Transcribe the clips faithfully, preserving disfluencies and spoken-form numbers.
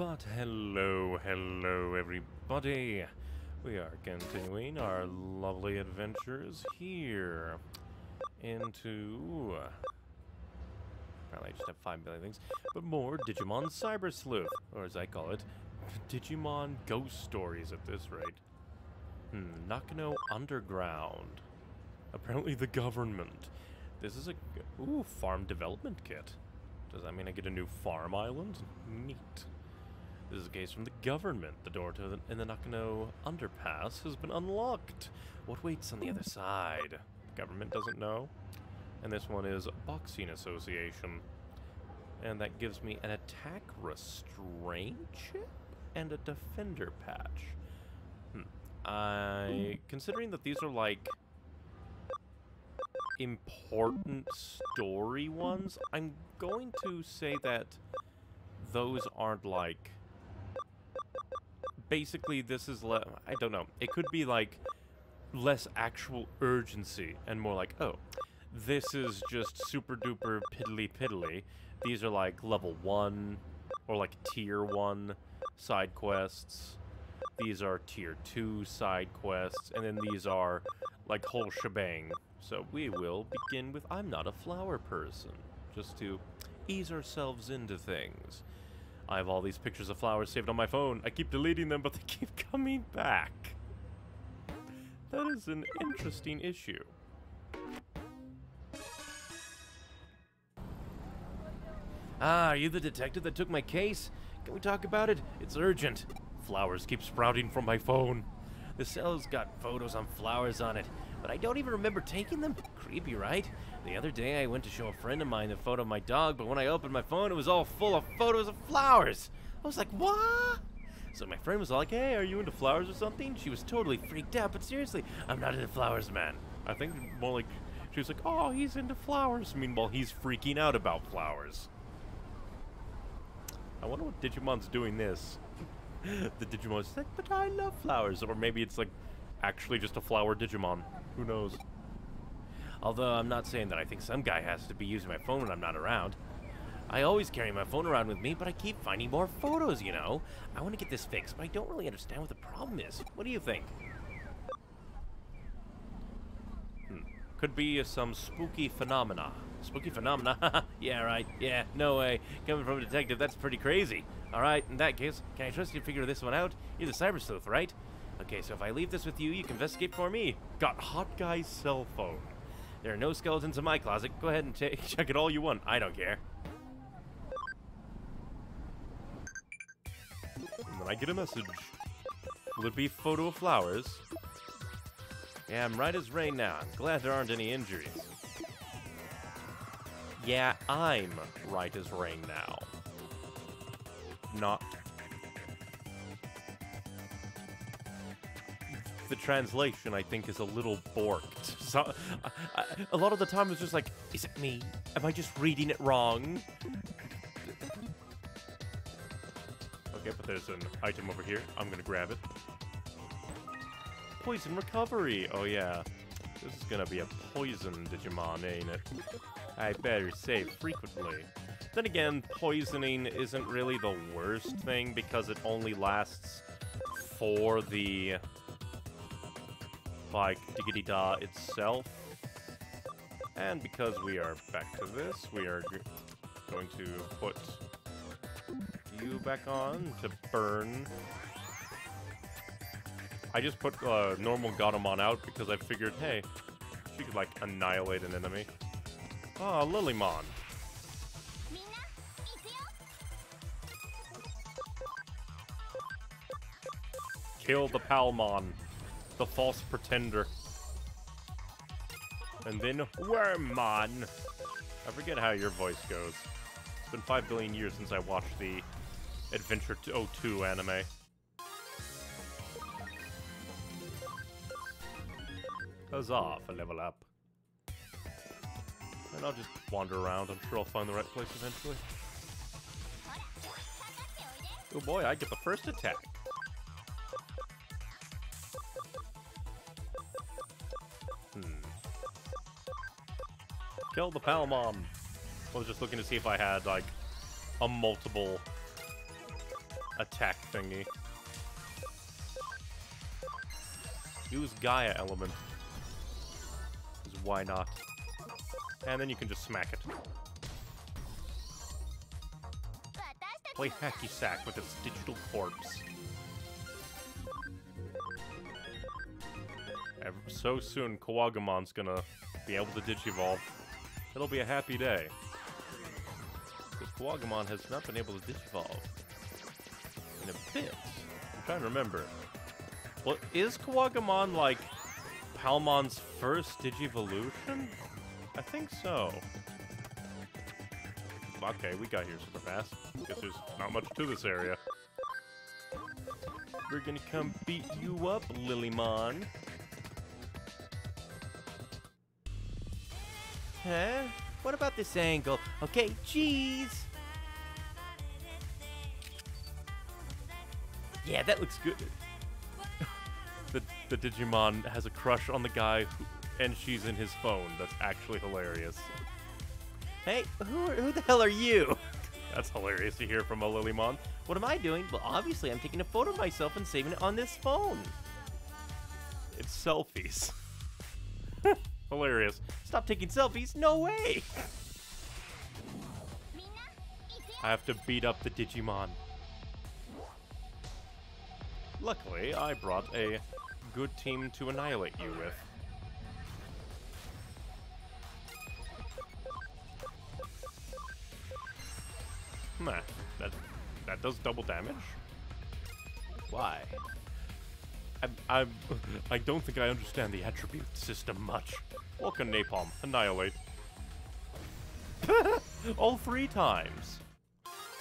But hello, hello everybody! We are continuing our lovely adventures here into... Probably just have five billion things, but more Digimon Cyber Sleuth, or as I call it, Digimon Ghost Stories at this rate. Hmm, Nakano Underground. Apparently the government. This is a... Ooh, farm development kit. Does that mean I get a new farm island? Neat. This is a case from the government. The door to the, in the Nakano Underpass has been unlocked. What waits on the other side? The government doesn't know. And this one is Boxing Association. And that gives me an attack restraint chip and a defender patch. Hmm. I... Considering that these are like... important story ones, I'm going to say that those aren't like... Basically, this is le- I don't know. It could be like less actual urgency and more like, oh, this is just super duper piddly piddly. These are like level one or like tier one side quests. These are tier two side quests, and then these are like whole shebang. So we will begin with I'm Not a Flower Person, just to ease ourselves into things. I have all these pictures of flowers saved on my phone. I keep deleting them, but they keep coming back. That is an interesting issue. Ah, are you the detective that took my case? Can we talk about it? It's urgent. Flowers keep sprouting from my phone. The cell's got photos on flowers on it, but I don't even remember taking them. Creepy, right? The other day I went to show a friend of mine the photo of my dog, but when I opened my phone, it was all full of photos of flowers. I was like, what? So my friend was like, hey, are you into flowers or something? She was totally freaked out, but seriously, I'm not into flowers, man. I think more like, she was like, oh, he's into flowers. Meanwhile, he's freaking out about flowers. I wonder what Digimon's doing this. The Digimon's like, but I love flowers. Or maybe it's like actually just a flower Digimon. Who knows? Although I'm not saying that I think some guy has to be using my phone when I'm not around. I always carry my phone around with me, but I keep finding more photos, you know? I want to get this fixed, but I don't really understand what the problem is. What do you think? Hmm. Could be some spooky phenomena. Spooky phenomena? Yeah, right. Yeah, no way. Coming from a detective, that's pretty crazy. Alright, in that case, can I trust you to figure this one out? You're the cyber sleuth, right? Okay, so if I leave this with you, you can investigate for me. Got hot guy's cell phone. There are no skeletons in my closet. Go ahead and take, check it all you want. I don't care. And then I get a message. Will it be photo of flowers? Yeah, I'm right as rain now. I'm glad there aren't any injuries. Yeah, I'm right as rain now. Not the translation, I think, is a little borked. So, uh, I, a lot of the time, it's just like, is it me? Am I just reading it wrong? Okay, but there's an item over here. I'm gonna grab it. Poison recovery. Oh yeah, this is gonna be a poison Digimon, ain't it? I better save frequently. Then again, poisoning isn't really the worst thing because it only lasts for the, like, diggity-da itself. And because we are back to this, we are going to put you back on to burn. I just put uh, normal Gatomon out because I figured, hey, she could, like, annihilate an enemy. Ah, oh, Lilymon. Kill the Palmon, the false pretender. And then Wormmon. I forget how your voice goes. It's been five billion years since I watched the Adventure oh two anime. Huzzah for level up. And I'll just wander around. I'm sure I'll find the right place eventually. Oh boy, I get the first attack. Kill the Palmon. I was just looking to see if I had, like, a multiple attack thingy. Use Gaia element. Because why not? And then you can just smack it. Play Hacky Sack with its digital corpse. Ever so soon, Kuwagamon's gonna be able to digivolve. It'll be a happy day. Because Kuwagamon has not been able to digivolve in a bit. I'm trying to remember. Well, is Kuwagamon, like, Palmon's first digivolution? I think so. Okay, we got here super fast. Guess there's not much to this area. We're gonna come beat you up, Lilymon. Huh? What about this angle? Okay, geez. Yeah, that looks good. the, the Digimon has a crush on the guy, who, and she's in his phone. That's actually hilarious. Hey, who, are, who the hell are you? That's hilarious to hear from a Lilymon. What am I doing? Well, obviously, I'm taking a photo of myself and saving it on this phone. It's selfies. Hilarious. Stop taking selfies. No way. I have to beat up the Digimon. Luckily, I brought a good team to annihilate you with. Nah, that, that does double damage? Why? I'm, I'm, I don't think I understand the attribute system much. Welcome, Napalm. Annihilate. All three times.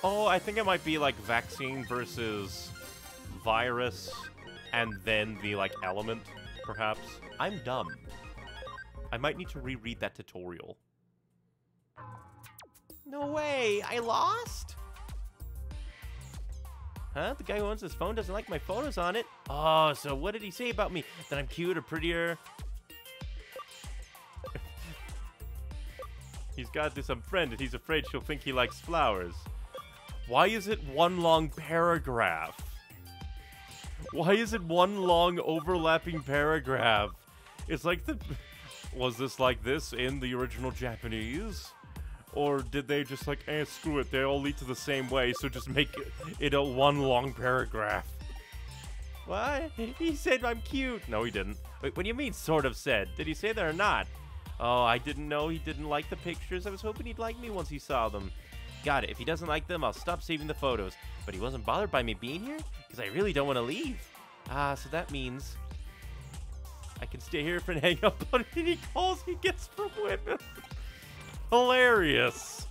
Oh, I think it might be like vaccine versus virus and then the like element, perhaps. I'm dumb. I might need to reread that tutorial. No way! I lost? Huh? The guy who owns this phone doesn't like my photos on it? Oh, so what did he say about me? That I'm cute or prettier? He's got this unfriended. He's afraid she'll think he likes flowers. Why is it one long paragraph? Why is it one long overlapping paragraph? It's like the... Was this like this in the original Japanese? Or did they just like, eh, screw it, they all lead to the same way, so just make it, it a one long paragraph. What? He said I'm cute. No, he didn't. Wait, what do you mean sort of said? Did he say that or not? Oh, I didn't know he didn't like the pictures. I was hoping he'd like me once he saw them. Got it. If he doesn't like them, I'll stop saving the photos. But he wasn't bothered by me being here? Because I really don't want to leave. Ah, so that means... I can stay here for an hang up on it. He calls, he gets from women. Hilarious.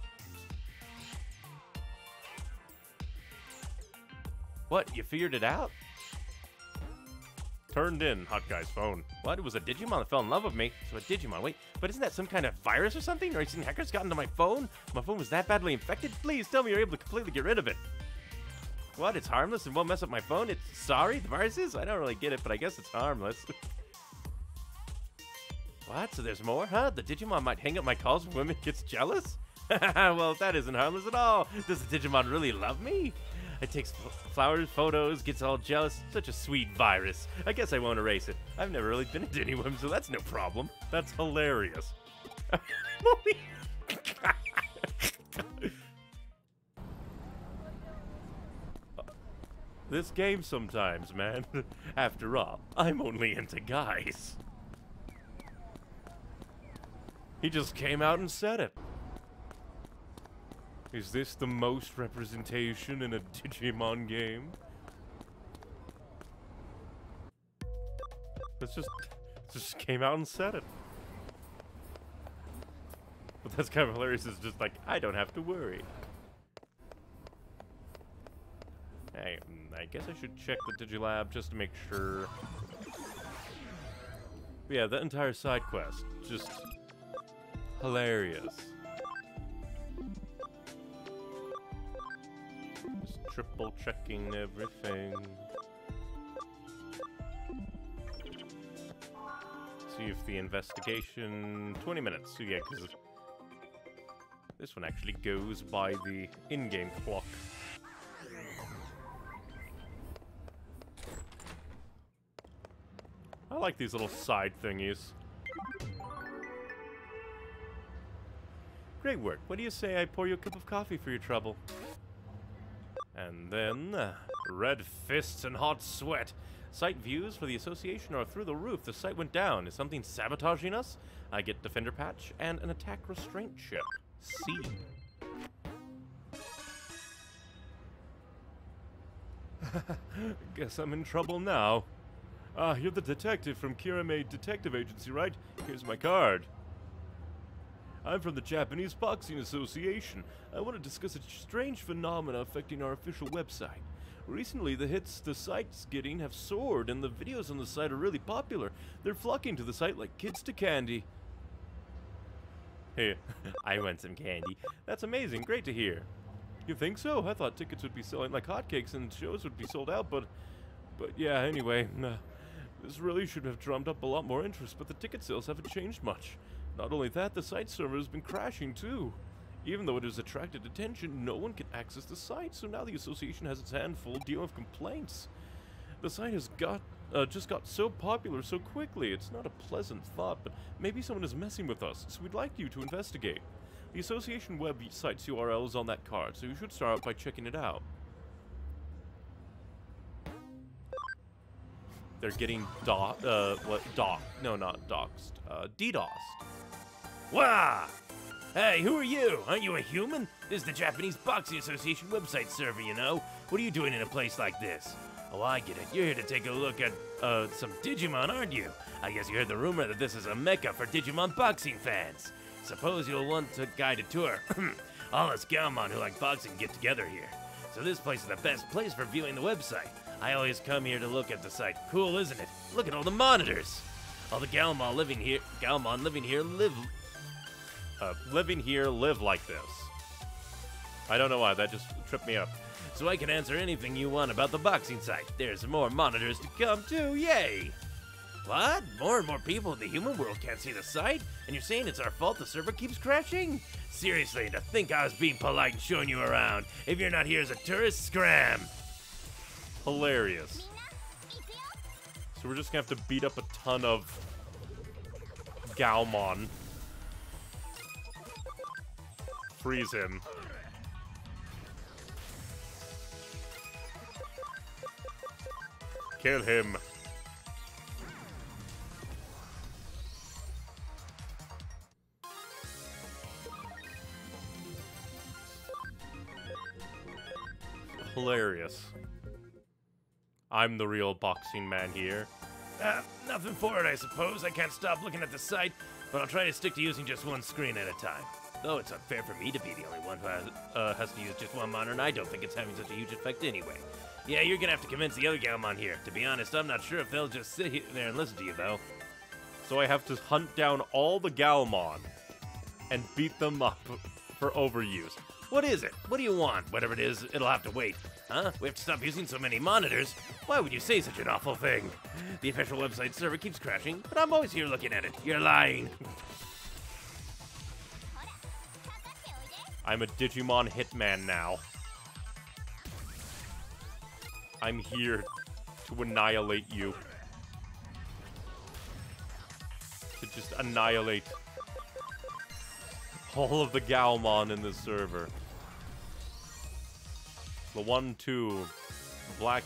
What, you figured it out? Turned in hot guy's phone. What, it was a Digimon that fell in love with me? So a Digimon, wait, but isn't that some kind of virus or something? Or some hackers got into my phone? My phone was that badly infected? Please tell me you're able to completely get rid of it. What, it's harmless and won't mess up my phone? It's sorry, the virus is? I don't really get it, but I guess it's harmless. What? So there's more, huh? The Digimon might hang up my calls when women gets jealous? Well, that isn't harmless at all. Does the Digimon really love me? It takes flowers, photos, gets all jealous. Such a sweet virus. I guess I won't erase it. I've never really been into any women, so that's no problem. That's hilarious. This game sometimes, man. After all, I'm only into guys. He just came out and said it. Is this the most representation in a Digimon game? That's just... Just came out and said it. But that's kind of hilarious. It's just like, I don't have to worry. Hey, I guess I should check the Digilab just to make sure. Yeah, that entire side quest. Just... hilarious. Just triple checking everything. See if the investigation... twenty minutes. So yeah, because this one actually goes by the in-game clock. I like these little side thingies. Great work. What do you say I pour you a cup of coffee for your trouble? And then, uh, red fists and hot sweat. Site views for the association are through the roof. The site went down. Is something sabotaging us? I get defender patch and an attack restraint chip. C. Guess I'm in trouble now. Ah, uh, you're the detective from Kirame Detective Agency, right? Here's my card. I'm from the Japanese Boxing Association. I want to discuss a strange phenomena affecting our official website. Recently, the hits the site's getting have soared, and the videos on the site are really popular. They're flocking to the site like kids to candy. Hey, I want some candy. That's amazing. Great to hear. You think so? I thought tickets would be selling like hotcakes and shows would be sold out, but... But yeah, anyway, uh, this really should have drummed up a lot more interest, but the ticket sales haven't changed much. Not only that, the site server has been crashing too. Even though it has attracted attention, no one can access the site, so now the association has its hand full dealing with complaints. The site has got uh, just got so popular so quickly. It's not a pleasant thought, but maybe someone is messing with us, so we'd like you to investigate. The association website's U R L is on that card, so you should start out by checking it out. They're getting do- uh, what? Doc? No, not doxed. Uh, DDoSed. Wah! Hey, who are you? Aren't you a human? This is the Japanese Boxing Association website server, you know? What are you doing in a place like this? Oh, I get it. You're here to take a look at, uh, some Digimon, aren't you? I guess you heard the rumor that this is a mecca for Digimon boxing fans. Suppose you'll want to guide a tour. All us Gaomon who like boxing get together here. So this place is the best place for viewing the website. I always come here to look at the site. Cool, isn't it? Look at all the monitors. All the Gaomon living here, Gaomon living here live, uh, living here live like this. I don't know why that just tripped me up. So I can answer anything you want about the boxing site. There's more monitors to come too. Yay! What? More and more people in the human world can't see the site, and you're saying it's our fault the server keeps crashing? Seriously, to think I was being polite and showing you around. If you're not here as a tourist, scram! Hilarious. So we're just gonna have to beat up a ton of Gaomon. Freeze him. Kill him. Hilarious. I'm the real boxing man here. Uh, nothing for it, I suppose. I can't stop looking at the site, but I'll try to stick to using just one screen at a time. Though it's unfair for me to be the only one who has, uh, has to use just one monitor, and I don't think it's having such a huge effect anyway. Yeah, you're gonna have to convince the other Gaomon here. To be honest, I'm not sure if they'll just sit here there and listen to you, though. So I have to hunt down all the Gaomon and beat them up for overuse. What is it? What do you want? Whatever it is, it'll have to wait. Huh? We have to stop using so many monitors? Why would you say such an awful thing? The official website server keeps crashing, but I'm always here looking at it. You're lying. I'm a Digimon hitman now. I'm here to annihilate you. To just annihilate all of the Gaomon in the server. The one, two, Black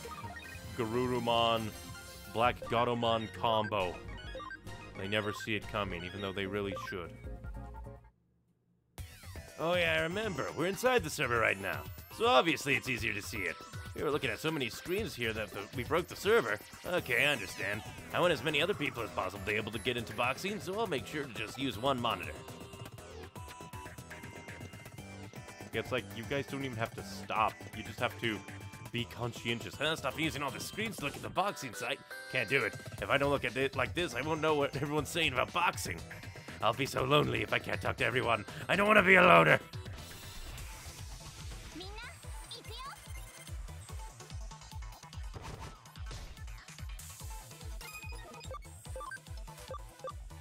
Garurumon, Black Gatomon combo. They never see it coming, even though they really should. Oh yeah, I remember. We're inside the server right now, so obviously it's easier to see it. We were looking at so many screens here that the, we broke the server. Okay, I understand. I want as many other people as possible to be able to get into boxing, so I'll make sure to just use one monitor. It's like, you guys don't even have to stop. You just have to be conscientious. Huh? Stop using all the screens to look at the boxing site. Can't do it. If I don't look at it like this, I won't know what everyone's saying about boxing. I'll be so lonely if I can't talk to everyone. I don't want to be a loner.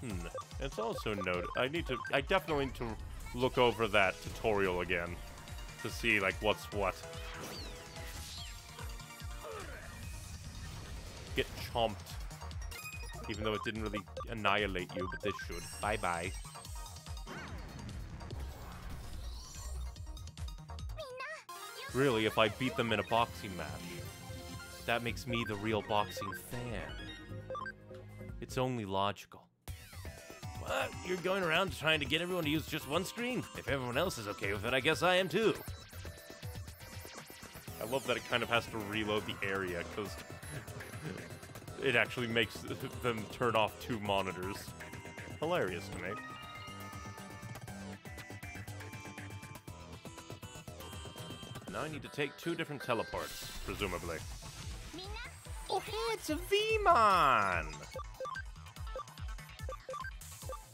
Hmm. It's also noted. I need to... I definitely need to... look over that tutorial again to see, like, what's what. Get chomped. Even though it didn't really annihilate you, but this should. Bye-bye. Really, if I beat them in a boxing match, that makes me the real boxing fan. It's only logical. What? You're going around trying to get everyone to use just one screen? If everyone else is okay with it, I guess I am too. I love that it kind of has to reload the area, because it actually makes them turn off two monitors. Hilarious to me. Now I need to take two different teleports, presumably. Oh, hey, it's a Veemon!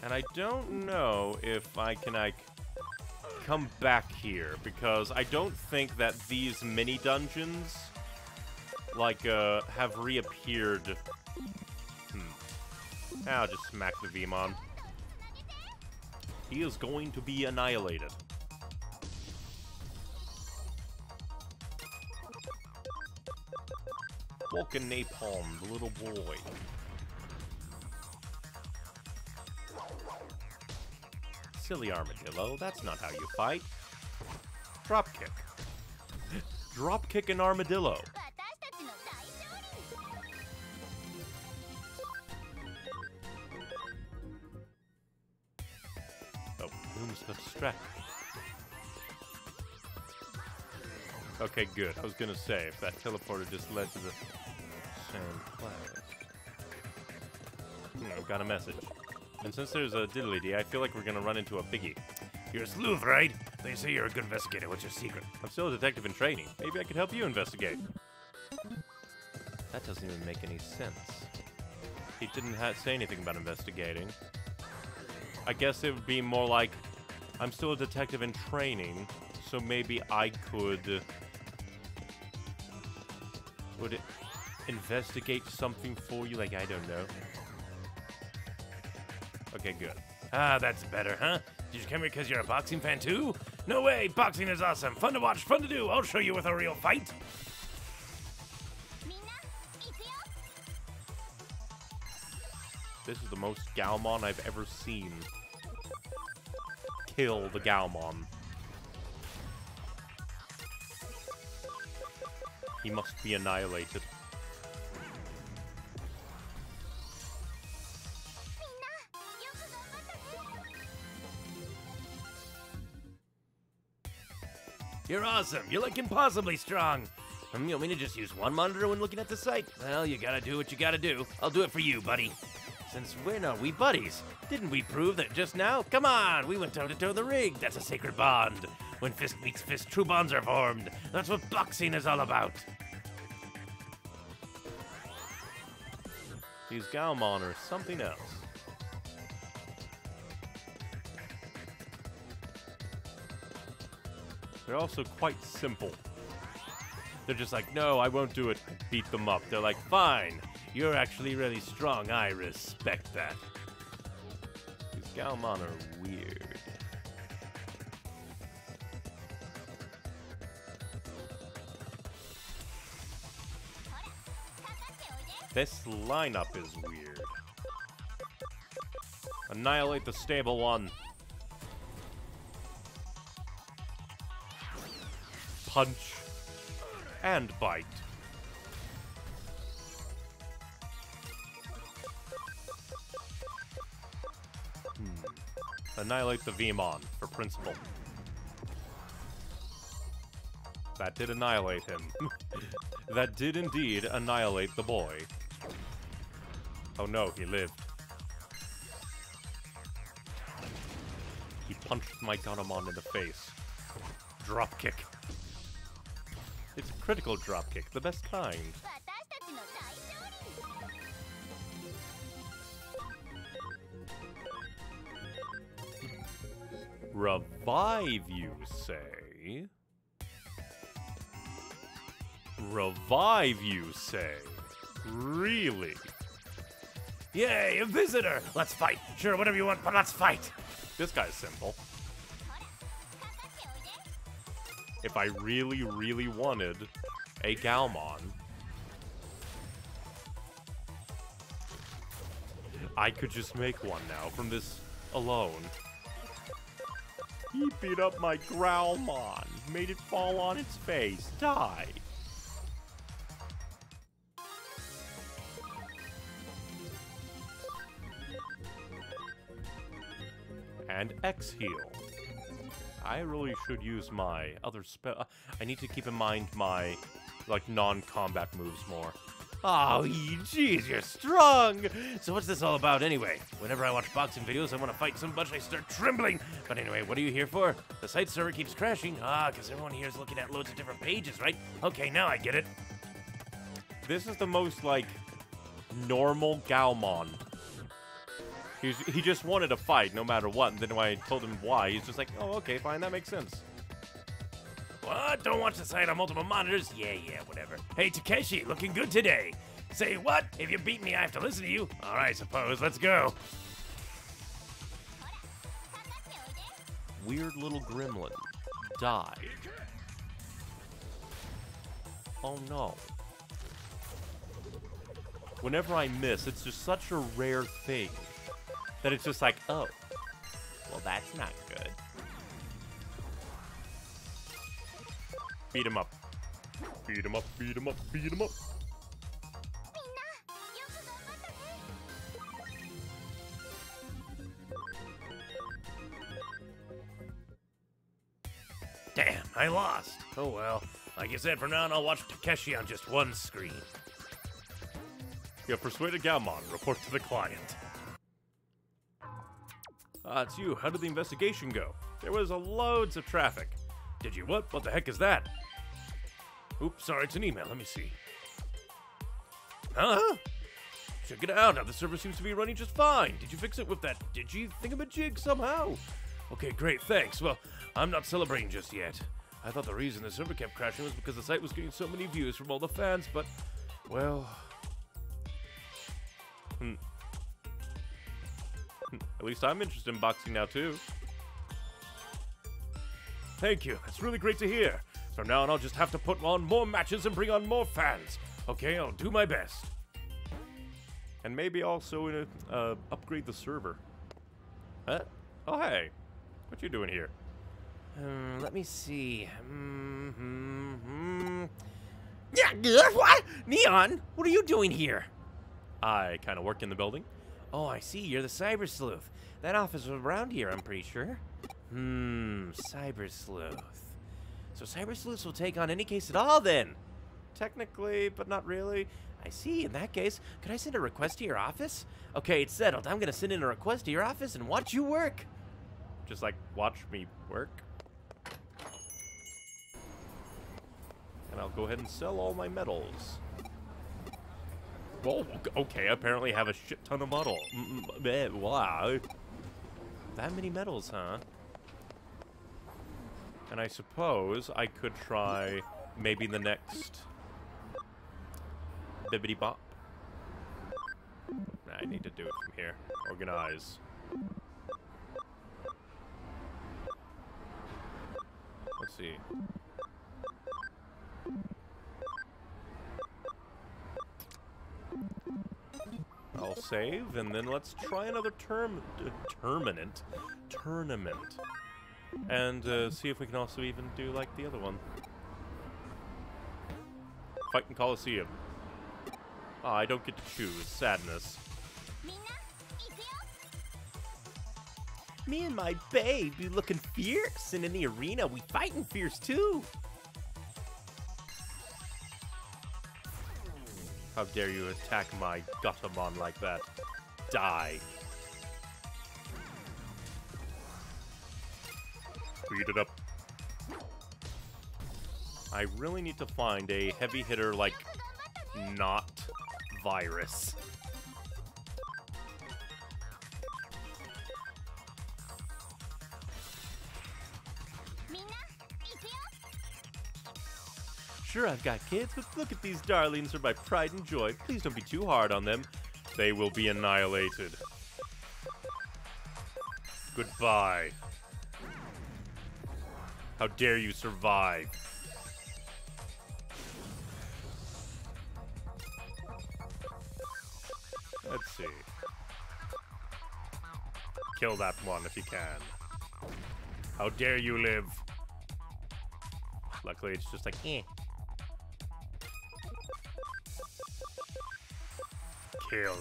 And I don't know if I can, like, come back here, because I don't think that these mini-dungeons, like, uh, have reappeared. Hmm. I'll just smack the Veemon. He is going to be annihilated. Vulcan Napalm, the little boy. Silly armadillo, that's not how you fight. Dropkick. Dropkick an armadillo. Oh, Bloom's got distracted. Okay, good. I was gonna say, if that teleporter just led to the same place. Hmm, I've got a message. And since there's a diddly-dee, I feel like we're gonna run into a biggie. You're a sleuth, right? They say you're a good investigator. What's your secret? I'm still a detective in training. Maybe I could help you investigate. That doesn't even make any sense. He didn't ha say anything about investigating. I guess it would be more like, I'm still a detective in training, so maybe I could... Would it investigate something for you? Like, I don't know. Okay, good. Ah, that's better, huh? Did you come here because you're a boxing fan too? No way! Boxing is awesome! Fun to watch, fun to do! I'll show you with a real fight! This is the most Gaomon I've ever seen. Kill the Gaomon. He must be annihilated. You're awesome! You're like impossibly strong! You want me to just use one monitor when looking at the site? Well, you gotta do what you gotta do. I'll do it for you, buddy. Since when are we buddies? Didn't we prove that just now? Come on! We went toe-to-toe in the ring! That's a sacred bond! When fist meets fist, true bonds are formed! That's what boxing is all about! These Gaomon are something else. They're also quite simple. They're just like, no, I won't do it. I beat them up. They're like, fine. You're actually really strong. I respect that. These Gaomon are weird. This lineup is weird. Annihilate the stable one. Punch. And bite. Hmm. Annihilate the Veemon for principle. That did annihilate him. That did indeed annihilate the boy. Oh no, he lived. He punched my Gatomon in the face. Dropkick. It's a critical dropkick, the best kind. Revive, you say? Revive, you say? Really? Yay, a visitor! Let's fight! Sure, whatever you want, but let's fight! This guy's simple. If I really, really wanted a Gaomon, I could just make one now from this alone. He beat up my Growlmon, made it fall on its face, die. And X-Heal. I really should use my other spell. I need to keep in mind my, like, non-combat moves more. Oh, jeez, you're strong! So what's this all about anyway? Whenever I watch boxing videos, I want to fight so much I start trembling! But anyway, what are you here for? The site server keeps crashing. Ah, because everyone here is looking at loads of different pages, right? Okay, now I get it. This is the most, like, normal Gaomon. He, was, he just wanted to fight no matter what, and then when I told him why, he's just like, oh, okay, fine, that makes sense. What? Don't watch the site on multiple monitors? Yeah, yeah, whatever. Hey, Takeshi, looking good today. Say what? If you beat me, I have to listen to you. All right, suppose. Let's go. Weird little gremlin. Die. Oh, no. Whenever I miss, it's just such a rare thing that it's just like, oh, well, that's not good. Beat him up. Beat him up, beat him up, beat him up. Damn, I lost. Oh well. Like you said, for now on, I'll watch Takeshi on just one screen. You have persuaded Gaomon. Report to the client. Ah, uh, it's you. How did the investigation go? There was a loads of traffic. Did you what? What the heck is that? Oops, sorry, it's an email. Let me see. Huh? Check it out. Now the server seems to be running just fine. Did you fix it with that digi thingamajig somehow? Okay, great, thanks. Well, I'm not celebrating just yet. I thought the reason the server kept crashing was because the site was getting so many views from all the fans, but, well... Hmm. At least I'm interested in boxing now, too. Thank you. That's really great to hear. From now on, I'll just have to put on more matches and bring on more fans. Okay, I'll do my best. And maybe also uh, upgrade the server. Huh? Oh, hey. What you doing here? Um, let me see. Mm-hmm. Yeah, what? Neon, what are you doing here? I kind of work in the building. Oh, I see. You're the Cyber Sleuth. That office was around here, I'm pretty sure. Hmm, Cyber Sleuth. So Cyber Sleuths will take on any case at all, then? Technically, but not really. I see. In that case, could I send a request to your office? Okay, it's settled. I'm gonna send in a request to your office and watch you work. Just, like, watch me work. And I'll go ahead and sell all my medals. Oh, okay, I apparently have a shit ton of model. Wow. That many medals, huh? And I suppose I could try maybe the next bibbidi bop. I need to do it from here. Organize. Let's see. I'll save, and then let's try another term... Terminant? Tournament. And uh, see if we can also even do, like, the other one. Fighting Coliseum. Ah, oh, I don't get to choose. Sadness. Me and my babe, you looking fierce, and in the arena, we fighting fierce, too! How dare you attack my Gatomon like that? Die. Beat it up. I really need to find a heavy hitter like not virus. Sure, I've got kids, but look at these darlings are my pride and joy. Please don't be too hard on them. They will be annihilated. Goodbye. How dare you survive? Let's see. Kill that one if you can. How dare you live? Luckily, it's just like, eh. Kill.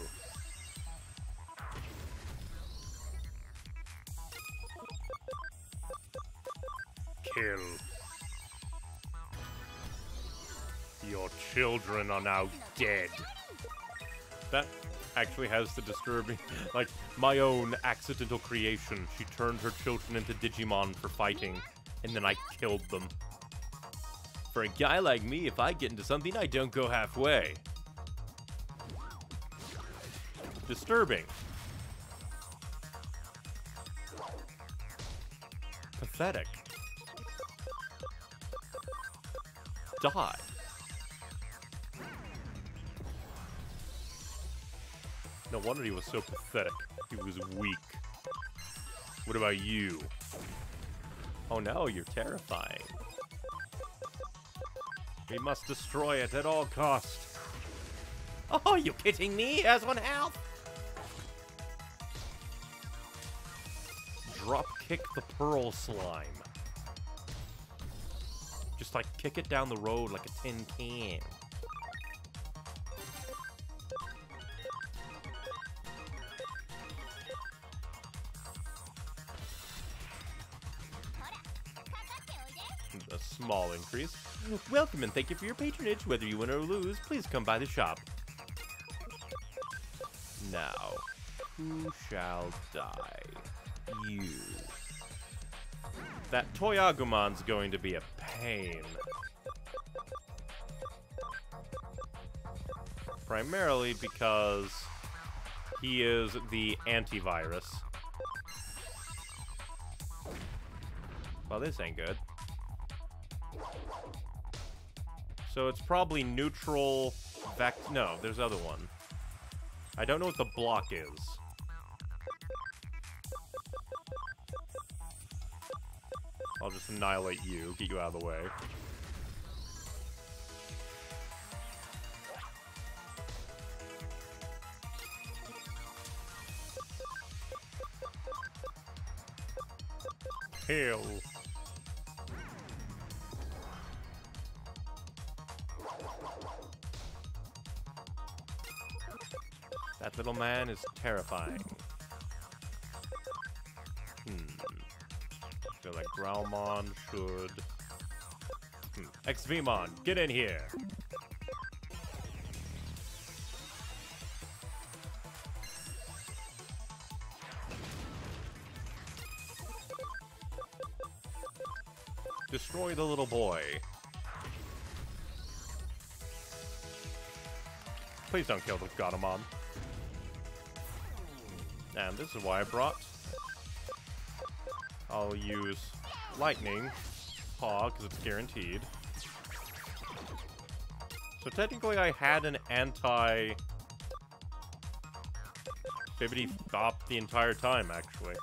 Kill. Your children are now dead. That actually has the disturbing, like, my own accidental creation. She turned her children into Digimon for fighting, and then I killed them. For a guy like me, if I get into something, I don't go halfway. Disturbing. Pathetic. Die. No wonder he was so pathetic. He was weak. What about you? Oh no, you're terrifying. We must destroy it at all costs. Oh, are you kidding me? He has one health. Drop kick the pearl slime. Just like kick it down the road like a tin can. Small increase. Welcome and thank you for your patronage. Whether you win or lose, please come by the shop. Now, who shall die? You. That Toyagumon's going to be a pain. Primarily because he is the antivirus. Well, this ain't good. So it's probably neutral back. No, there's other one. I don't know what the block is. I'll just annihilate you, get you out of the way. Kill. That little man is terrifying. Hmm. I feel like Growlmon should... Hmm. Ex-Veemon, get in here! Destroy the little boy. Please don't kill the Gatomon. And this is why I brought... I'll use Lightning Paw, because it's guaranteed. So technically I had an anti... Bibbidi Bop the entire time, actually.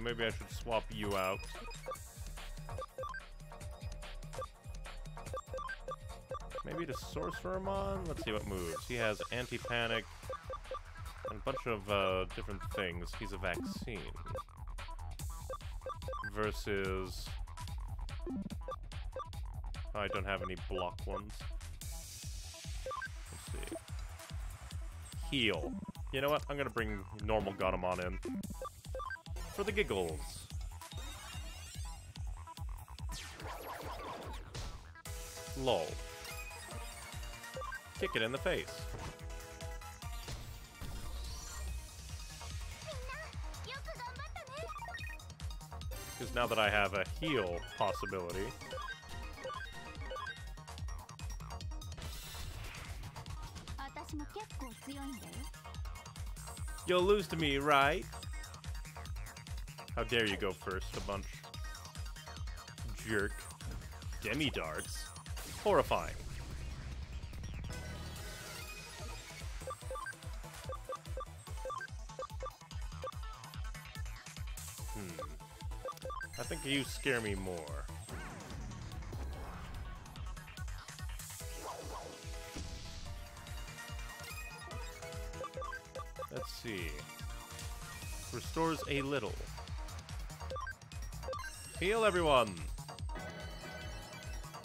Maybe I should swap you out. Maybe to Sorcerimon? Let's see what moves. He has anti-panic and a bunch of uh, different things. He's a vaccine. Versus... Oh, I don't have any block ones. Let's see. Heal. You know what? I'm gonna bring normal Gatomon in. For the giggles. Lol. Kick it in the face. Because now that I have a heal possibility, you'll lose to me, right? How dare you go first, a bunch. Jerk. Demi-darts. Horrifying. I think you scare me more. Let's see. Restores a little. Heal everyone!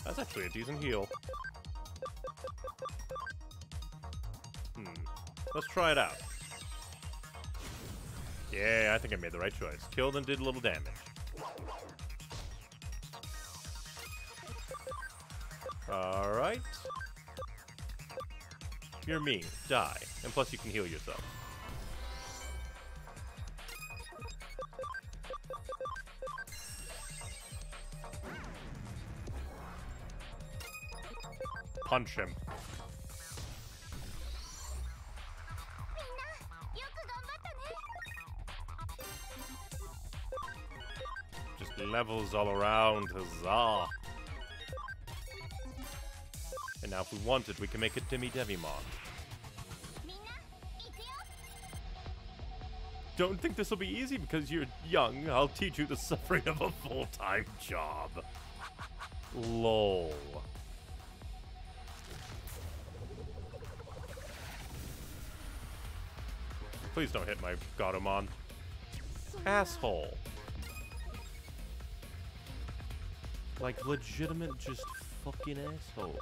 That's actually a decent heal. Hmm. Let's try it out. Yeah, I think I made the right choice. Killed and did a little damage. Alright. You're mean. Die. And plus you can heal yourself. Punch him. Just levels all around. Huzzah. And now if we wanted, we can make a Demi-Devimon. Don't think this will be easy because you're young. I'll teach you the suffering of a full-time job. Lol. Please don't hit my Gatomon. Asshole. Like, legitimate, just fucking asshole.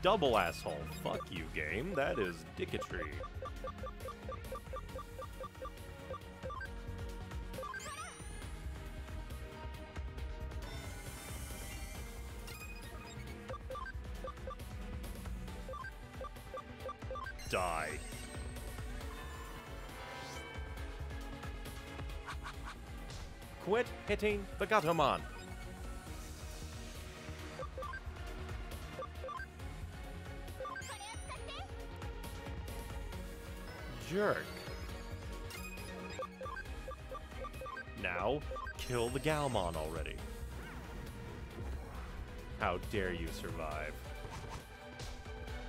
Double asshole. Fuck you, game. That is dicketry. Die. Quit hitting the Gatomon. Jerk. Now, kill the Gaomon already. How dare you survive?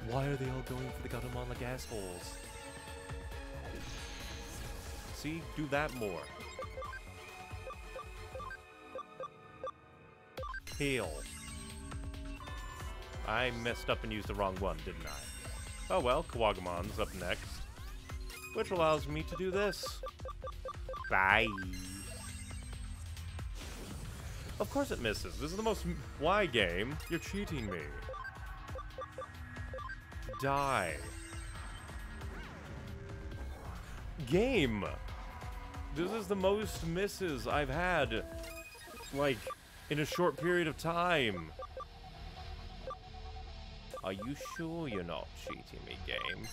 Why are they all going for the Gatomon like assholes? See? Do that more. Kill. I messed up and used the wrong one, didn't I? Oh well, Kuwagamon's up next. Which allows me to do this. Bye. Of course it misses. This is the most... Why, game? You're cheating me. Die. Game! This is the most misses I've had, like, in a short period of time. Are you sure you're not cheating me, game?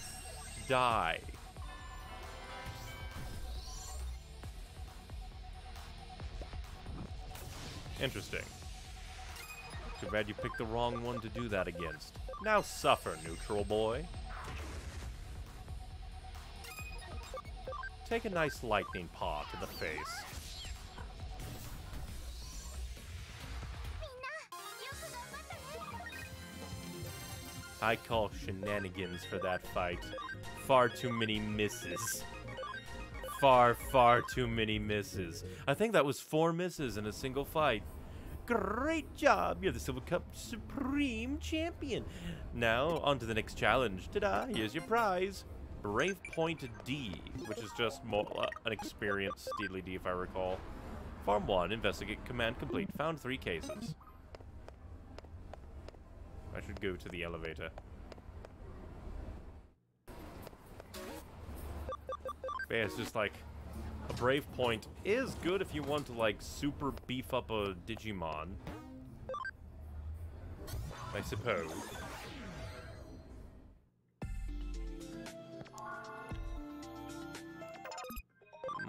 Die. Interesting. Too bad you picked the wrong one to do that against. Now suffer, neutral boy. Take a nice lightning paw to the face. I call shenanigans for that fight. Far too many misses. Far, far too many misses. I think that was four misses in a single fight. Great job! You're the Silver Cup Supreme Champion! Now, on to the next challenge. Ta-da! Here's your prize! Brave Point D, which is just more, uh, an experience, Steely D if I recall. Farm one, investigate, command complete. Found three cases. I should go to the elevator. But yeah, it's just like... A Brave Point is good if you want to, like, super beef up a Digimon. I suppose.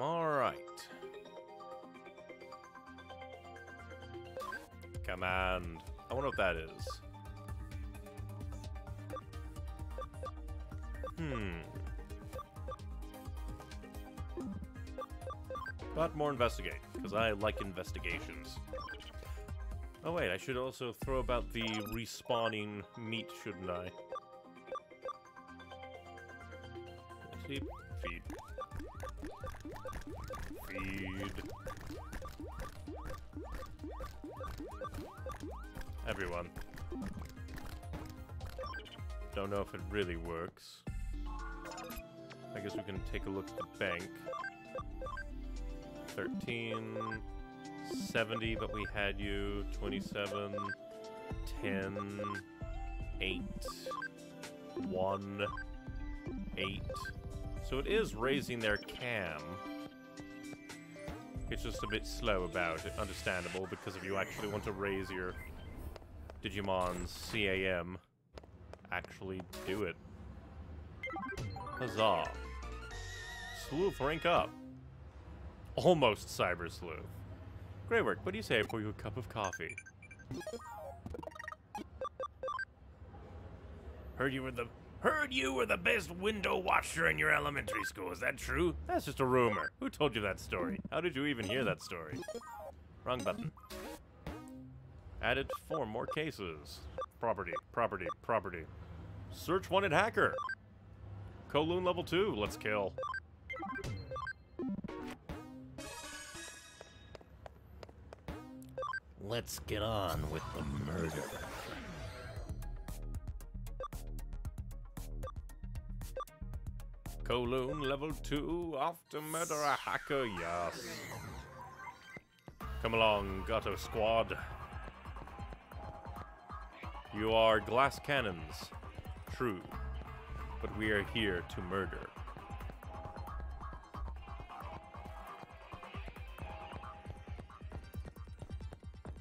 Alright. Command. I wonder what that is. Hmm. But more investigate, because I like investigations. Oh wait, I should also throw about the respawning meat, shouldn't I? Let's see. Feed. Feed. Everyone. Don't know if it really works. I guess we can take a look at the bank. thirteen, seventy, but we had you. twenty-seven, ten, eight, one, eight. So it is raising their cam. It's just a bit slow about it, understandable, because if you actually want to raise your Digimon's cam, actually do it. Huzzah. Sleuth rank up. Almost Cyber Sleuth. Great work. What do you say for your cup of coffee? Heard you were the heard you were the best window watcher in your elementary school. Is that true? That's just a rumor. Who told you that story? How did you even hear that story? Wrong button. Added four more cases. Property, property, property. Search wanted hacker. Kowloon level two. Let's kill. Let's get on with the murder. Kowloon level two, off to murder a hacker, yes. Come along, Gato Squad. You are glass cannons, true, but we are here to murder.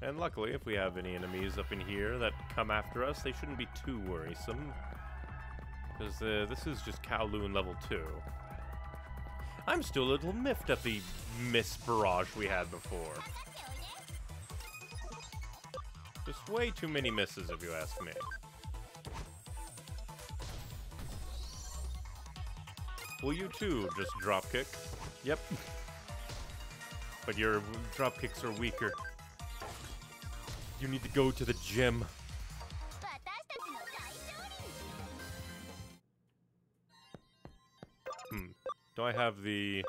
And luckily, if we have any enemies up in here that come after us, they shouldn't be too worrisome. Because uh, this is just Kowloon level two. I'm still a little miffed at the miss barrage we had before. Just way too many misses, if you ask me. Will you too just dropkick? Yep. But your dropkicks are weaker. You need to go to the gym. Hmm. Do I have the...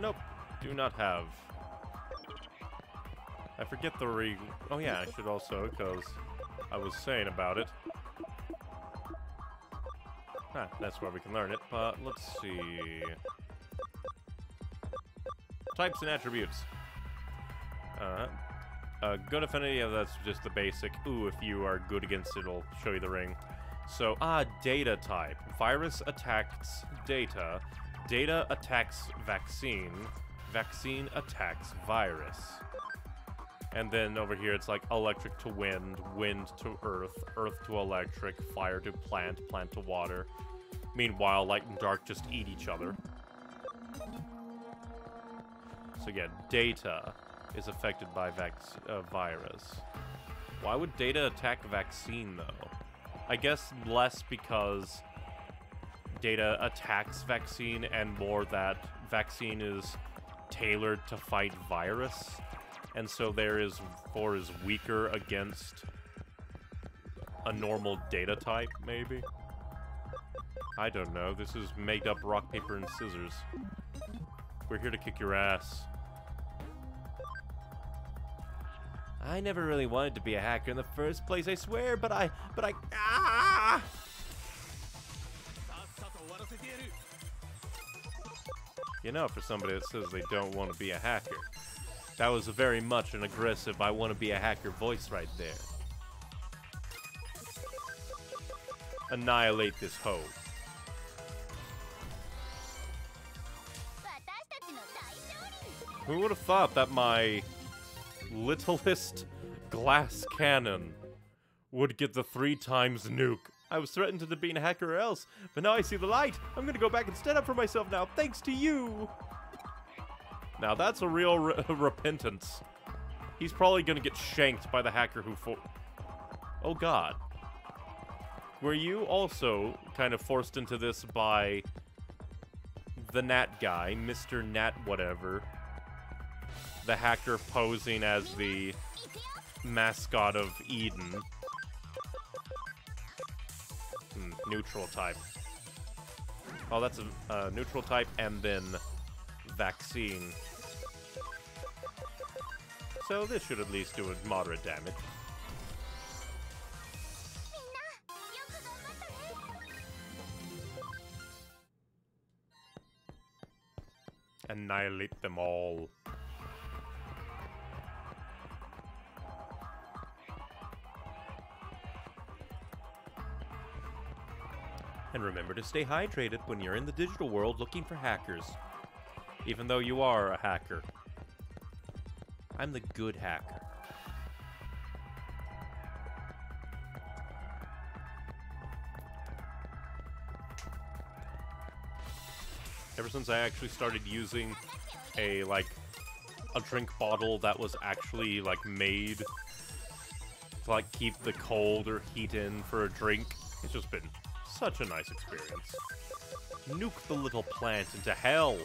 Nope. Do not have. I forget the re... Oh yeah, I should also, because I was saying about it. Ah, that's where we can learn it, but let's see... Types and attributes. Uh-huh. Uh, good affinity, yeah, that's just the basic. Ooh, if you are good against it, it'll show you the ring. So, ah, data type. Virus attacks data. Data attacks vaccine. Vaccine attacks virus. And then over here, it's like electric to wind, wind to earth, earth to electric, fire to plant, plant to water. Meanwhile, light and dark just eat each other. So yeah, data is affected by vac uh, virus. Why would data attack vaccine, though? I guess less because data attacks vaccine and more that vaccine is tailored to fight virus, and so there is four is weaker against a normal data type, maybe? I don't know. This is made up rock, paper, and scissors. We're here to kick your ass. I never really wanted to be a hacker in the first place, I swear, but I, but I, ah! You know, for somebody that says they don't want to be a hacker, that was a very much an aggressive, I want to be a hacker voice right there. Annihilate this hoe. Who would have thought that my littlest glass cannon would get the three times nuke? I was threatened to be a hacker or else, but now I see the light. I'm gonna go back and stand up for myself now, thanks to you. Now that's a real re repentance. He's probably gonna get shanked by the hacker who for- Oh god. Were you also kind of forced into this by the Nat guy, Mister Nat whatever? The hacker posing as the mascot of Eden. Hmm, neutral type. Oh, that's a uh, neutral type, and then vaccine. So this should at least do a moderate damage. Annihilate them all. And remember to stay hydrated when you're in the digital world looking for hackers. Even though you are a hacker. I'm the good hacker. Ever since I actually started using a, like, a drink bottle that was actually, like, made to, like, keep the cold or heat in for a drink, it's just been such a nice experience. Nuke the little plant into hell!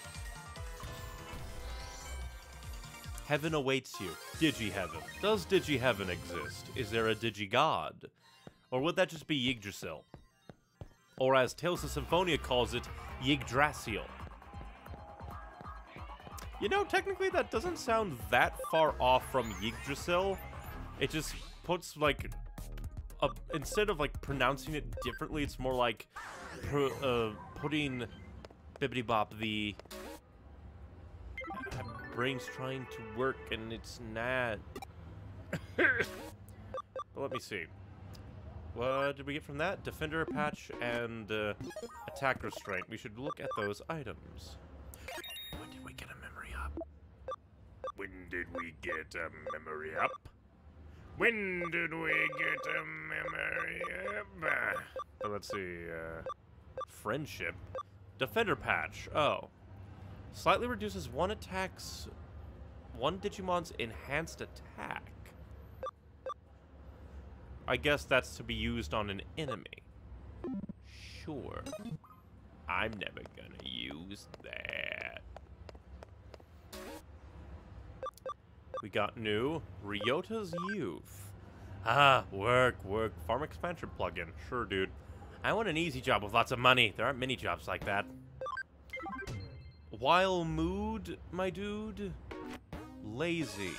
Heaven awaits you. Digi-heaven. Does Digi-heaven exist? Is there a Digi-god? Or would that just be Yggdrasil? Or as Tales of Symphonia calls it, Yggdrasil. You know, technically that doesn't sound that far off from Yggdrasil. It just puts, like, a, instead of, like, pronouncing it differently, it's more like pr uh, putting bibbidi-bop the... My brain's trying to work, and it's not. Let me see. What did we get from that? Defender patch and uh, attack restraint. We should look at those items. When did we get a memory up? When did we get a memory up? When did we get a memory up? Uh, let's see. Uh, friendship. Defender patch. Oh. Slightly reduces one attack's... one Digimon's enhanced attack. I guess that's to be used on an enemy. Sure. I'm never gonna use that. We got new Ryota's Youth. Ah, work, work. Farm expansion plugin. Sure, dude. I want an easy job with lots of money. There aren't many jobs like that. While mood, my dude. Lazy.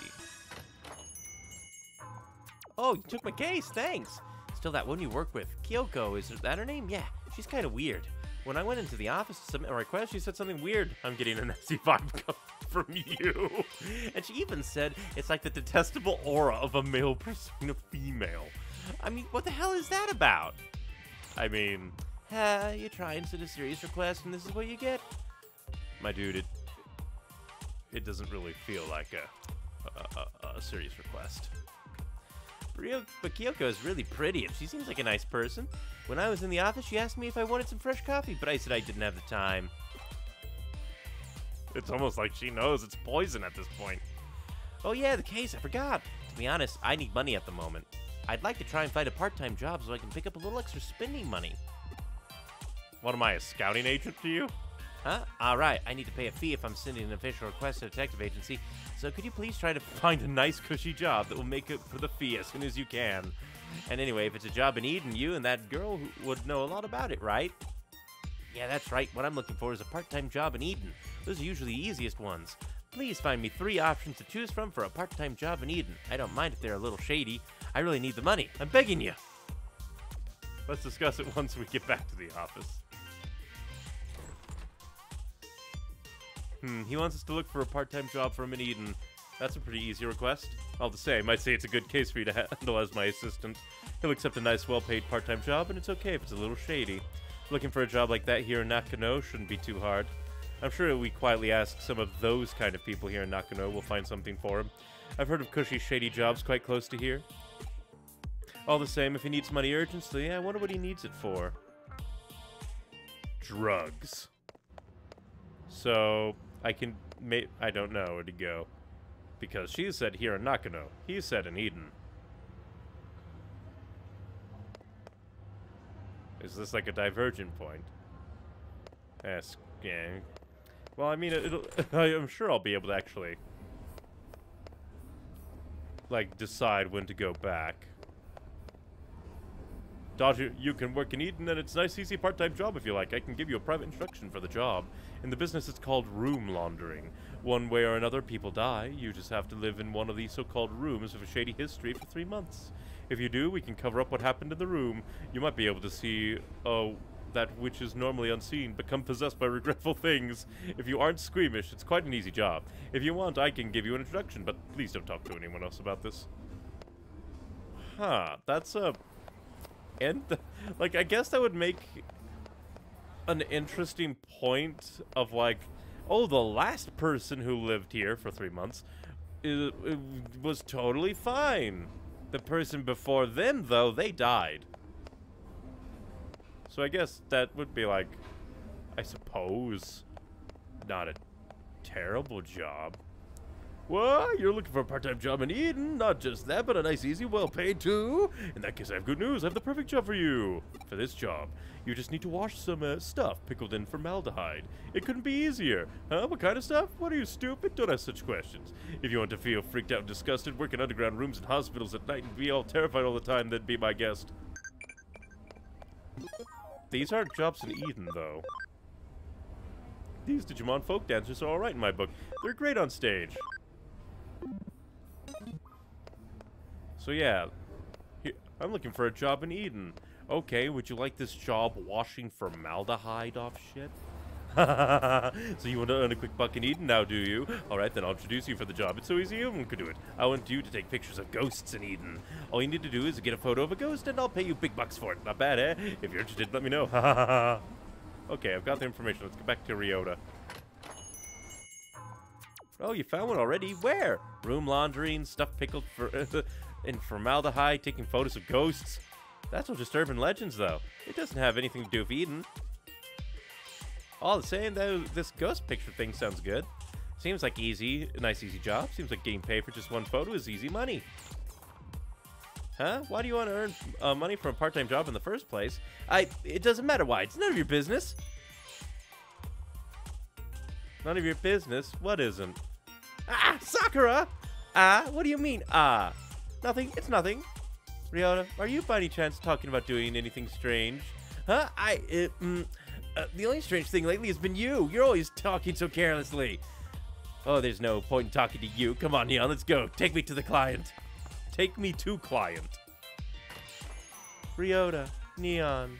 Oh, you took my case, thanks. Still that one you work with. Kyoko, is that her name? Yeah, she's kind of weird. When I went into the office to submit a request, she said something weird. I'm getting a nasty vibe from you. And she even said it's like the detestable aura of a male pursuing a female. I mean, what the hell is that about? I mean, uh, you try and send a serious request and this is what you get. My dude, it it doesn't really feel like a, a, a, a serious request. But Kyoko is really pretty, and she seems like a nice person. When I was in the office, she asked me if I wanted some fresh coffee, but I said I didn't have the time. It's almost like she knows it's poison at this point. Oh yeah, the case, I forgot. To be honest, I need money at the moment. I'd like to try and find a part-time job so I can pick up a little extra spending money. What am I, a scouting agent to you? Huh? Alright, I need to pay a fee if I'm sending an official request to a detective agency, so could you please try to find a nice cushy job that will make up for the fee as soon as you can? And anyway, if it's a job in Eden, you and that girl would know a lot about it, right? Yeah, that's right. What I'm looking for is a part-time job in Eden. Those are usually the easiest ones. Please find me three options to choose from for a part-time job in Eden. I don't mind if they're a little shady. I really need the money. I'm begging you. Let's discuss it once we get back to the office. Hmm, he wants us to look for a part-time job for him in Eden. That's a pretty easy request. All the same, I'd say it's a good case for you to handle as my assistant. He'll accept a nice, well-paid part-time job, and it's okay if it's a little shady. Looking for a job like that here in Nakano shouldn't be too hard. I'm sure we quietly ask some of those kind of people here in Nakano will find something for him. I've heard of cushy, shady jobs quite close to here. All the same, if he needs money urgently, I wonder what he needs it for. Drugs. So... I can, may, I don't know where to go. Because she said here in Nakano, he said in Eden. Is this like a divergent point? Ask, yeah. Well, I mean, it'll, I'm sure I'll be able to actually, like, decide when to go back. Daughter, you can work in Eden, and it's a nice, easy part-time job if you like. I can give you a private instruction for the job. In the business, it's called room laundering. One way or another, people die. You just have to live in one of these so-called rooms with a shady history for three months. If you do, we can cover up what happened in the room. You might be able to see uh, that which is normally unseen become possessed by regretful things. If you aren't squeamish, it's quite an easy job. If you want, I can give you an introduction, but please don't talk to anyone else about this. Huh, that's a... And, like, I guess that would make an interesting point of, like, oh, the last person who lived here for three months it, it was totally fine. The person before them, though, they died. So I guess that would be, like, I suppose, not a terrible job. Well, you're looking for a part-time job in Eden. Not just that, but a nice, easy, well-paid, too. In that case, I have good news. I have the perfect job for you. For this job, you just need to wash some uh, stuff pickled in formaldehyde. It couldn't be easier. Huh? What kind of stuff? What are you, stupid? Don't ask such questions. If you want to feel freaked out and disgusted, work in underground rooms and hospitals at night and be all terrified all the time, then be my guest. These aren't jobs in Eden, though. These Digimon folk dancers are all right in my book. They're great on stage. So yeah, I'm looking for a job in Eden. Okay, would you like this job washing formaldehyde off shit? So you want to earn a quick buck in Eden now, do you? Alright, then I'll introduce you for the job. It's so easy, anyone could do it. I want you to take pictures of ghosts in Eden. All you need to do is get a photo of a ghost and I'll pay you big bucks for it. Not bad, eh? If you're interested, let me know. Okay, I've got the information. Let's go back to Ryota. Oh, you found one already? Where? Room laundering, stuff pickled for in formaldehyde, taking photos of ghosts. That's all just urban legends, though. It doesn't have anything to do with Eden. All the same, though, this ghost picture thing sounds good. Seems like easy, a nice easy job. Seems like getting paid for just one photo is easy money. Huh? Why do you want to earn uh, money from a part-time job in the first place? I. It doesn't matter why. It's none of your business. None of your business? What isn't? Ah, Sakura! Ah, what do you mean, ah? Nothing, it's nothing. Ryota, are you by any chance talking about doing anything strange? Huh? I, uh, mm, uh, the only strange thing lately has been you. You're always talking so carelessly. Oh, there's no point in talking to you. Come on, Neon, let's go. Take me to the client. Take me to client. Ryota, Neon.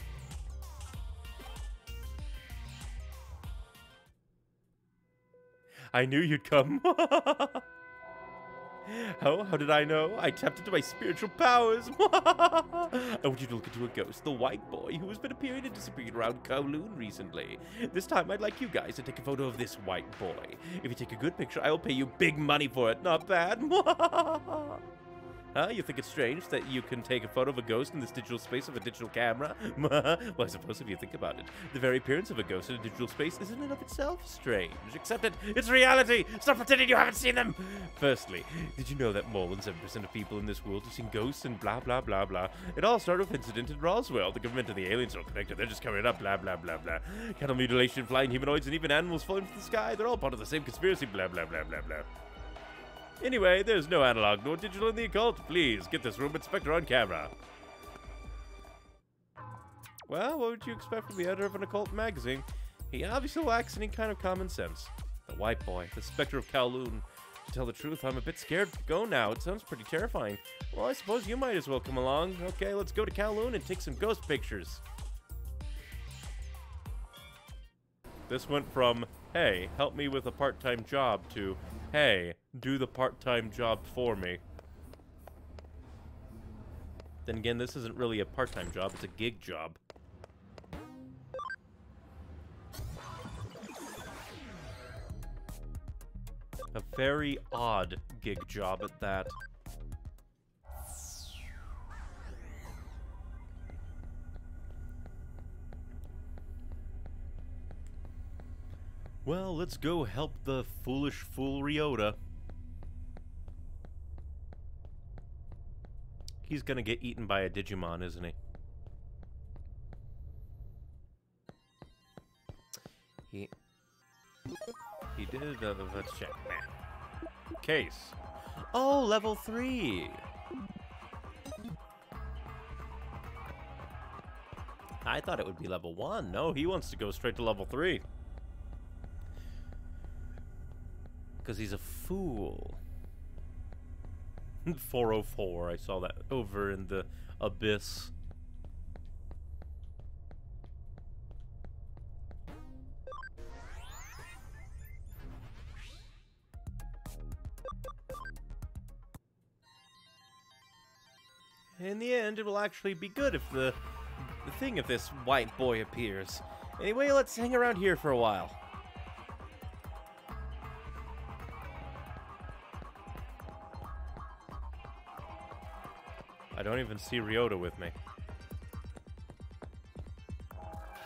I knew you'd come. How? How did I know? I tapped into my spiritual powers. I want you to look into a ghost, the white boy who has been appearing and disappearing around Kowloon recently. This time, I'd like you guys to take a photo of this white boy. If you take a good picture, I'll pay you big money for it. Not bad. Huh? You think it's strange that you can take a photo of a ghost in this digital space of a digital camera? Well, I suppose if you think about it, the very appearance of a ghost in a digital space isn't in and of itself strange. Except it, it's reality! Stop pretending you haven't seen them! Firstly, did you know that more than seven percent of people in this world have seen ghosts and blah blah blah blah? It all started with an incident in Roswell. The government and the aliens are all connected. They're just covering it up, blah blah blah blah. Cattle mutilation, flying humanoids, and even animals falling from the sky. They're all part of the same conspiracy, blah blah blah blah blah. Anyway, there's no analog nor digital in the occult. Please, get this room inspector on camera. Well, what would you expect from the editor of an occult magazine? He obviously lacks any kind of common sense. The white boy, the specter of Kowloon. To tell the truth, I'm a bit scared to go now. It sounds pretty terrifying. Well, I suppose you might as well come along. Okay, let's go to Kowloon and take some ghost pictures. This went from, hey, help me with a part-time job, to, hey, do the part-time job for me. Then again, this isn't really a part-time job, it's a gig job. A very odd gig job at that. Well, let's go help the foolish fool Ryota. He's gonna get eaten by a Digimon, isn't he? He... He did... Uh, let's check. Case. Oh, level three! I thought it would be level one. No, he wants to go straight to level three. Because he's a fool. four oh four, I saw that over in the abyss. In the end, it will actually be good if the, the thing of this white boy appears. Anyway, let's hang around here for a while. I don't even see Ryota with me.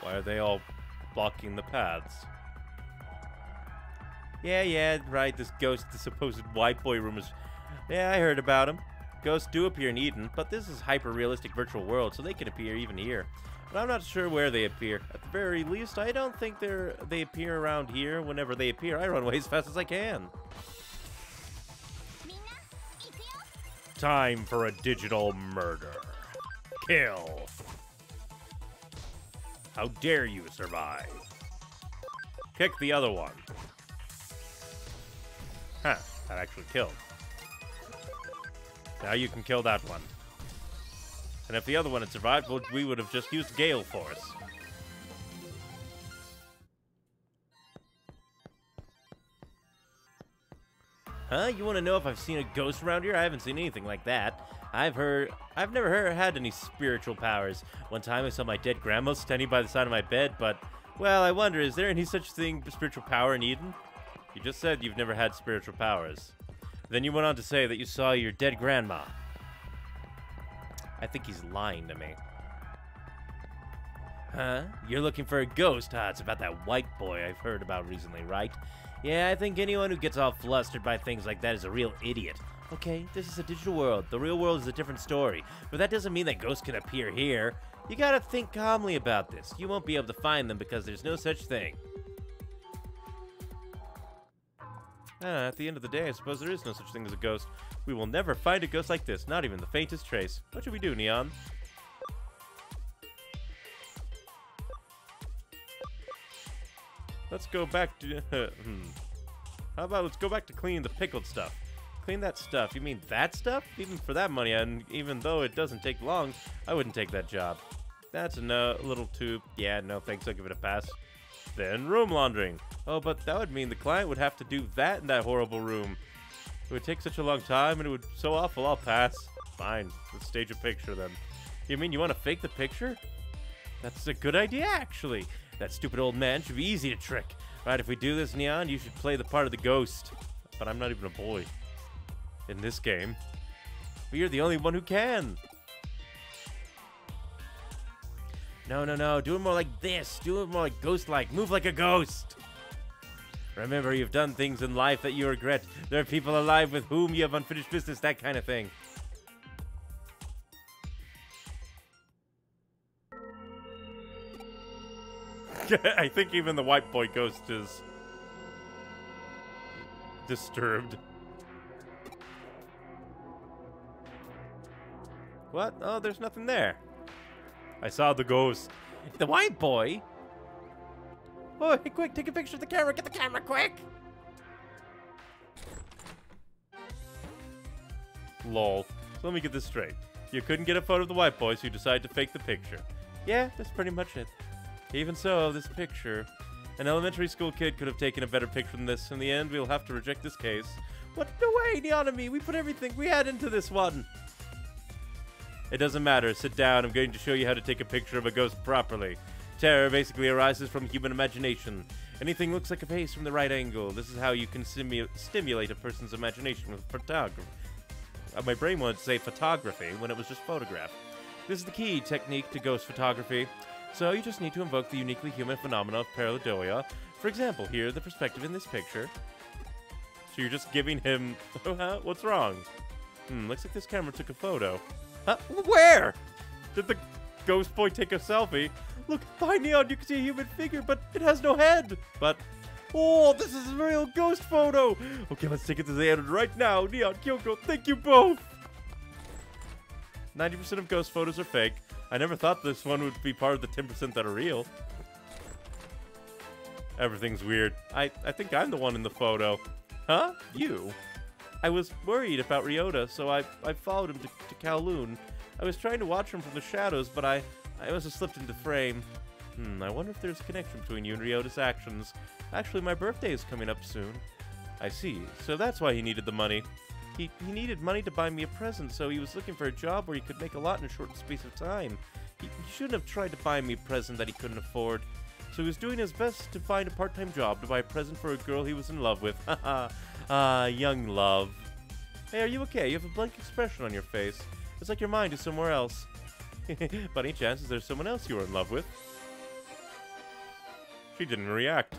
Why are they all blocking the paths? Yeah, yeah, right, this ghost, the supposed white boy rumors. Yeah, I heard about him. Ghosts do appear in Eden, but this is hyper-realistic virtual world, so they can appear even here. But I'm not sure where they appear. At the very least, I don't think they're they appear around here. Whenever they appear, I run away as fast as I can. Time for a digital murder. Kill. How dare you survive? Kick the other one. Huh, that actually killed. Now you can kill that one. And if the other one had survived, we would have just used Gale Force. Huh? You want to know if I've seen a ghost around here? I haven't seen anything like that. I've heard... I've never heard, had any spiritual powers. One time I saw my dead grandma standing by the side of my bed, but... Well, I wonder, is there any such thing, spiritual power in Eden? You just said you've never had spiritual powers. Then you went on to say that you saw your dead grandma. I think he's lying to me. Huh? You're looking for a ghost, huh? It's about that white boy I've heard about recently, right? Yeah, I think anyone who gets all flustered by things like that is a real idiot. Okay, this is a digital world. The real world is a different story. But that doesn't mean that ghosts can appear here. You gotta think calmly about this. You won't be able to find them because there's no such thing. Uh, at the end of the day, I suppose there is no such thing as a ghost. We will never find a ghost like this, not even the faintest trace. What should we do, Neon? Let's go back to... hmm. How about let's go back to cleaning the pickled stuff. Clean that stuff. You mean that stuff? Even for that money, and even though it doesn't take long, I wouldn't take that job. That's a no, little too... Yeah, no thanks, I'll give it a pass. Then room laundering. Oh, but that would mean the client would have to do that in that horrible room. It would take such a long time, and it would be so awful. I'll pass. Fine. Let's stage a picture, then. You mean you want to fake the picture? That's a good idea, actually. That stupid old man should be easy to trick. Right, if we do this, Neon, you should play the part of the ghost. But I'm not even a boy. In this game. But you're the only one who can. No, no, no. Do it more like this. Do it more like ghost-like. Move like a ghost. Remember, you've done things in life that you regret. There are people alive with whom you have unfinished business, that kind of thing. I think even the white boy ghost is disturbed. What? Oh, there's nothing there. I saw the ghost. The white boy? Oh, hey, quick, take a picture of the camera. Get the camera, quick! Lol. So let me get this straight. You couldn't get a photo of the white boy, so you decided to fake the picture. Yeah, that's pretty much it. Even so, this picture... An elementary school kid could have taken a better picture than this. In the end, we'll have to reject this case. What? No way, Neon and me! We put everything we had into this one! It doesn't matter. Sit down. I'm going to show you how to take a picture of a ghost properly. Terror basically arises from human imagination. Anything looks like a face from the right angle. This is how you can simu stimulate a person's imagination with photography. Uh, my brain wanted to say photography when it was just photograph. This is the key technique to ghost photography. So you just need to invoke the uniquely human phenomena of pareidolia. For example, here, the perspective in this picture. So you're just giving him... What's wrong? Hmm, looks like this camera took a photo. Huh? Where? Did the ghost boy take a selfie? Look, behind Neon, you can see a human figure, but it has no head. But, oh, this is a real ghost photo. Okay, let's take it to the end right now. Neon, Kyoko, thank you both. ninety percent of ghost photos are fake. I never thought this one would be part of the ten percent that are real. Everything's weird. I, I think I'm the one in the photo. Huh? You? I was worried about Ryota, so I, I followed him to, to Kowloon. I was trying to watch him from the shadows, but I, I must have slipped into frame. Hmm, I wonder if there's a connection between you and Ryota's actions. Actually, my birthday is coming up soon. I see. So that's why he needed the money. He, he needed money to buy me a present, so he was looking for a job where he could make a lot in a short space of time. He, he shouldn't have tried to buy me a present that he couldn't afford. So he was doing his best to find a part-time job to buy a present for a girl he was in love with. Haha. Ah, young love. Hey, are you okay? You have a blank expression on your face. It's like your mind is somewhere else. By any chance, is there someone else you were in love with? She didn't react.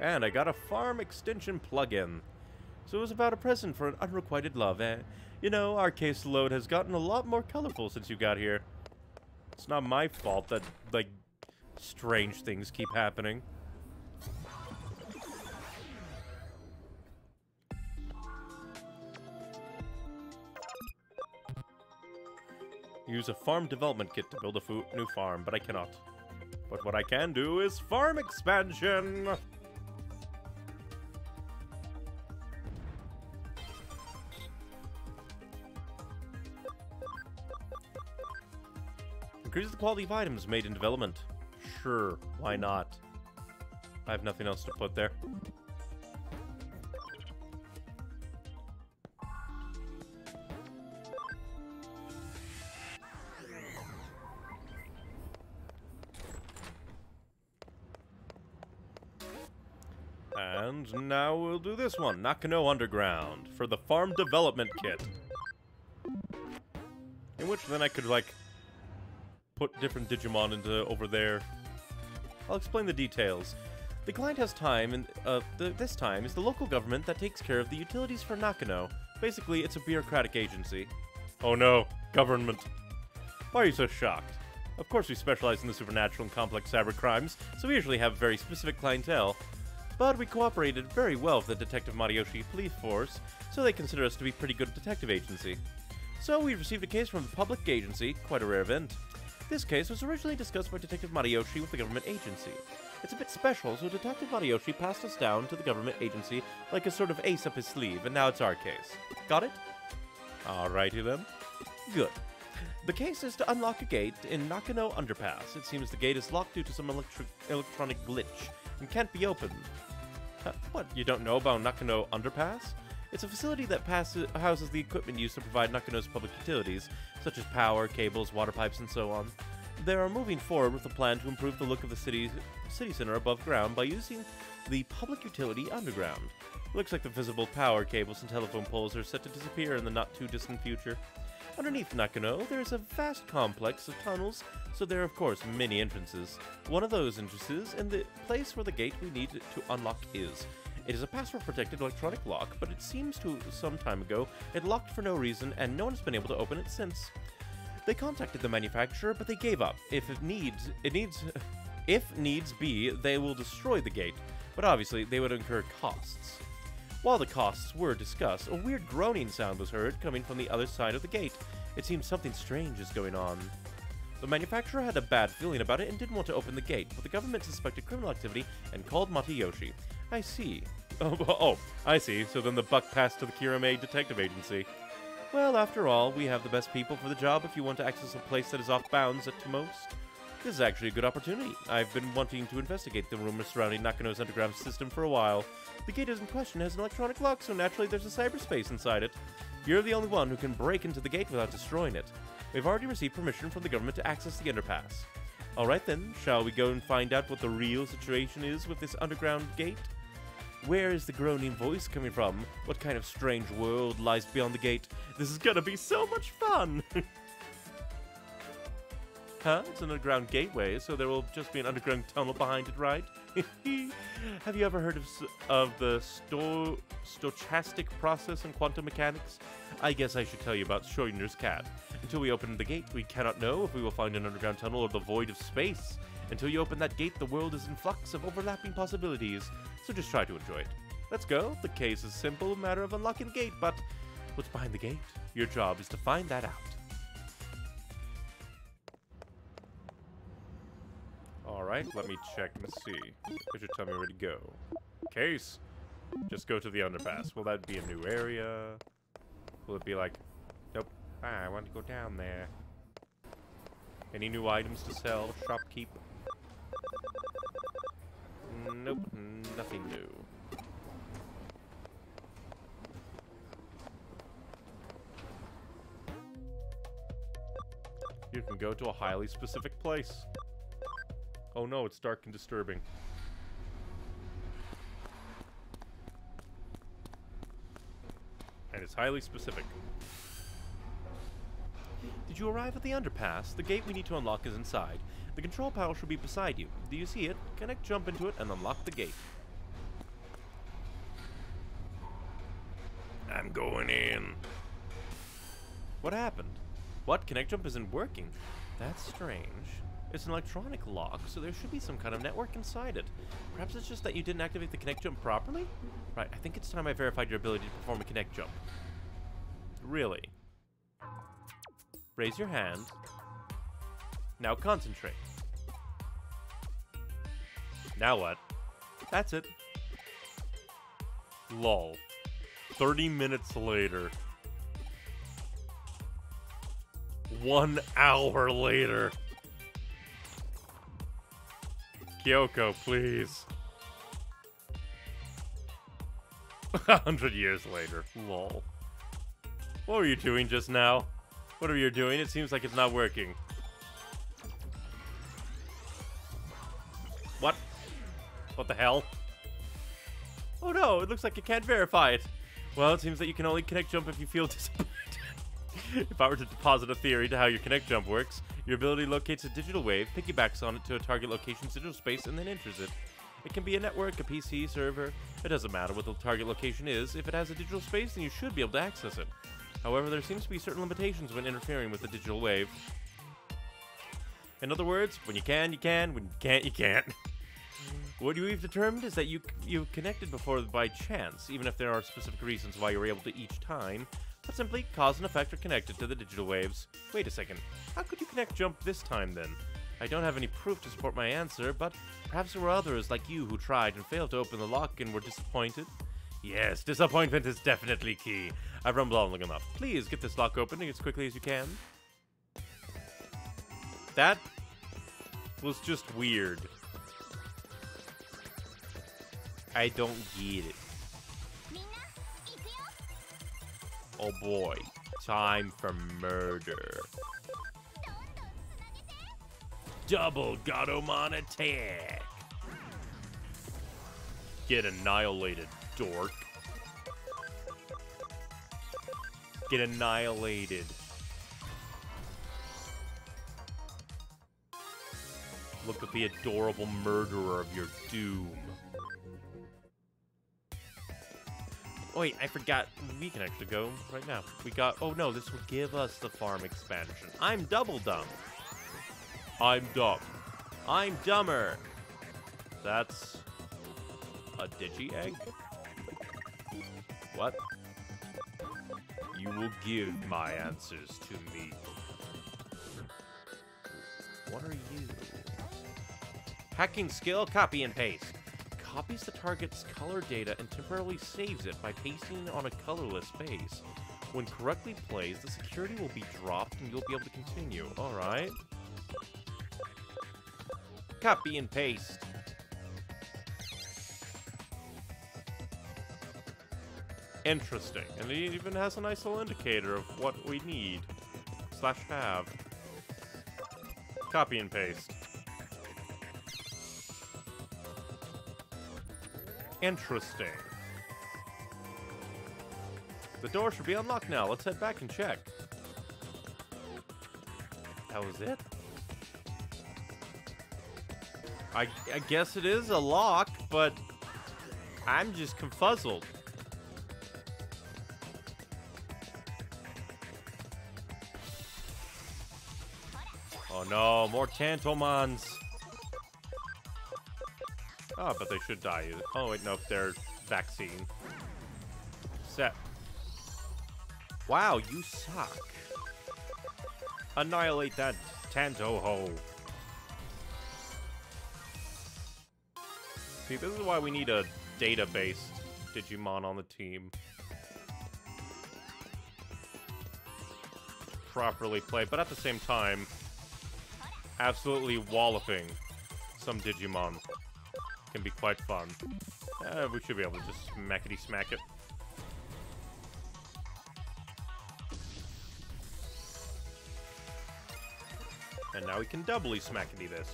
And I got a farm extension plug-in. So it was about a present for an unrequited love. Eh? You know, our caseload has gotten a lot more colorful since you got here. It's not my fault that, like, strange things keep happening. Use a farm development kit to build a fo- new farm, but I cannot. But what I can do is farm expansion! Increase the quality of items made in development. Sure, why not? I have nothing else to put there. And now we'll do this one, Nakano Underground, for the farm development kit. In which then I could, like, put different Digimon into over there. I'll explain the details. The client has time, and uh, the, this time is the local government that takes care of the utilities for Nakano. Basically, it's a bureaucratic agency. Oh no, government. Why are you so shocked? Of course we specialize in the supernatural and complex cyber crimes, so we usually have very specific clientele. But we cooperated very well with the Detective Matayoshi police force, so they consider us to be a pretty good detective agency. So we received a case from the public agency, quite a rare event. This case was originally discussed by Detective Matayoshi with the government agency. It's a bit special, so Detective Matayoshi passed us down to the government agency like a sort of ace up his sleeve, and now it's our case. Got it? Alrighty then. Good. The case is to unlock a gate in Nakano Underpass. It seems the gate is locked due to some electric electronic glitch and can't be opened. Huh, what, you don't know about Nakano Underpass? It's a facility that passes, houses the equipment used to provide Nakano's public utilities, such as power, cables, water pipes, and so on. They are moving forward with a plan to improve the look of the city, city center above ground by using the public utility underground. It looks like the visible power cables and telephone poles are set to disappear in the not-too-distant future. Underneath Nakano, there is a vast complex of tunnels, so there are, of course, many entrances. One of those entrances in the place where the gate we need to unlock is. It is a password-protected electronic lock, but it seems to, some time ago, it locked for no reason, and no one has been able to open it since. They contacted the manufacturer, but they gave up. If it needs, it needs, if needs be, they will destroy the gate, but obviously they would incur costs. While the costs were discussed, a weird groaning sound was heard coming from the other side of the gate. It seems something strange is going on. The manufacturer had a bad feeling about it and didn't want to open the gate, but the government suspected criminal activity and called Matayoshi. I see. Oh, oh, I see. So then the buck passed to the Kirame Detective Agency. Well, after all, we have the best people for the job if you want to access a place that is off-bounds at most. This is actually a good opportunity. I've been wanting to investigate the rumors surrounding Nakano's underground system for a while. The gate in question has an electronic lock, so naturally there's a cyberspace inside it. You're the only one who can break into the gate without destroying it. We've already received permission from the government to access the underpass. Alright then, shall we go and find out what the real situation is with this underground gate? Where is the groaning voice coming from? What kind of strange world lies beyond the gate? This is gonna be so much fun! Huh? It's an underground gateway, so there will just be an underground tunnel behind it, right? Have you ever heard of, of the sto stochastic process in quantum mechanics? I guess I should tell you about Schrodinger's cat. Until we open the gate, we cannot know if we will find an underground tunnel or the void of space. Until you open that gate, the world is in flux of overlapping possibilities, so just try to enjoy it. Let's go. The case is simple, a matter of unlocking the gate, but what's behind the gate? Your job is to find that out. Alright, let me check and see. It should tell me where to go. Case! Just go to the underpass. Will that be a new area? Will it be like... Nope. Ah, I want to go down there. Any new items to sell? Shopkeep? Nope. Nothing new. You can go to a highly specific place. Oh no, it's dark and disturbing. And it's highly specific. Did you arrive at the underpass? The gate we need to unlock is inside. The control panel should be beside you. Do you see it? Connect, jump into it, and unlock the gate. I'm going in. What happened? What? Connect jump isn't working. That's strange. It's an electronic lock, so there should be some kind of network inside it. Perhaps it's just that you didn't activate the connect jump properly? Right, I think it's time I verified your ability to perform a connect jump. Really? Raise your hand. Now concentrate. Now what? That's it. Lol. thirty minutes later. One hour later. Kyoko, please. A hundred years later. Lol. What were you doing just now? Whatever you're doing, it seems like it's not working. What? What the hell? Oh no, it looks like you can't verify it. Well, it seems that you can only connect jump if you feel disappointed. If I were to deposit a theory to how your connect jump works, your ability locates a digital wave, piggybacks on it to a target location's digital space, and then enters it. It can be a network, a P C, server. It doesn't matter what the target location is. If it has a digital space, then you should be able to access it. However, there seems to be certain limitations when interfering with the digital wave. In other words, when you can, you can. When you can't, you can't. What we've determined is that you you connected before by chance, even if there are specific reasons why you were able to each time. But simply, cause and effect are connected to the digital waves. Wait a second, how could you connect jump this time then? I don't have any proof to support my answer, but perhaps there were others like you who tried and failed to open the lock and were disappointed? Yes, disappointment is definitely key. I've rumbled on long enough. Please get this lock opening as quickly as you can. That was just weird. I don't get it. Oh boy, time for murder. Double Gatomon attack. Get annihilated, dork. Get annihilated. Look at the adorable murderer of your doom. Wait, I forgot. We can actually go right now. We got... Oh, no, this will give us the farm expansion. I'm double dumb. I'm dumb. I'm dumber. That's... a digi-egg? What? You will give my answers to me. What are you? Hacking skill, copy and paste. Copies the target's color data and temporarily saves it by pasting it on a colorless base. When correctly placed, the security will be dropped and you'll be able to continue. Alright. Copy and paste. Interesting. And it even has a nice little indicator of what we need. Slash have. Copy and paste. Interesting. The door should be unlocked now. Let's head back and check. That was it? I, I guess it is a lock, but I'm just confuzzled. Oh no, more Tantomons. Oh, but they should die. Oh, wait, nope, they're vaccine. Set. Wow, you suck. Annihilate that Tantoho. See, this is why we need a database Digimon on the team. Properly played, but at the same time, absolutely walloping some Digimon can be quite fun. Uh, we should be able to just smackety smack it. And now we can doubly smackety this.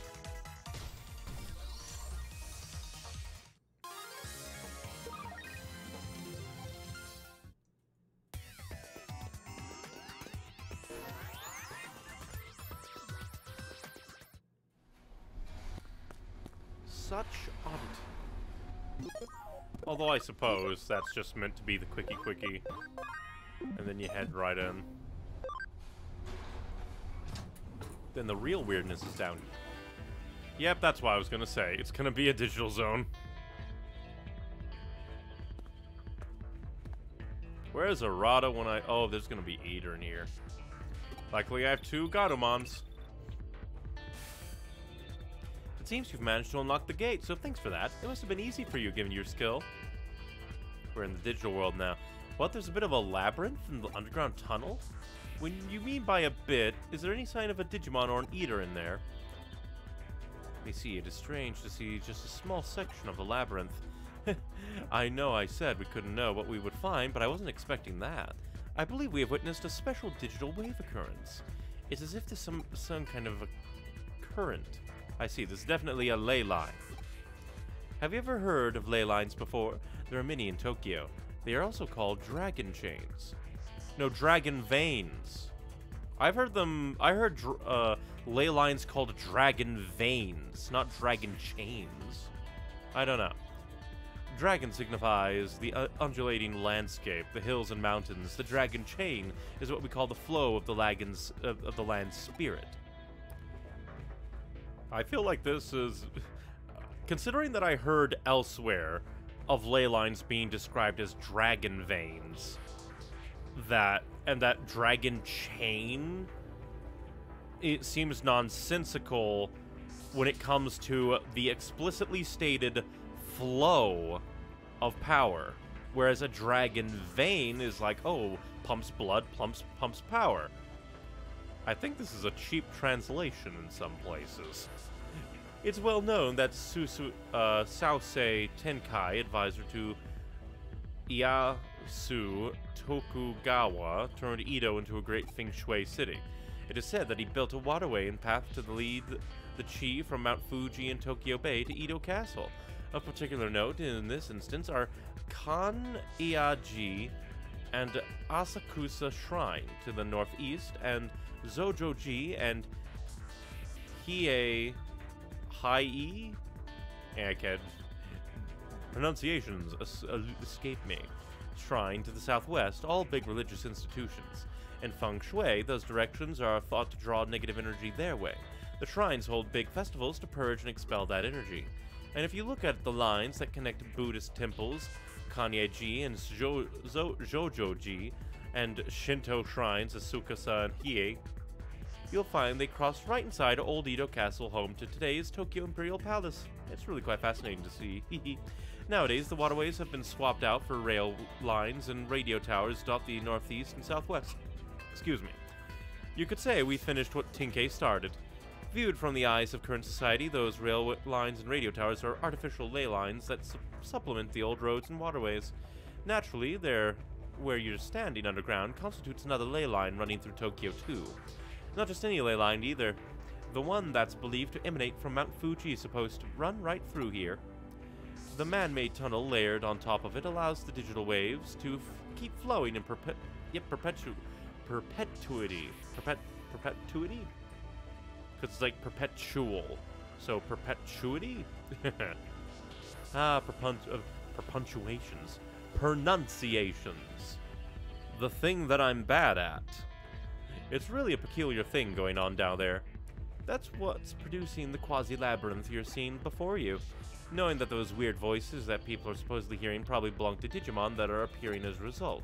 Such oddity. Although I suppose that's just meant to be the quickie quickie. And then you head right in. Then the real weirdness is down here. Yep, that's what I was gonna say. It's gonna be a digital zone. Where is Arata when I... Oh, there's gonna be Eater in here. Luckily, I have two Gatomons. It seems you've managed to unlock the gate, so thanks for that. It must have been easy for you, given your skill. We're in the digital world now. What, there's a bit of a labyrinth in the underground tunnel? When you mean by a bit, is there any sign of a Digimon or an Eater in there? Let me see, it is strange to see just a small section of the labyrinth. I know I said we couldn't know what we would find, but I wasn't expecting that. I believe we have witnessed a special digital wave occurrence. It's as if there's some, some kind of a current. I see, there's definitely a ley line. Have you ever heard of ley lines before? There are many in Tokyo. They are also called dragon chains. No, dragon veins. I've heard them... I heard uh, ley lines called dragon veins, not dragon chains. I don't know. Dragon signifies the uh, undulating landscape, the hills and mountains. The dragon chain is what we call the flow of the, lagons, uh, of the land's spirit. I feel like this is... Considering that I heard elsewhere of ley lines being described as dragon veins... That and that dragon chain, it seems nonsensical when it comes to the explicitly stated flow of power, whereas a dragon vein is like, oh, pumps blood, pumps pumps power. I think this is a cheap translation in some places. It's well known that Susu, uh, Sausei Tenkai, advisor to Ia Su Tokugawa, turned Edo into a great feng shui city. It is said that he built a waterway and path to lead the chi from Mount Fuji and Tokyo Bay to Edo Castle. Of particular note in this instance are Kan Iaji and Asakusa Shrine to the northeast, and Zojoji and Hiei Hai. I can't. Pronunciations escape me. Shrine to the southwest, all big religious institutions. In feng shui, those directions are thought to draw negative energy their way. The shrines hold big festivals to purge and expel that energy. And if you look at the lines that connect Buddhist temples, Kanyeji and Jojoji, and Shinto shrines, Asukasa and Hiei, you'll find they cross right inside Old Edo Castle, home to today's Tokyo Imperial Palace. It's really quite fascinating to see. Nowadays, the waterways have been swapped out for rail lines, and radio towers dot the northeast and southwest. Excuse me. You could say we finished what Tenkei started. Viewed from the eyes of current society, those rail lines and radio towers are artificial ley lines that su supplement the old roads and waterways. Naturally, there, where you're standing underground constitutes another ley line running through Tokyo too. Not just any ley line either. The one that's believed to emanate from Mount Fuji is supposed to run right through here. The man-made tunnel layered on top of it allows the digital waves to f keep flowing in perpe yep, perpetu perpetuity. Perpet perpetuity? Because it's like perpetual. So perpetuity? ah, perpun uh, perpunctuations. Pronunciations. The thing that I'm bad at. It's really a peculiar thing going on down there. That's what's producing the quasi-labyrinth you're seeing before you. knowing that those weird voices that people are supposedly hearing probably belong to Digimon that are appearing as a result.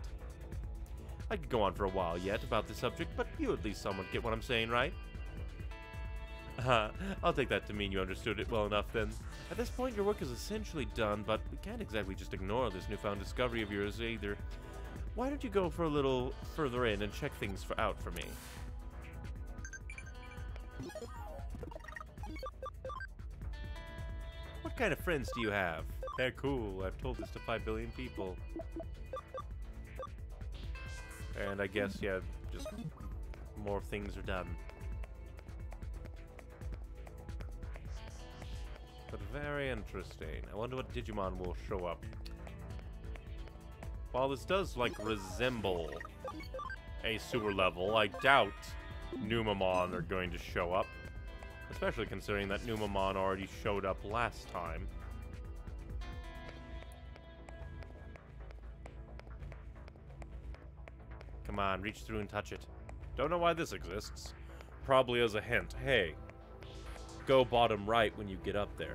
I could go on for a while yet about this subject, but you at least somewhat get what I'm saying, right? Uh, I'll take that to mean you understood it well enough, then. At this point, your work is essentially done, but we can't exactly just ignore this newfound discovery of yours, either. Why don't you go for a little further in and check things for, out for me? What kind of friends do you have? They're cool. I've told this to five billion people. And I guess, yeah, just more things are done. But very interesting. I wonder what Digimon will show up. While this does, like, resemble a sewer level, I doubt Numamon are going to show up. Especially considering that Numamon already showed up last time. Come on, reach through and touch it. Don't know why this exists. Probably as a hint. Hey, go bottom right when you get up there.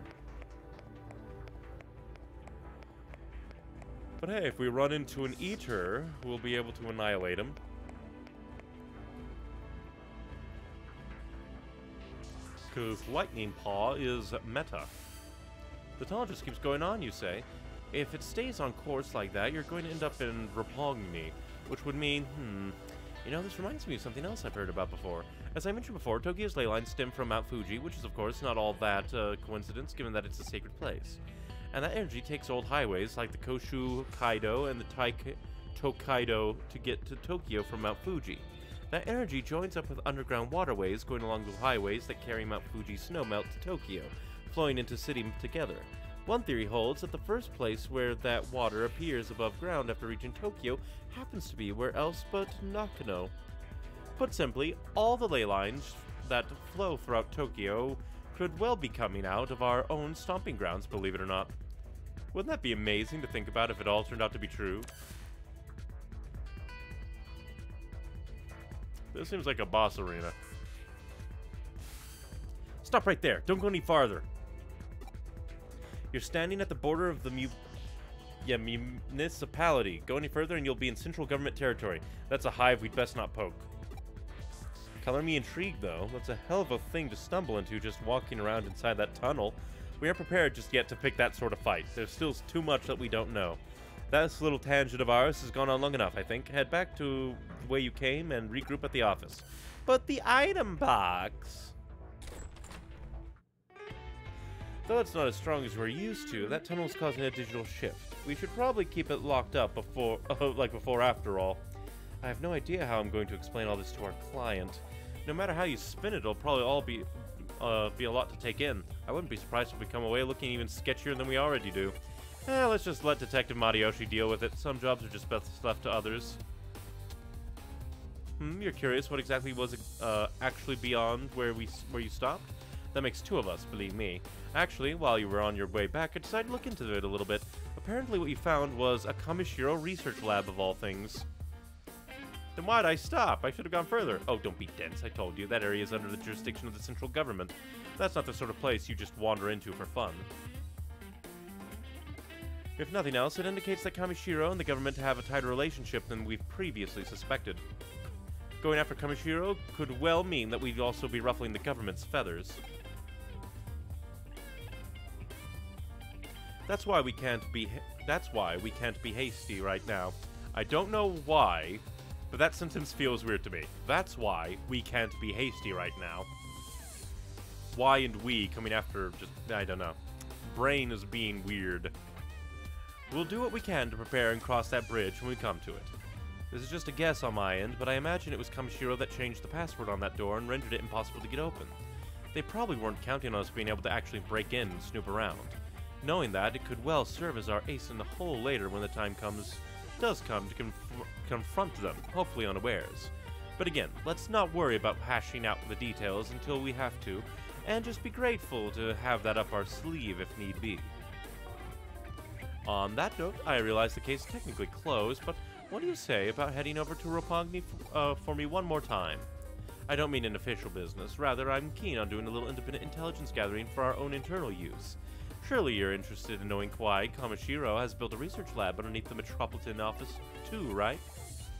But hey, if we run into an eater, we'll be able to annihilate him. Because Lightning Paw is meta. The taunt just keeps going on, you say. If it stays on course like that, you're going to end up in Roppongi, which would mean, hmm... You know, this reminds me of something else I've heard about before. As I mentioned before, Tokyo's ley lines stem from Mount Fuji, which is, of course, not all that uh, coincidence, given that it's a sacred place. And that energy takes old highways like the Koshu Kaido and the Taik Tokaido to get to Tokyo from Mount Fuji. That energy joins up with underground waterways going along the highways that carry Mount Fuji's snowmelt to Tokyo, flowing into city together. One theory holds that the first place where that water appears above ground after reaching Tokyo happens to be where else but Nakano. Put simply, all the ley lines that flow throughout Tokyo could well be coming out of our own stomping grounds, believe it or not. Wouldn't that be amazing to think about if it all turned out to be true? This seems like a boss arena. Stop right there! Don't go any farther! You're standing at the border of the mu yeah, municipality. Go any further and you'll be in central government territory. That's a hive we'd best not poke. Color me intrigued, though. That's a hell of a thing to stumble into just walking around inside that tunnel. We aren't prepared just yet to pick that sort of fight. There's still too much that we don't know. This little tangent of ours has gone on long enough, I think. Head back to the way you came and regroup at the office. But the item box... Though it's not as strong as we're used to, that tunnel's causing a digital shift. We should probably keep it locked up before, uh, like before after all. I have no idea how I'm going to explain all this to our client. No matter how you spin it, it'll probably all be, uh, be a lot to take in. I wouldn't be surprised if we come away looking even sketchier than we already do. Eh, let's just let Detective Matayoshi deal with it. Some jobs are just best left to others. Hmm, you're curious what exactly was uh, actually beyond where we where you stopped? That makes two of us, believe me. Actually, while you were on your way back, I decided to look into it a little bit. Apparently what you found was a Kamishiro research lab of all things. Then why'd I stop? I should have gone further. Oh, don't be dense, I told you. That area is under the jurisdiction of the central government. That's not the sort of place you just wander into for fun. If nothing else, it indicates that Kamishiro and the government have a tighter relationship than we've previously suspected. Going after Kamishiro could well mean that we'd also be ruffling the government's feathers. That's why we can't be. That's why we can't be hasty right now. I don't know why, but that sentence feels weird to me. That's why we can't be hasty right now. Why and we coming after? Just I don't know. Brain is being weird. We'll do what we can to prepare and cross that bridge when we come to it. This is just a guess on my end, but I imagine it was Kamishiro that changed the password on that door and rendered it impossible to get open. They probably weren't counting on us being able to actually break in and snoop around. Knowing that, it could well serve as our ace in the hole later when the time comes, does come to conf confront them, hopefully unawares. But again, let's not worry about hashing out the details until we have to, and just be grateful to have that up our sleeve if need be. On that note, I realize the case is technically closed, but what do you say about heading over to Roppongi uh, for me one more time? I don't mean in official business, rather I'm keen on doing a little independent intelligence gathering for our own internal use. Surely you're interested in knowing why Kamishiro has built a research lab underneath the Metropolitan Office too, right?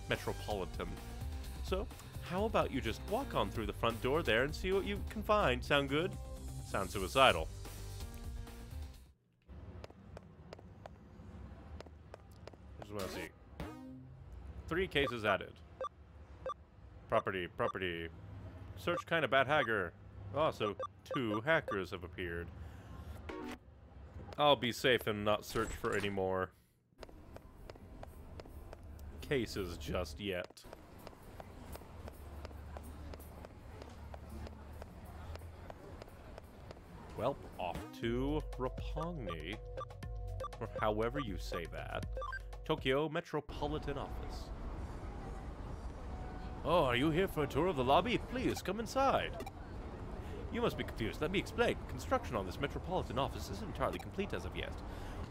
Metropolitan. So, how about you just walk on through the front door there and see what you can find? Sound good? Sounds suicidal. Just wanna see. Three cases added. Property, property. Search kind of bad hacker. Also, two hackers have appeared. I'll be safe and not search for any more cases just yet. Well, off to Roppongi, or however you say that, Tokyo Metropolitan Office. Oh, are you here for a tour of the lobby? Please, come inside. You must be confused. Let me explain. Construction on this Metropolitan Office isn't entirely complete as of yet.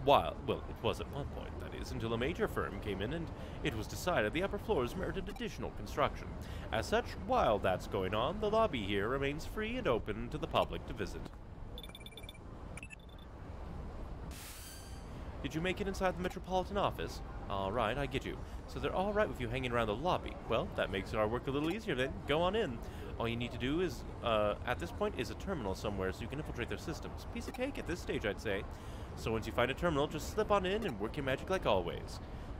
While, well, it was at one point, that is, until a major firm came in and it was decided the upper floors merited additional construction. As such, while that's going on, the lobby here remains free and open to the public to visit. Did you make it inside the Metropolitan Office? Alright, I get you. So they're alright with you hanging around the lobby. Well, that makes our work a little easier then. Go on in. All you need to do is, uh, at this point, is a terminal somewhere so you can infiltrate their systems. Piece of cake at this stage, I'd say. So once you find a terminal, just slip on in and work your magic like always.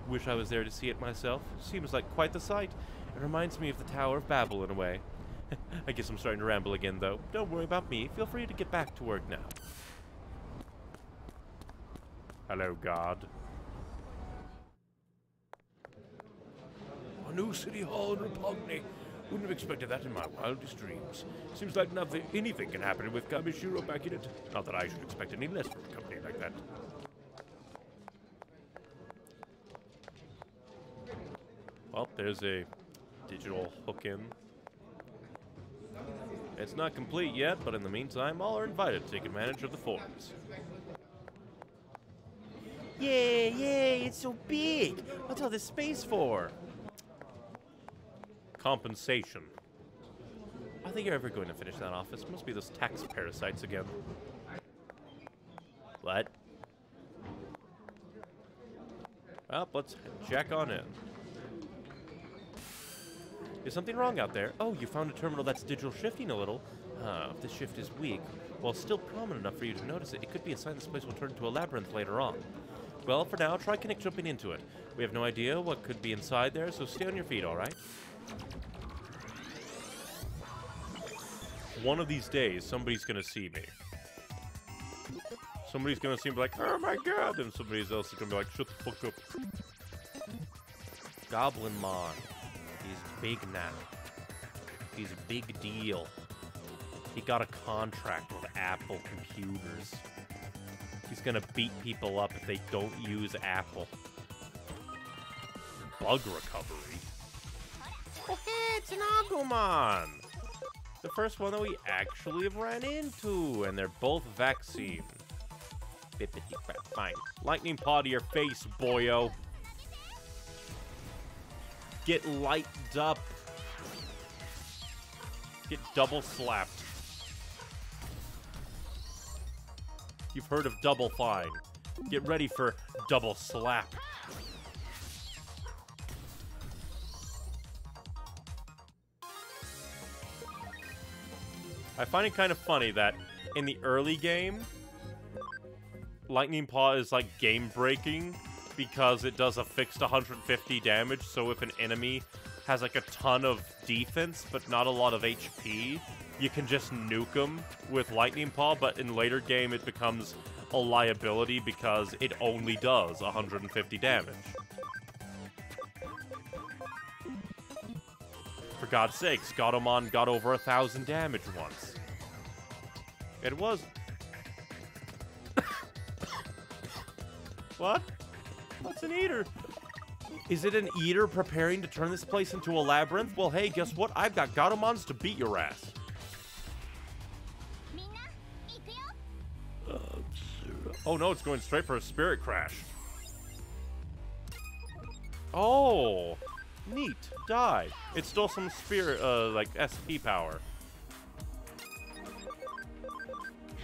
Wish I was there to see it myself. Seems like quite the sight. It reminds me of the Tower of Babel in a way. I guess I'm starting to ramble again, though. Don't worry about me. Feel free to get back to work now. Hello, God. A new city hall in Roppongi. Wouldn't have expected that in my wildest dreams. Seems like nothing, anything can happen with Kamishiro back in it. Not that I should expect any less from a company like that. Well, there's a digital hook-in. It's not complete yet, but in the meantime, all are invited to take advantage of the forms. Yay, yay, it's so big! What's all this space for? Compensation. Are they ever going to finish that office? Must be those tax parasites again. What? Well, let's jack on in. Is something wrong out there? Oh, you found a terminal that's digital shifting a little. Huh, if the shift is weak, while still prominent enough for you to notice it, it could be a sign this place will turn into a labyrinth later on. Well, for now, try connect jumping into it. We have no idea what could be inside there, so stay on your feet, alright? One of these days, somebody's gonna see me. Somebody's gonna see me like, oh my god! And somebody else is gonna be like, shut the fuck up. Goblimon. He's big now. He's a big deal. He got a contract with Apple Computers. He's gonna beat people up if they don't use Apple. Bug recovery. Oh hey, it's an Agumon! The first one that we actually have ran into, and they're both vaccine. Bippity crap, fine. Lightning paw to your face, boyo. Get lighted up. Get double slapped. You've heard of double fine. Get ready for double slap. I find it kind of funny that in the early game, Lightning Paw is like game breaking because it does a fixed one hundred fifty damage. So if an enemy has like a ton of defense but not a lot of H P, you can just nuke them with Lightning Paw, but in later game it becomes a liability because it only does one hundred fifty damage. For God's sakes, Gatomon got over a thousand damage once. It was... What? What's an eater? Is it an eater preparing to turn this place into a labyrinth? Well, hey, guess what? I've got Gatomons to beat your ass. Oh no, it's going straight for a spirit crash. Oh, neat. Die. It's still some spirit, uh, like S P power.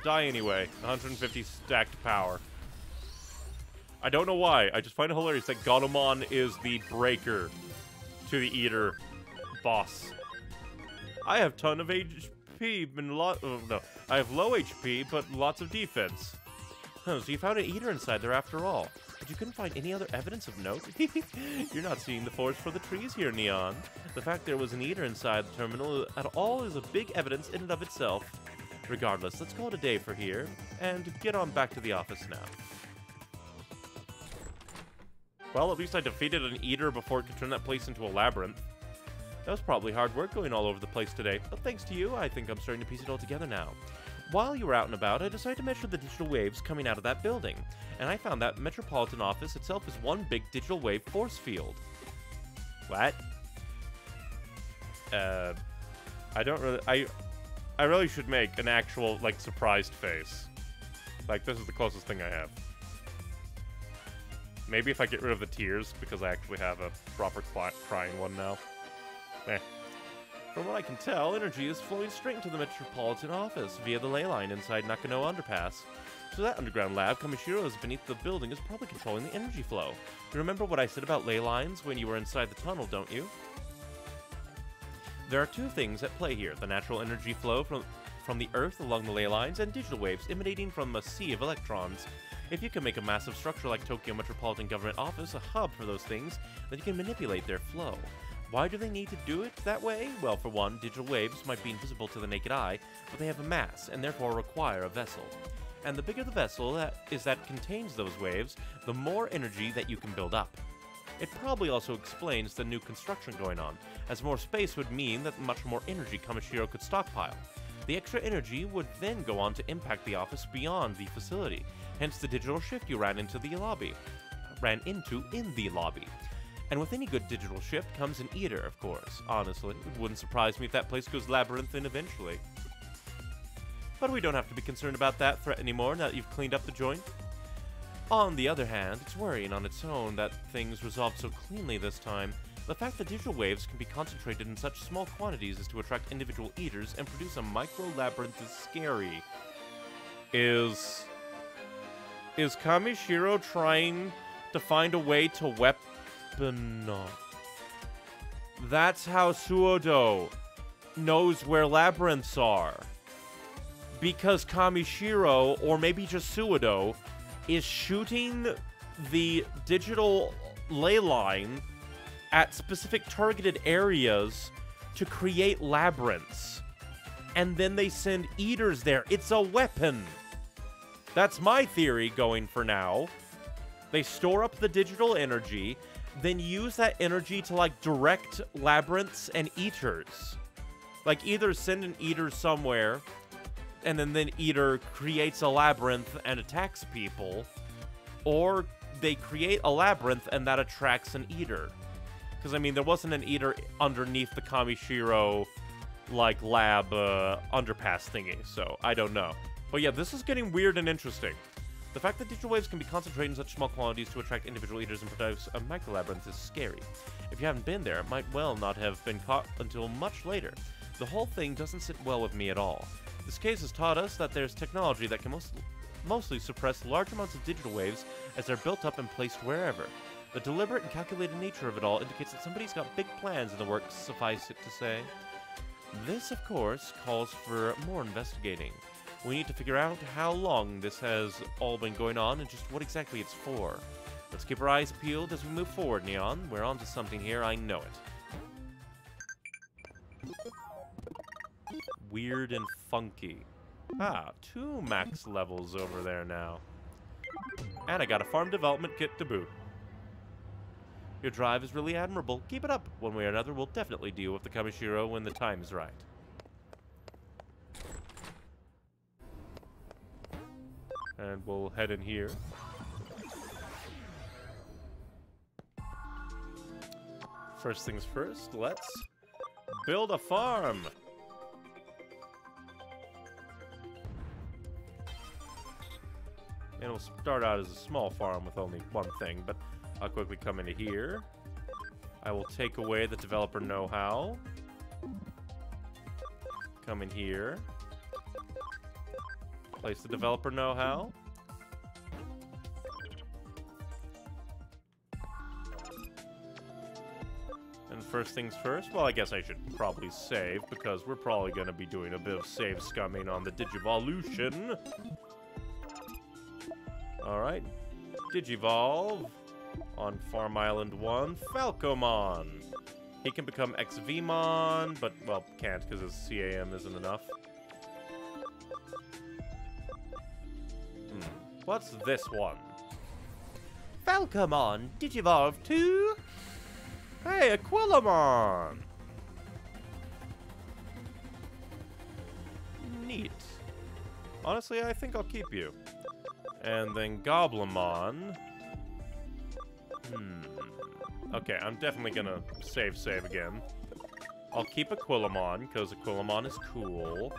die anyway. one hundred fifty stacked power. I don't know why. I just find it hilarious that Gatomon is the breaker to the Eater boss. I have ton of H P, been lot. Oh, no, I have low H P, but lots of defense. Oh, so you found an Eater inside there after all, but you couldn't find any other evidence of note. You're not seeing the forest for the trees here, Neon. The fact there was an Eater inside the terminal at all is a big evidence in and of itself. Regardless, let's call it a day for here and get on back to the office now. Well, at least I defeated an Eater before it could turn that place into a labyrinth. That was probably hard work going all over the place today, but thanks to you, I think I'm starting to piece it all together now. While you were out and about, I decided to measure the digital waves coming out of that building, and I found that Metropolitan Office itself is one big digital wave force field. What? Uh, I don't really, I, I really should make an actual, like, surprised face. Like, this is the closest thing I have. Maybe if I get rid of the tears, because I actually have a proper crying one now. Eh. From what I can tell, energy is flowing straight into the Metropolitan Office via the ley line inside Nakano Underpass. So that underground lab Kamishiro is beneath the building is probably controlling the energy flow. You remember what I said about ley lines when you were inside the tunnel, don't you? There are two things at play here, the natural energy flow from, from the Earth along the ley lines and digital waves emanating from a sea of electrons. If you can make a massive structure like Tokyo Metropolitan Government Office a hub for those things, then you can manipulate their flow. Why do they need to do it that way? Well, for one, digital waves might be invisible to the naked eye, but they have a mass, and therefore require a vessel. And the bigger the vessel that is that contains those waves, the more energy that you can build up. It probably also explains the new construction going on, as more space would mean that much more energy Kamishiro could stockpile. The extra energy would then go on to impact the office beyond the facility, hence the digital shift you ran into the lobby, ran into in the lobby. And with any good digital shift comes an Eater, of course. Honestly, it wouldn't surprise me if that place goes labyrinthine eventually. But we don't have to be concerned about that threat anymore now that you've cleaned up the joint. On the other hand, it's worrying on its own that things resolved so cleanly this time. The fact that digital waves can be concentrated in such small quantities as to attract individual Eaters and produce a micro-labyrinth is scary. Is... Is Kamishiro trying to find a way to weaponize? That's how Suodo knows where labyrinths are. Because Kamishiro, or maybe just Suodo, is shooting the digital ley line at specific targeted areas to create labyrinths. And then they send Eaters there. It's a weapon. That's my theory going for now. They store up the digital energy, then use that energy to, like, direct labyrinths and Eaters. Like, either send an Eater somewhere, and then then Eater creates a labyrinth and attacks people, or they create a labyrinth and that attracts an Eater. Because, I mean, there wasn't an Eater underneath the Kamishiro, like, lab uh, underpass thingy, so I don't know. But yeah, this is getting weird and interesting. The fact that digital waves can be concentrated in such small quantities to attract individual Eaters and produce a micro-labyrinth is scary. If you haven't been there, it might well not have been caught until much later. The whole thing doesn't sit well with me at all. This case has taught us that there's technology that can most, mostly suppress large amounts of digital waves as they're built up and placed wherever. The deliberate and calculated nature of it all indicates that somebody's got big plans in the works, suffice it to say. This, of course, calls for more investigating. We need to figure out how long this has all been going on and just what exactly it's for. Let's keep our eyes peeled as we move forward, Neon. We're onto something here, I know it. Weird and funky. Ah, two max levels over there now. And I got a farm development kit to boot. Your drive is really admirable. Keep it up. One way or another, we'll definitely deal with the Kamishiro when the time is right. And we'll head in here. First things first, let's build a farm. And we'll start out as a small farm with only one thing, but I'll quickly come into here. I will take away the developer know-how. Come in here. Place the developer know how. And first things first, well, I guess I should probably save, because we're probably going to be doing a bit of save scumming on the Digivolution. Alright. Digivolve on Farm Island one, Falcomon. He can become ex-Veemon, but, well, can't, because his C A M isn't enough. Hmm. What's this one? Falcomon, Digivolve to... Hey, Aquilamon! Neat. Honestly, I think I'll keep you. And then Goblimon. Hmm. Okay, I'm definitely gonna save, save again. I'll keep Aquilamon, because Aquilamon is cool.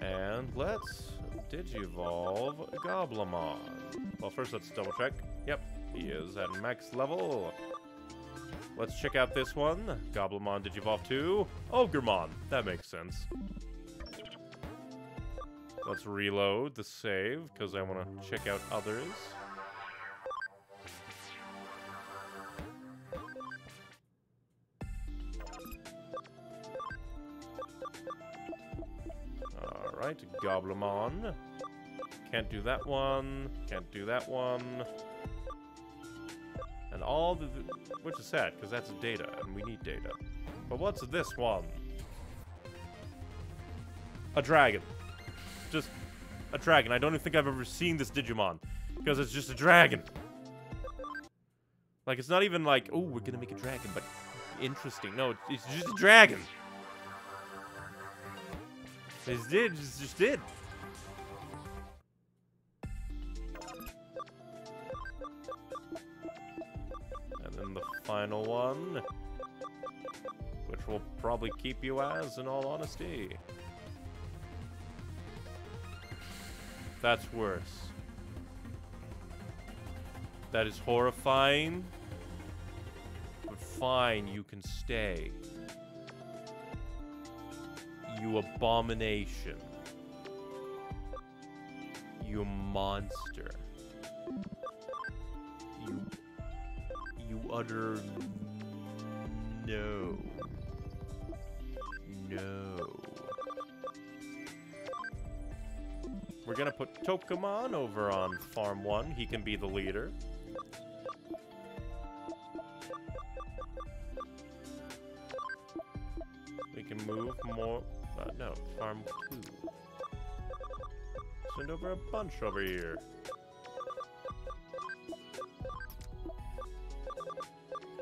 And let's digivolve Goblimon. Well, first let's double check. Yep. He is at max level. Let's check out this one. Goblimon digivolve to Ogremon. That makes sense. Let's reload the save, because I want to check out others. Alright, Goblimon. Can't do that one. Can't do that one. And all the... which is sad, because that's data, and we need data. But what's this one? A dragon. Just a dragon. I don't even think I've ever seen this Digimon, because it's just a dragon. Like, it's not even like, oh, we're going to make a dragon, but interesting. No, it's just a dragon. It's did. It's just did. Final one, which will probably keep you as, in all honesty. That's worse. That is horrifying, but fine, you can stay. You abomination. You monster. You... You utter no. No. We're gonna put Togemon over on Farm one. He can be the leader. We can move more. Uh, no, Farm two. Send over a bunch over here.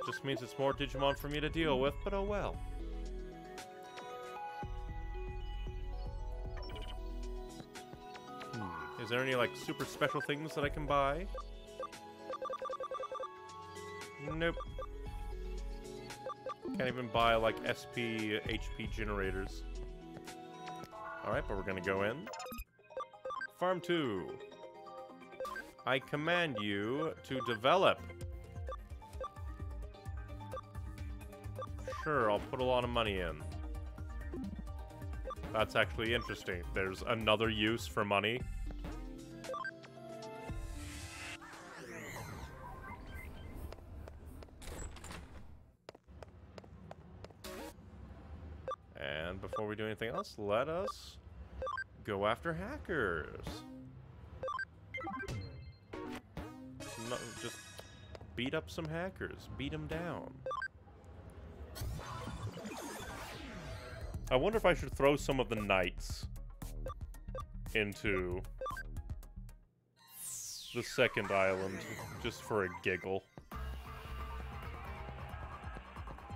Just means it's more Digimon for me to deal with, but oh well. Hmm. Is there any, like, super special things that I can buy? Nope. Can't even buy, like, S P, H P generators. Alright, but we're gonna go in. Farm two. I command you to develop. Sure, I'll put a lot of money in. That's actually interesting. There's another use for money. And before we do anything else, let us go after hackers. No, just beat up some hackers. Beat them down. I wonder if I should throw some of the knights into the second island, just for a giggle.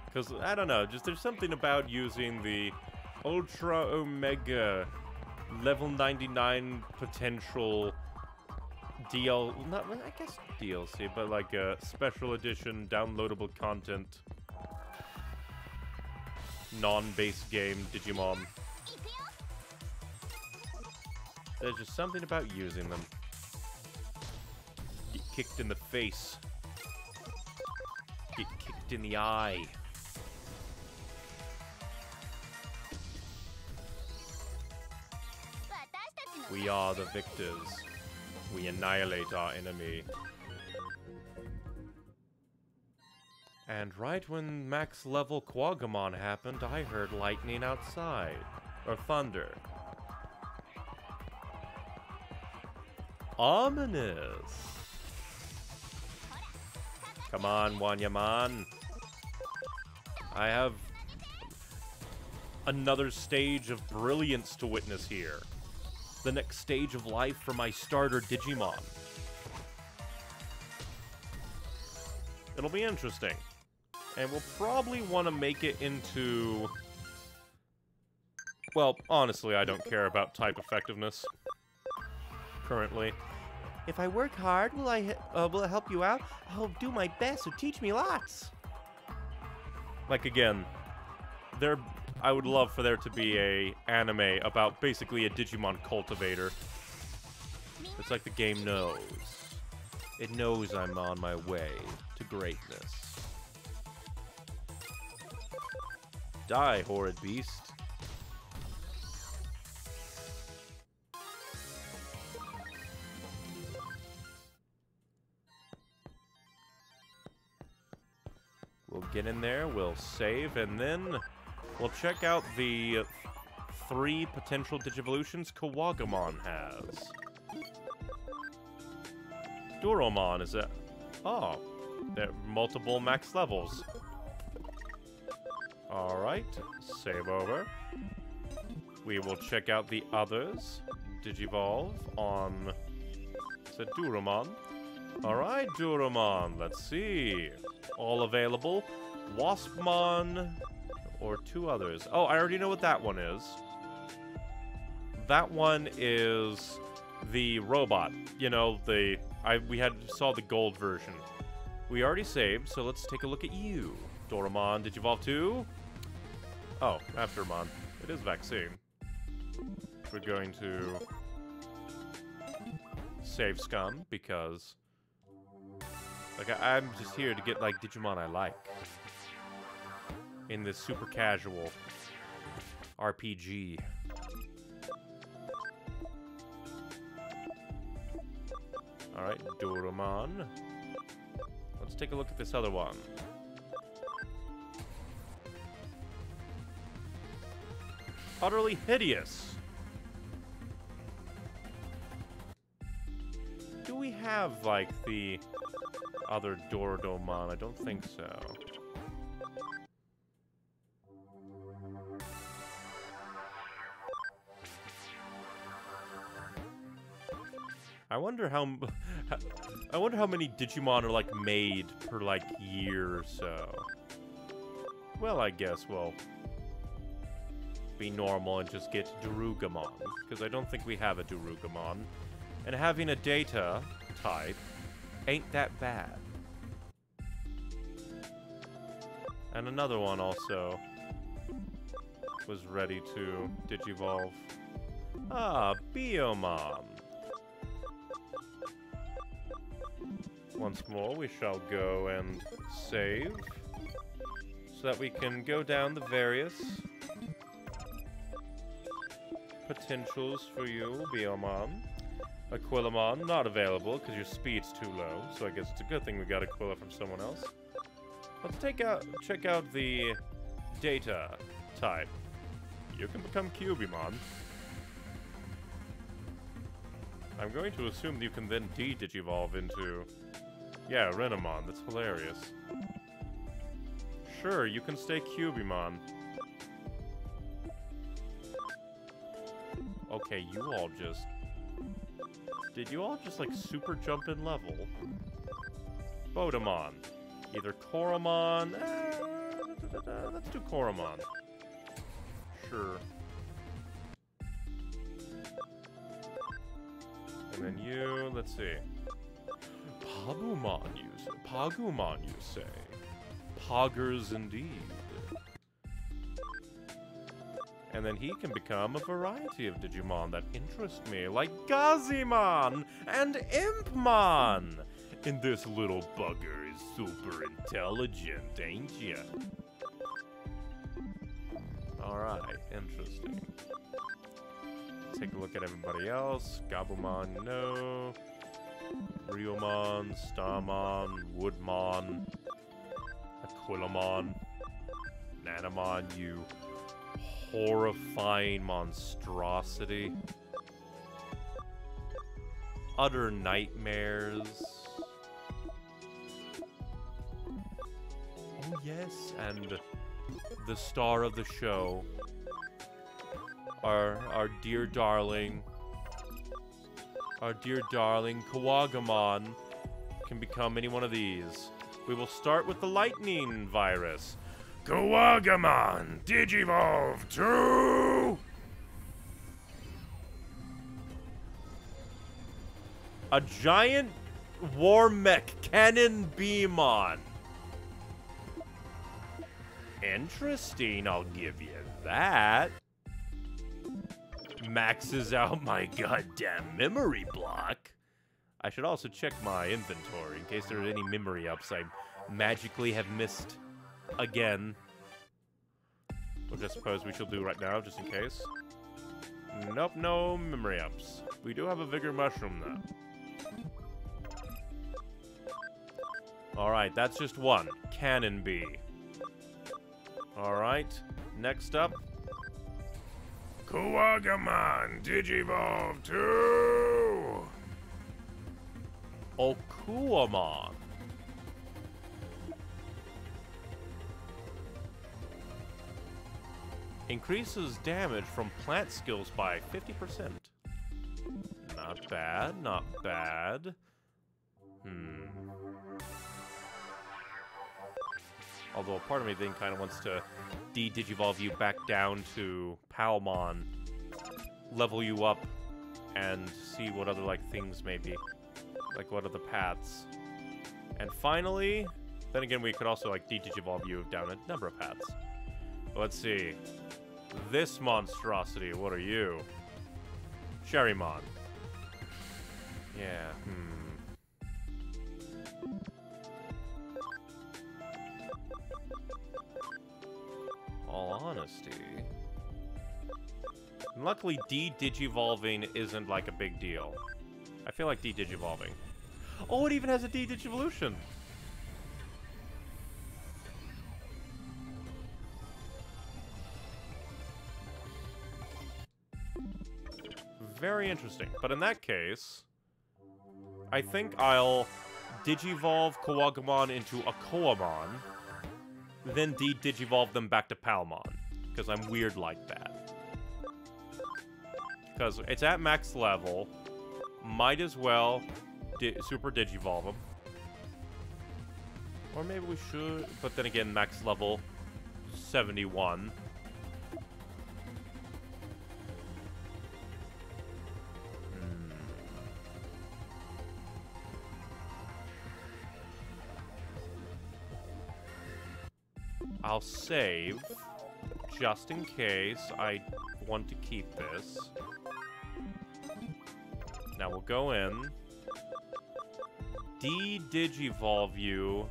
Because, I don't know, just there's something about using the Ultra Omega level ninety-nine potential D L... not, I guess D L C, but like a special edition downloadable content... non-base game Digimon. There's just something about using them. Get kicked in the face. Get kicked in the eye. We are the victors. We annihilate our enemy. And right when max level Kuwagamon happened, I heard lightning outside. Or thunder. Ominous! Come on, Wanyamon. I have another stage of brilliance to witness here. The next stage of life for my starter Digimon. It'll be interesting. And we'll probably want to make it into... Well, honestly, I don't care about type effectiveness. Currently. If I work hard, will I uh, will it help you out? I'll do my best, so teach me lots. Like, again, there, I would love for there to be a anime about basically a Digimon cultivator. It's like the game knows. It knows I'm on my way to greatness. Die, horrid beast. We'll get in there, we'll save, and then we'll check out the three potential Digivolutions Kuwagamon has. Dorumon is it? Oh, there are multiple max levels. Alright, save over. We will check out the others. Digivolve on... Is it Dorumon? Alright, Dorumon, let's see. All available. Waspmon, or two others. Oh, I already know what that one is. That one is the robot. You know, the I we had saw the gold version. We already saved, so let's take a look at you. Dorumon, did you evolve too? Oh, Aftermon. It is vaccine. We're going to save scum because Like, I, I'm just here to get, like, Digimon I like. In this super casual R P G. Alright, Dorumon. Let's take a look at this other one. Utterly hideous! Do we have, like, the... other Dorumon? I don't think so. I wonder how m I wonder how many Digimon are like made per like year or so. Well, I guess we'll be normal and just get Dorugamon, because I don't think we have a Dorugamon. And having a data type ain't that bad. And another one also was ready to digivolve. Ah, Biyomon. Once more, we shall go and save so that we can go down the various potentials for you, Biyomon. Aquilamon, not available, because your speed's too low, so I guess it's a good thing we got Aquila from someone else. Let's take out, check out the data type. You can become Cubimon. I'm going to assume that you can then de-digivolve into... Yeah, Renamon, that's hilarious. Sure, you can stay Cubimon. Okay, you all just... Did you all just, like, super jump in level? Bodamon. Either Koromon... Eh, da, da, da, da. Let's do Koromon. Sure. And then you... Let's see. Pagumon, you say. Pagumon, you say. Poggers, indeed. And then he can become a variety of Digimon that interest me, like Gazimon and Impmon! And this little bugger is super intelligent, ain't ya? Alright, interesting. take a look at everybody else. Gabumon, no. Ryomon, Starmon, Woodmon, Aquilamon, Nanamon, you horrifying monstrosity. Utter nightmares. Oh yes, and the star of the show, our our dear darling, our dear darling Kuwagamon can become any one of these. We will start with the lightning virus. Kuwagamon, Digivolve to a giant war mech cannon Beamon. Interesting, I'll give you that. Maxes out my goddamn memory block. I should also check my inventory in case there are any memory ups I magically have missed again. Which I suppose we shall do right now, just in case. Nope, no memory ups. We do have a Vigor Mushroom, though. Alright, that's just one. Cannon Bee. Alright, next up. Kuwagamon Digivolve to Okuamon. Increases damage from plant skills by fifty percent. Not bad, not bad. Hmm. Although a part of me then kind of wants to de-digivolve you back down to Palmon, level you up, and see what other like things may be, like what other paths. And finally, then again, we could also like de-digivolve you down a number of paths. Let's see. This monstrosity. What are you, Sherrymon? Yeah. Hmm. All honesty. And luckily, de-digivolving isn't like a big deal. I feel like de-digivolving. Oh, it even has a de-digivolution! Very interesting. But in that case, I think I'll digivolve Kuwagamon into a Koamon. Then de-digivolve them back to Palmon, because I'm weird like that. Because it's at max level, might as well di super digivolve them. Or maybe we should, but then again, max level seventy-one. I'll save, just in case I want to keep this. Now we'll go in, de-digivolve you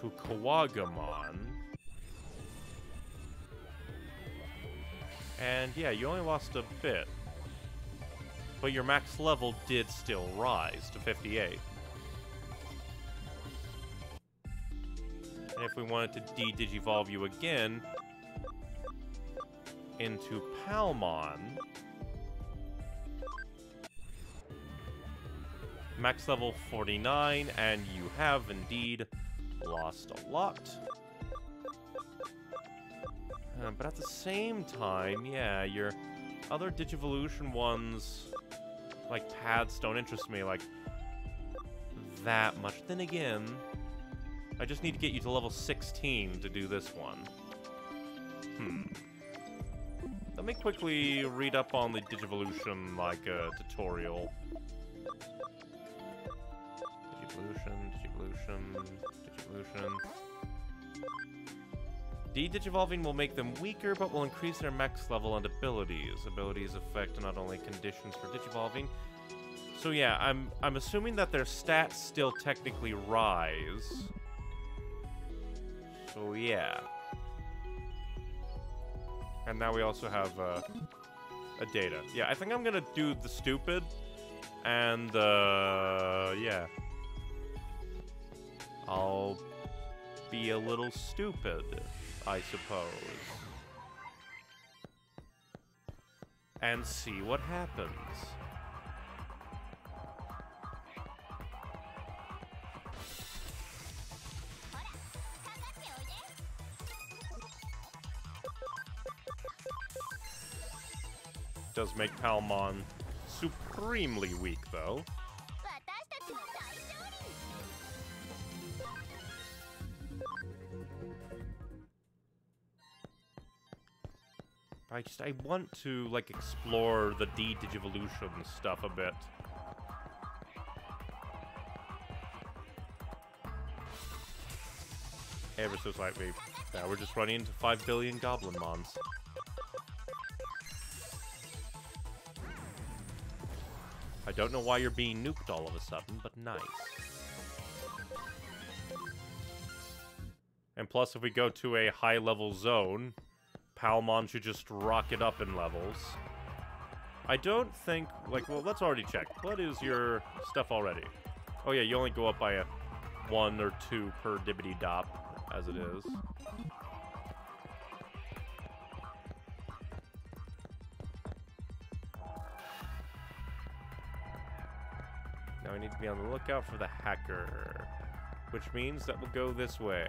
to Kuwagamon. And yeah, you only lost a bit. But your max level did still rise to fifty-eight. And if we wanted to de-digivolve you again into Palmon, max level forty-nine, and you have indeed lost a lot. Uh, but at the same time, yeah, your other digivolution ones, like paths, don't interest me like that much. Then again, I just need to get you to level sixteen to do this one. Hmm. Let me quickly read up on the Digivolution, like, a uh, tutorial. Digivolution, Digivolution, Digivolution. De-digivolving will make them weaker, but will increase their max level and abilities. Abilities affect not only conditions for digivolving. So yeah, I'm, I'm assuming that their stats still technically rise. So yeah. And now we also have uh, A data. Yeah, I think I'm gonna do the stupid and uh yeah. I'll be a little stupid, I suppose. And see what happens. Does make Palmon supremely weak, though. I just, I want to, like, explore the D-Digivolution stuff a bit. Ever so slightly. Now we're just running into five billion Goblimons. I don't know why you're being nuked all of a sudden, but nice. And plus, if we go to a high-level zone, Palmon should just rocket up in levels. I don't think, like, well, let's already check. What is your stuff already? Oh, yeah, you only go up by a one or two per dibbity-dop, as it is. Now we need to be on the lookout for the hacker, which means that we'll go this way.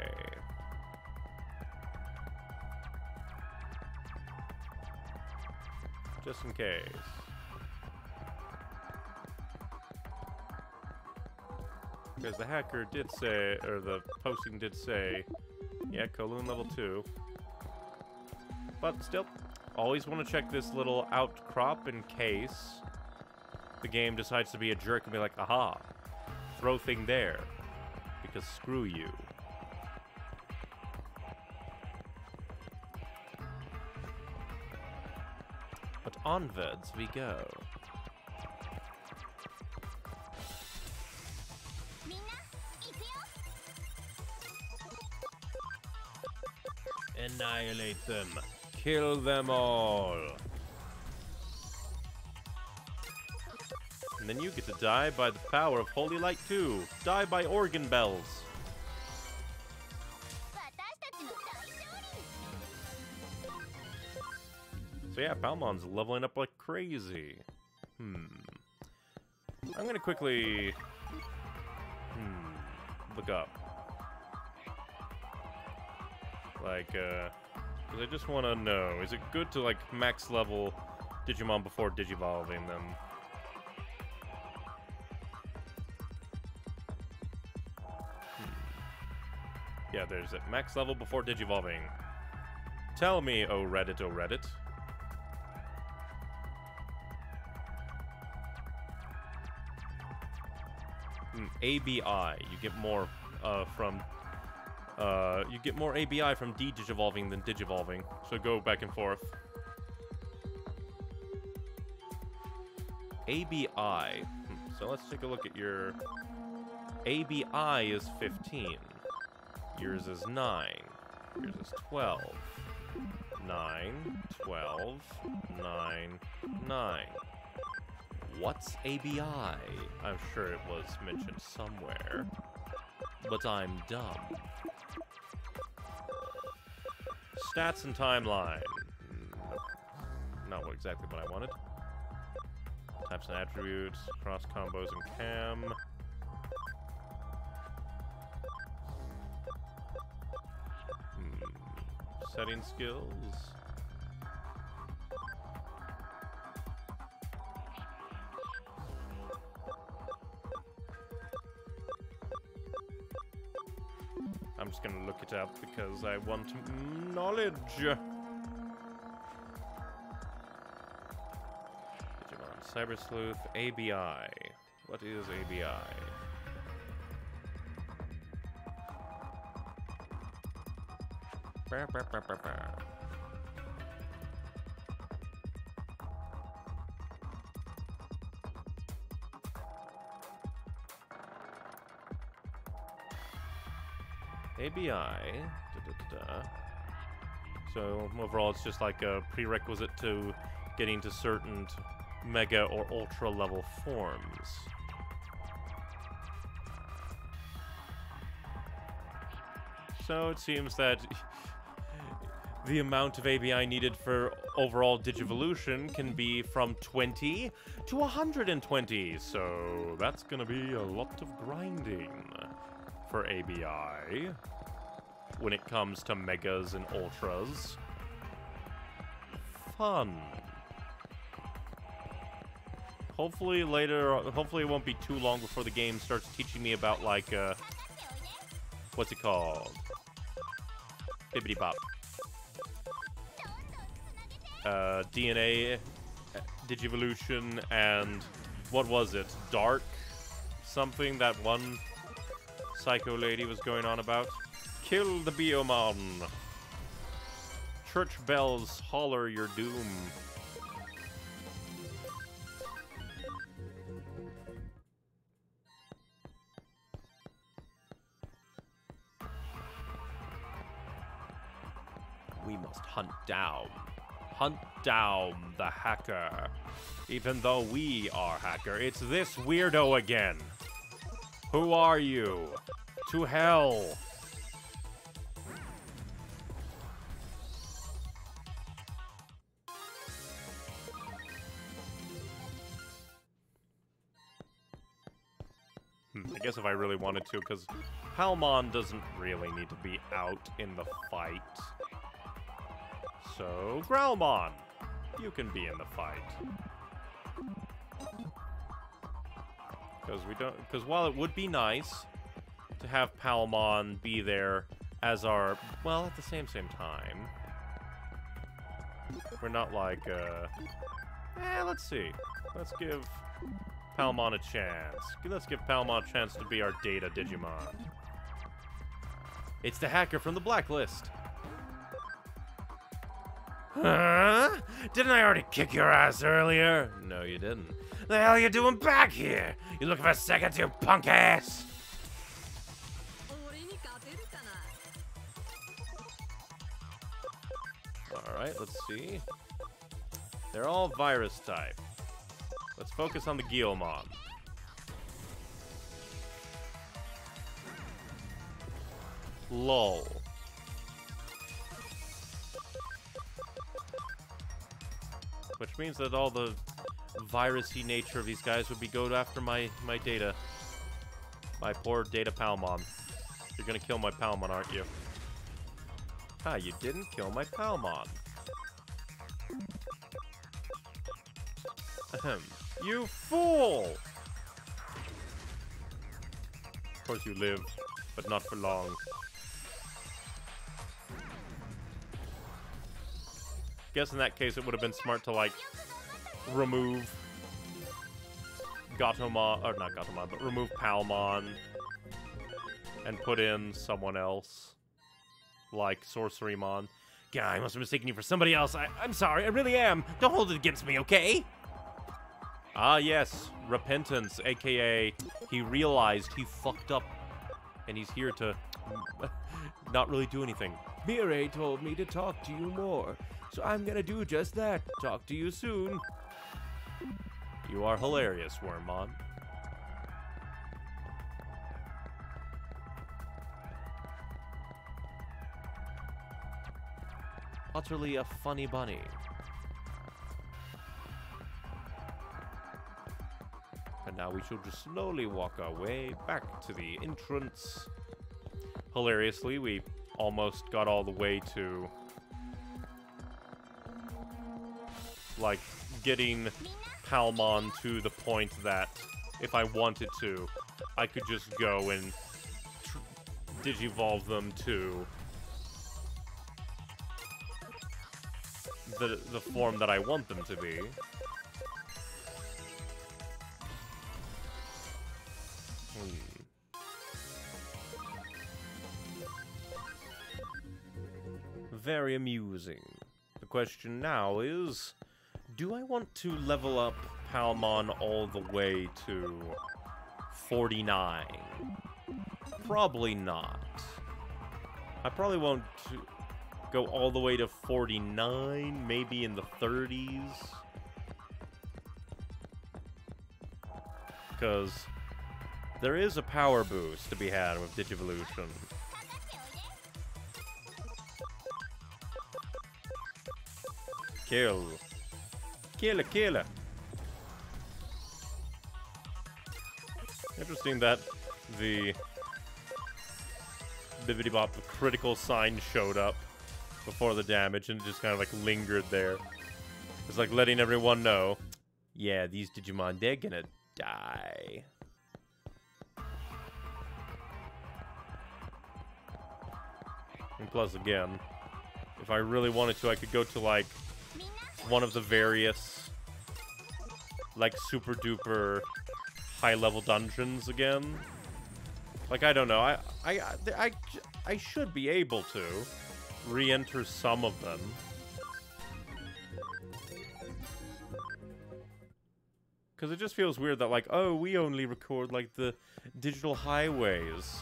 Just in case. Because the hacker did say, or the posting did say, yeah, Kowloon level two. But still, always want to check this little outcrop in case the game decides to be a jerk and be like, aha, throw thing there. Because screw you. Onwards we go. Annihilate them. Kill them all. And then you get to die by the power of Holy Light too. Die by organ bells. So yeah, Palmon's leveling up like crazy. Hmm. I'm gonna quickly... Hmm. Look up. Like, uh... Because I just want to know, is it good to, like, max level Digimon before digivolving them? Hmm. Yeah, there's it. Max level before digivolving. Tell me, oh Reddit, oh Reddit. A B I, you get more uh, from uh, you get more A B I from de-digivolving than digivolving, so go back and forth. A B I, hmm. So let's take a look at your A B I is fifteen, yours is nine, yours is twelve, nine, twelve, nine, nine. What's A B I? I'm sure it was mentioned somewhere, but I'm dumb. Stats and timeline. Not exactly what I wanted. Types and attributes, cross combos and cam. Hmm. Setting skills. Gonna look it up because I want knowledge. Digimon Cyber Sleuth A B I. What is A B I? Bah, bah, bah, bah, bah. A B I, da, da, da, da. So overall it's just like a prerequisite to getting to certain mega or ultra level forms. So it seems that the amount of A B I needed for overall Digivolution can be from twenty to one hundred twenty, so that's gonna be a lot of grinding for A B I when it comes to megas and ultras. Fun. Hopefully later, hopefully it won't be too long before the game starts teaching me about, like, uh, what's it called? Bibbidi bop. Uh, D N A, Digivolution, and what was it? Dark? Something that one psycho lady was going on about? Kill the Biyomon. Church bells holler your doom. We must hunt down. Hunt down the hacker. Even though we are hacker, it's this weirdo again. Who are you? To hell. Hmm, I guess if I really wanted to, because Palmon doesn't really need to be out in the fight. So, Growlmon, you can be in the fight. Because we don't. Because while it would be nice to have Palmon be there as our, well, at the same same time, we're not like, uh, eh. Let's see. Let's give Palmon a chance. Let's give Palmon a chance to be our data Digimon. It's the hacker from the blacklist. Huh? Didn't I already kick your ass earlier? No, you didn't. The hell are you doing back here? You looking for a second, you punk ass? Alright, let's see. They're all virus type. Let's focus on the Gaomon. Lol. Which means that all the virus-y nature of these guys would be go after my, my data. My poor data Palmon. You're gonna kill my Palmon, aren't you? Ah, you didn't kill my Palmon. Ahem. You fool! Of course you live, but not for long. Guess in that case it would have been smart to, like, remove Gatomon, or not Gatomon, but remove Palmon and put in someone else, like Sorcerimon. Yeah, I must have mistaken you for somebody else. I, I'm sorry, I really am. Don't hold it against me, okay? Ah, yes, repentance, aka he realized he fucked up, and he's here to not really do anything. Mirai told me to talk to you more. So I'm gonna do just that. Talk to you soon. You are hilarious, Wormmon. Utterly a funny bunny. And now we shall just slowly walk our way back to the entrance. Hilariously, we almost got all the way to, like, getting Palmon to the point that if I wanted to, I could just go and tr digivolve them to the, the form that I want them to be. Hmm. Very amusing. The question now is, do I want to level up Palmon all the way to forty-nine? Probably not. I probably won't, go all the way to forty-nine, maybe in the thirties. Because there is a power boost to be had with Digivolution. Kill. Killer, killer. Interesting that the Bibbidi Bop critical sign showed up before the damage and just kind of like lingered there. It's like letting everyone know, yeah, these Digimon, they're gonna die. And plus, again, if I really wanted to, I could go to like one of the various like super duper high level dungeons again. Like, I don't know, I I, I, I, I should be able to re-enter some of them. Because it just feels weird that, like, oh, we only record, like, the digital highways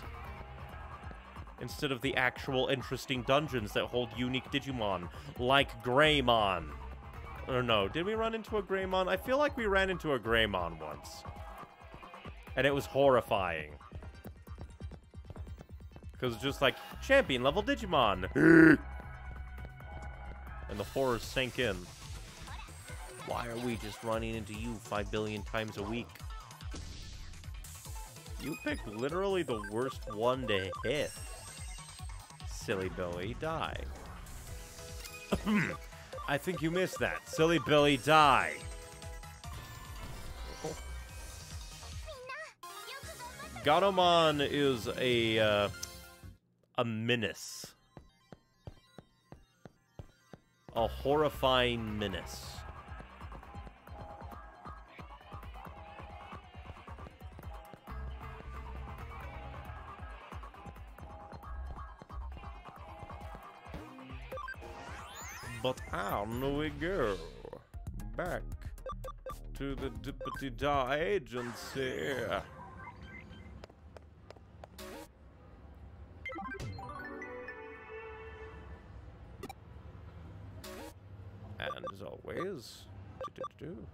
instead of the actual interesting dungeons that hold unique Digimon, like Greymon. Or no, did we run into a Greymon? I feel like we ran into a Greymon once. And it was horrifying. Because it's just like, champion level Digimon! And the horror sank in. Why are we just running into you five billion times a week? You picked literally the worst one to hit. Silly Billy, die. I think you missed that. Silly Billy, die! Oh. Gatomon is a... Uh, A menace. A horrifying menace. But on we go. Back to the Deputy Da Agency. And as always, do-do-do-do.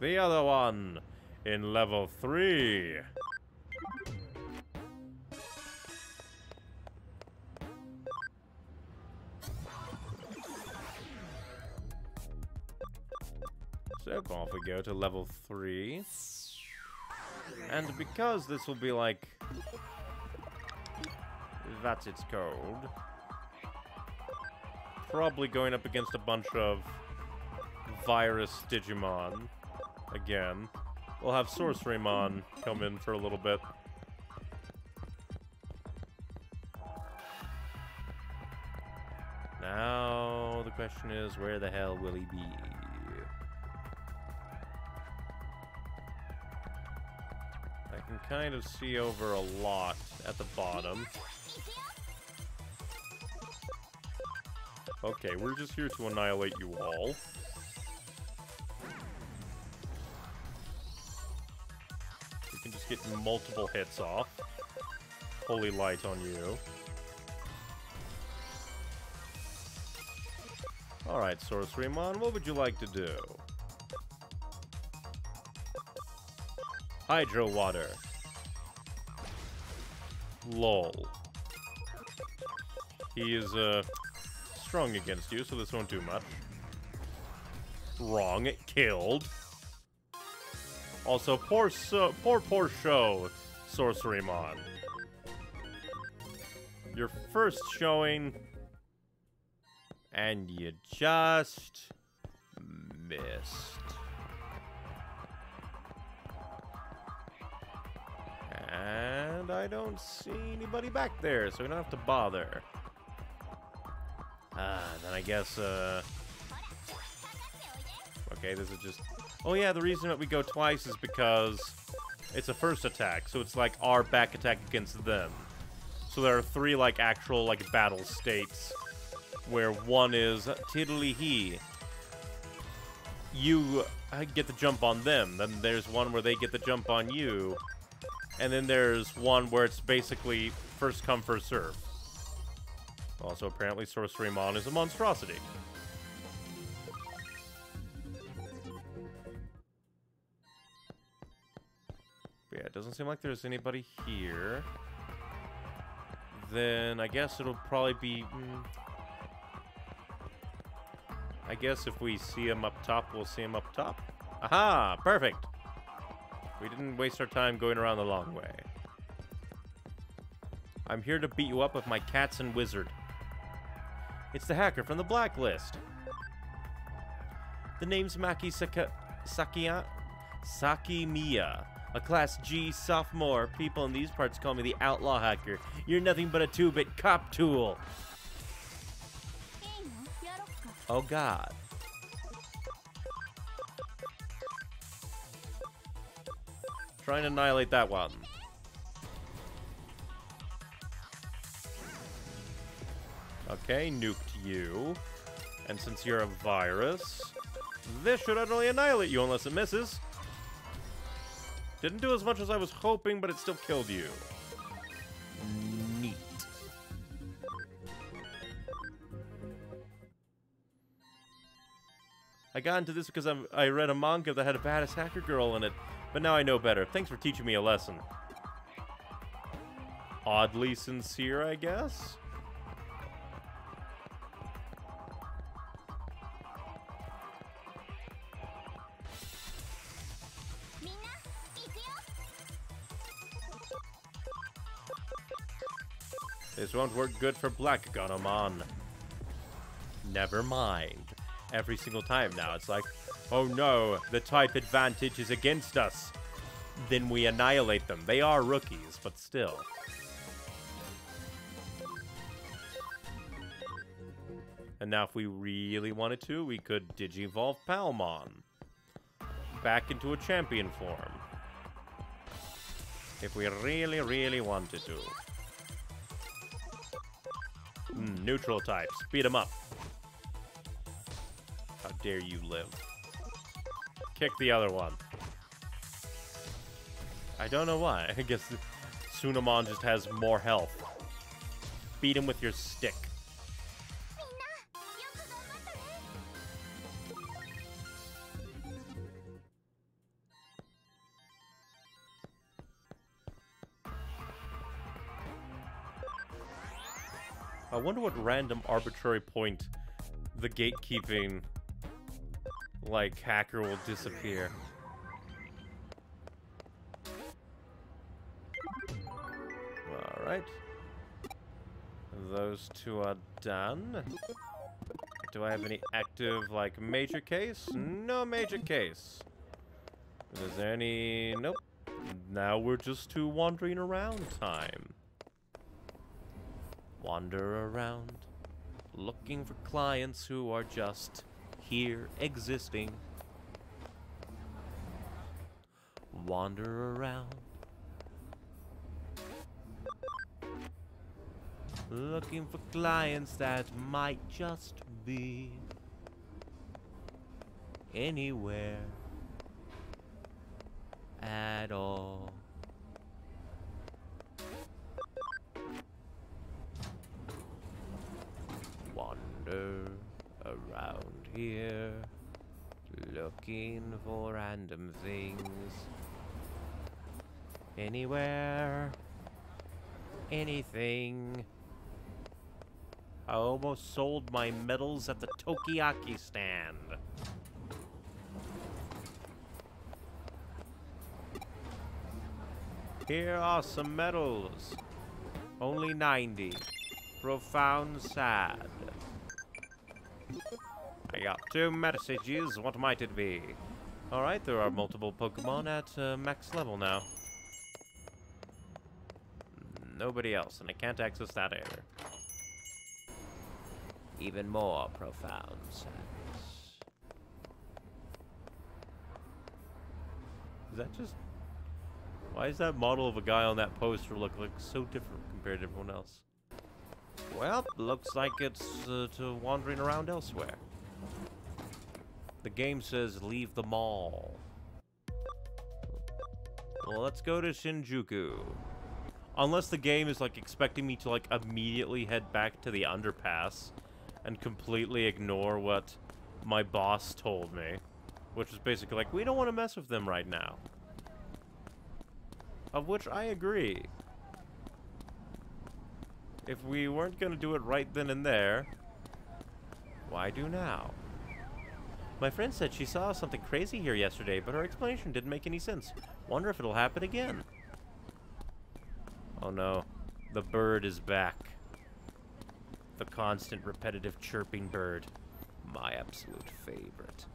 The other one in level three. So off we go to level three. And because this will be like, that's its code. Probably going up against a bunch of virus Digimon again. We'll have Sorcerimon come in for a little bit. Now the question is, where the hell will he be? I can kind of see over a lot at the bottom. Okay, we're just here to annihilate you all. We can just get multiple hits off. Holy light on you. Alright, Sorcerimon, what would you like to do? Hydro Water. Lol. He is, uh... strong against you, so this won't do much. Wrong, it killed. Also, poor, so, poor, poor show, Sorcerimon. Your first showing, and you just missed. And I don't see anybody back there, so we don't have to bother. Ah, then I guess, uh... okay, this is just... oh yeah, the reason that we go twice is because it's a first attack, so it's like our back attack against them. So there are three, like, actual, like, battle states, where one is tiddly-hee. You get the jump on them, then there's one where they get the jump on you, and then there's one where it's basically first come, first serve. Also, apparently, Sorcerimon is a monstrosity. But yeah, it doesn't seem like there's anybody here. Then I guess it'll probably be... Hmm, I guess if we see him up top, we'll see him up top. Aha! Perfect! We didn't waste our time going around the long way. I'm here to beat you up with my cats and wizard. It's the hacker from the blacklist. The name's Maki Saka Sakia Sakimiya, a Class G sophomore. People in these parts call me the outlaw hacker. You're nothing but a two-bit cop tool. Oh God. Trying to annihilate that one. Okay, nuked you. And since you're a virus, this should utterly annihilate you unless it misses. Didn't do as much as I was hoping, but it still killed you. Neat. I got into this because I'm, I read a manga that had a badass hacker girl in it, but now I know better. Thanks for teaching me a lesson. Oddly sincere, I guess? This won't work good for Black Gatomon. Never mind. Every single time now, it's like, oh no, the type advantage is against us. Then we annihilate them. They are rookies, but still. And now if we really wanted to, we could digivolve Palmon back into a champion form. If we really, really wanted to. Mm, neutral types. Beat them up. How dare you live. Kick the other one. I don't know why. I guess Tsunamon just has more health. Beat him with your stick. I wonder what random arbitrary point the gatekeeping, like, hacker will disappear. Alright. Those two are done. Do I have any active, like, major case? No major case. Is there any... Nope. Now we're just to wandering around time. Wander around, looking for clients who are just here existing. Wander around, looking for clients that might just be anywhere at all. Around here, looking for random things, anywhere, anything. I almost sold my medals at the Tokiaki stand. Here are some medals, only ninety, profound sad. I got two messages, what might it be? Alright, there are multiple Pokemon at uh, max level now. Nobody else, and I can't access that either. Even more profound sadness. Is that just... Why is that model of a guy on that poster look like so different compared to everyone else? Well, looks like it's uh, to wandering around elsewhere. The game says leave the mall. Well, let's go to Shinjuku. Unless the game is, like, expecting me to, like, immediately head back to the underpass and completely ignore what my boss told me. Which is basically like, we don't want to mess with them right now. Of which I agree. If we weren't going to do it right then and there, why do now? My friend said she saw something crazy here yesterday, but her explanation didn't make any sense. Wonder if it'll happen again. Oh no, the bird is back. The constant, repetitive, chirping bird. My absolute favorite.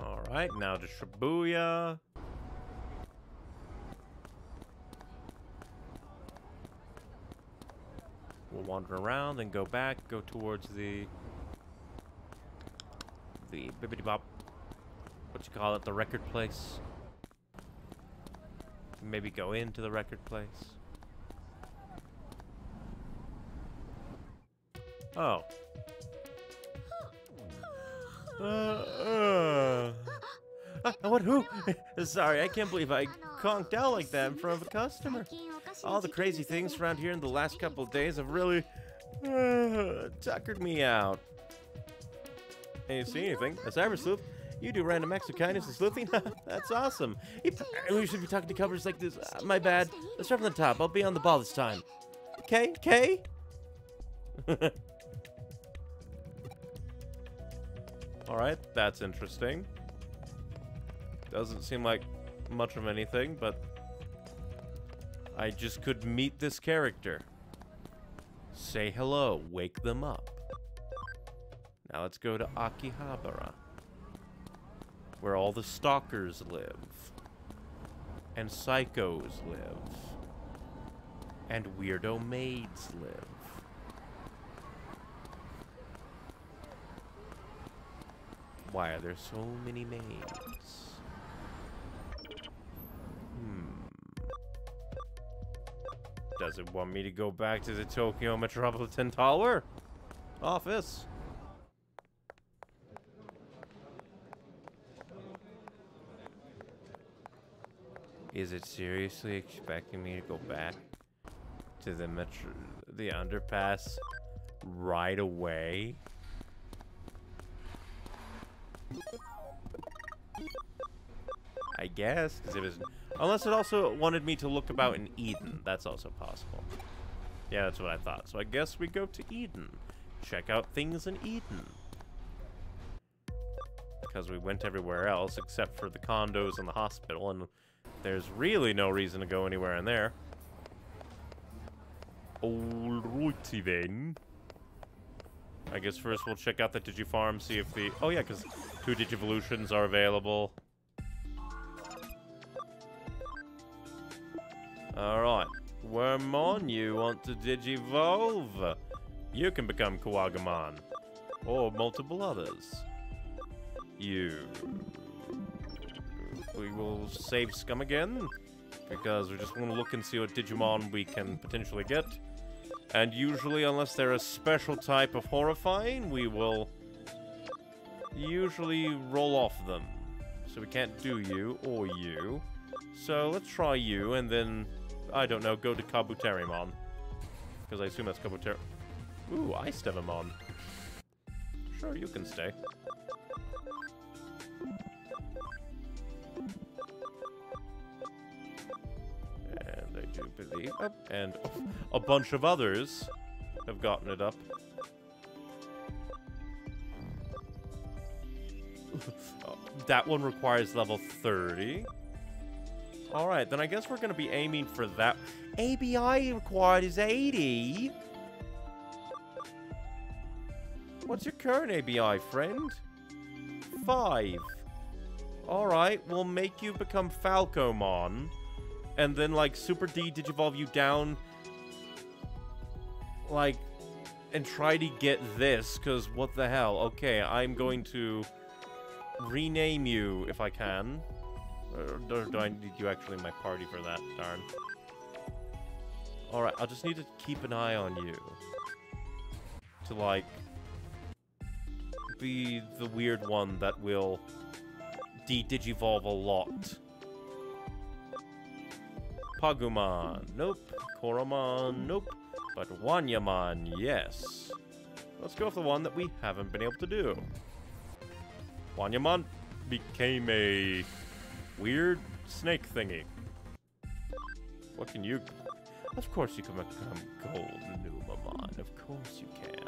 Alright, now to Shibuya. We'll wander around, then go back, go towards the... the bibbidi-bop, what you call it, the record place. Maybe go into the record place. Oh. Uh, uh. Ah, what, who? Sorry, I can't believe I conked out like that in front of a customer. All the crazy things around here in the last couple of days have really uh, tuckered me out. Hey, you see anything? A cyber sleuth? You do random acts of kindness and sleuthing? That's awesome. We should be talking to covers like this. Uh, my bad. Let's start from the top. I'll be on the ball this time. Okay, okay. All right, that's interesting. Doesn't seem like much of anything, but I just could meet this character. Say hello, wake them up. Now let's go to Akihabara, where all the stalkers live, and psychos live, and weirdo maids live. Why are there so many maids? Does it want me to go back to the Tokyo Metropolitan Tower? Office. Is it seriously expecting me to go back to the metro, the underpass right away? I guess, because it was... Unless it also wanted me to look about in Eden. That's also possible. Yeah, that's what I thought. So I guess we go to Eden. Check out things in Eden. Because we went everywhere else except for the condos and the hospital. And there's really no reason to go anywhere in there. Alrighty then. I guess first we'll check out the Digifarm, see if the... Oh yeah, because two Digivolutions are available. Alright, Wormon, you want to digivolve? You can become Kuwagamon. Or multiple others. You. We will save Scum again, because we just want to look and see what Digimon we can potentially get. And usually, unless they're a special type of horrifying, we will usually roll off them. So we can't do you, or you. So let's try you, and then... I don't know, go to Kabuterimon. Because I assume that's Kabuter... Ooh, Icedevamon. Sure, you can stay. And I do believe... Up, and a bunch of others have gotten it up. Oh, that one requires level thirty. Alright, then I guess we're going to be aiming for that. A B I required is eighty. What's your current A B I, friend? five. Alright, we'll make you become Falcomon. And then, like, Super D digivolve you down. Like, and try to get this, because what the hell. Okay, I'm going to rename you if I can. Or do I need you actually in my party for that? Darn. Alright, I'll just need to keep an eye on you. To, like, be the weird one that will de-digivolve a lot. Pagumon, nope. Koromon, nope. But Wanyamon, yes. Let's go with the one that we haven't been able to do. Wanyamon became a weird snake thingy. What can you... Of course you can become gold, Numamon. Of course you can.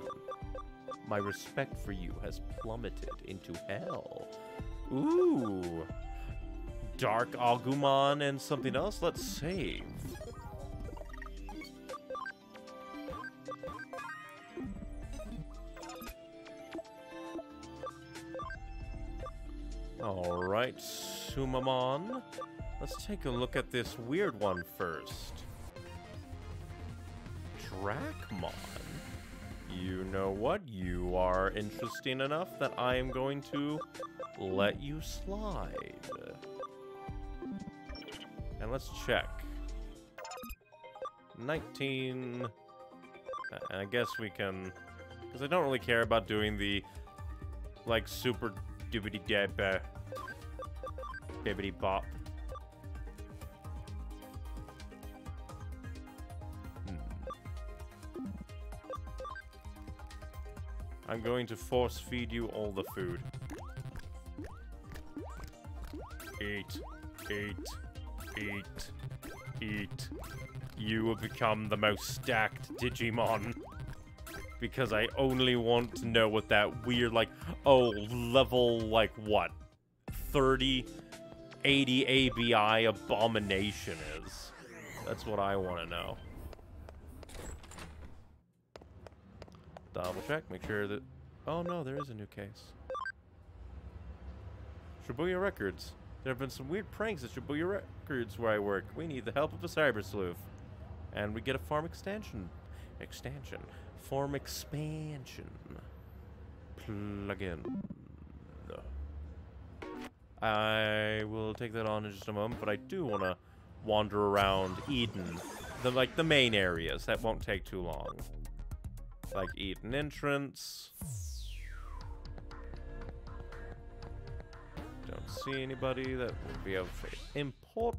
My respect for you has plummeted into hell. Ooh. Dark Agumon and something else? Let's save. Alright, Sumamon. Let's take a look at this weird one first. Drachmon? You know what? You are interesting enough that I am going to let you slide. And let's check. nineteen. I guess we can... Because I don't really care about doing the, like, super doobity-dab... Bibbidi-bop. I'm going to force feed you all the food. Eat, eat, eat, eat. You will become the most stacked Digimon. Because I only want to know what that weird, like, oh, level, like, what? thirty, eighty A B I abomination is. That's what I want to know. Double check, make sure that... Oh no, there is a new case. Shibuya Records. There have been some weird pranks at Shibuya Records where I work. We need the help of a cyber sleuth. And we get a farm extension. Extension. Farm expansion. Plug in. I will take that on in just a moment, but I do want to wander around Eden. The, like, the main areas. That won't take too long. Like, Eden entrance. Don't see anybody that will be able to import.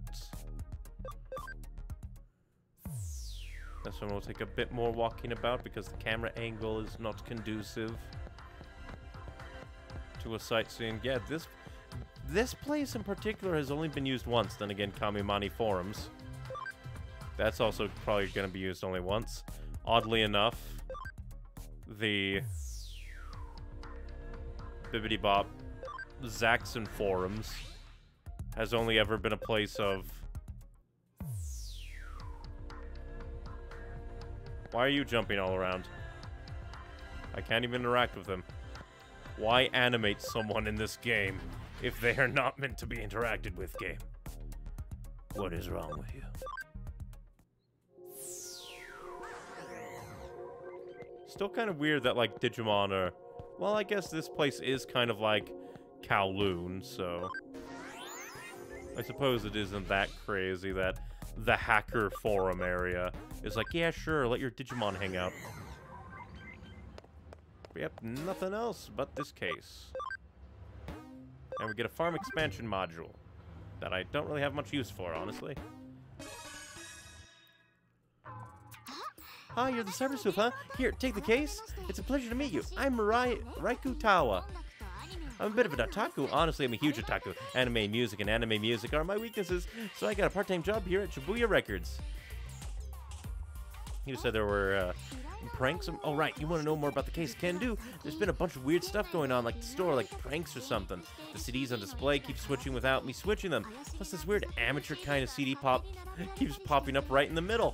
This one will take a bit more walking about because the camera angle is not conducive to a sightseeing. Yeah, this this place in particular has only been used once. Then again, Kamimani Forums. That's also probably going to be used only once. Oddly enough. The Bibbidi Bop Zaxxon Forums has only ever been a place of... Why are you jumping all around? I can't even interact with them. Why animate someone in this game if they are not meant to be interacted with, game? What is wrong with you? Still kind of weird that, like, Digimon are... Well, I guess this place is kind of like Kowloon, so... I suppose it isn't that crazy that the hacker forum area is like, yeah, sure, let your Digimon hang out. We have nothing else but this case. And we get a farm expansion module that I don't really have much use for, honestly. Ah, you're the cyber sleuth, huh? Here, take the case. It's a pleasure to meet you. I'm Rai Raikutawa. I'm a bit of an otaku. Honestly, I'm a huge otaku. Anime music and anime music are my weaknesses, so I got a part-time job here at Shibuya Records. You said there were uh, pranks? Oh, right. You want to know more about the case? Can do. There's been a bunch of weird stuff going on, like the store, like pranks or something. The C Ds on display keep switching without me switching them. Plus, this weird amateur kind of C D pop keeps popping up right in the middle.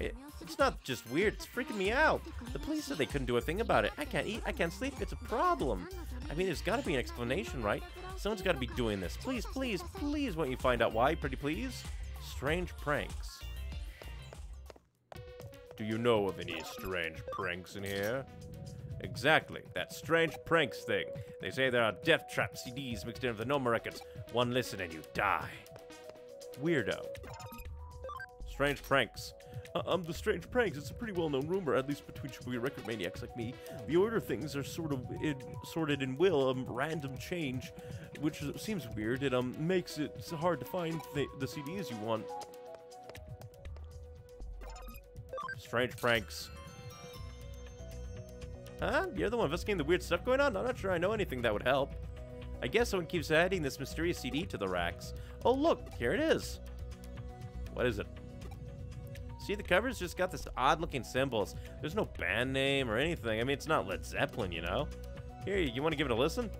It, it's not just weird, it's freaking me out. The police said they couldn't do a thing about it. I can't eat, I can't sleep, it's a problem. I mean, there's gotta be an explanation, right? Someone's gotta be doing this. Please, please, please, won't you find out why, pretty please? Strange pranks. Do you know of any strange pranks in here? Exactly, that strange pranks thing. They say there are death trap C Ds mixed in with the Noma records. One listen and you die. Weirdo. Strange pranks. Um, the strange pranks, it's a pretty well-known rumor, at least between Shibuya record maniacs like me. The order of things are sort of in, sorted in will, um, random change, which seems weird. It um makes it hard to find th the C Ds you want. Strange pranks. Huh? You're the one investigating the weird stuff going on? I'm not sure I know anything that would help. I guess someone keeps adding this mysterious C D to the racks. Oh look, here it is. What is it? See, the cover's just got this odd-looking symbols. There's no band name or anything. I mean, it's not Led Zeppelin, you know? Here, you want to give it a listen?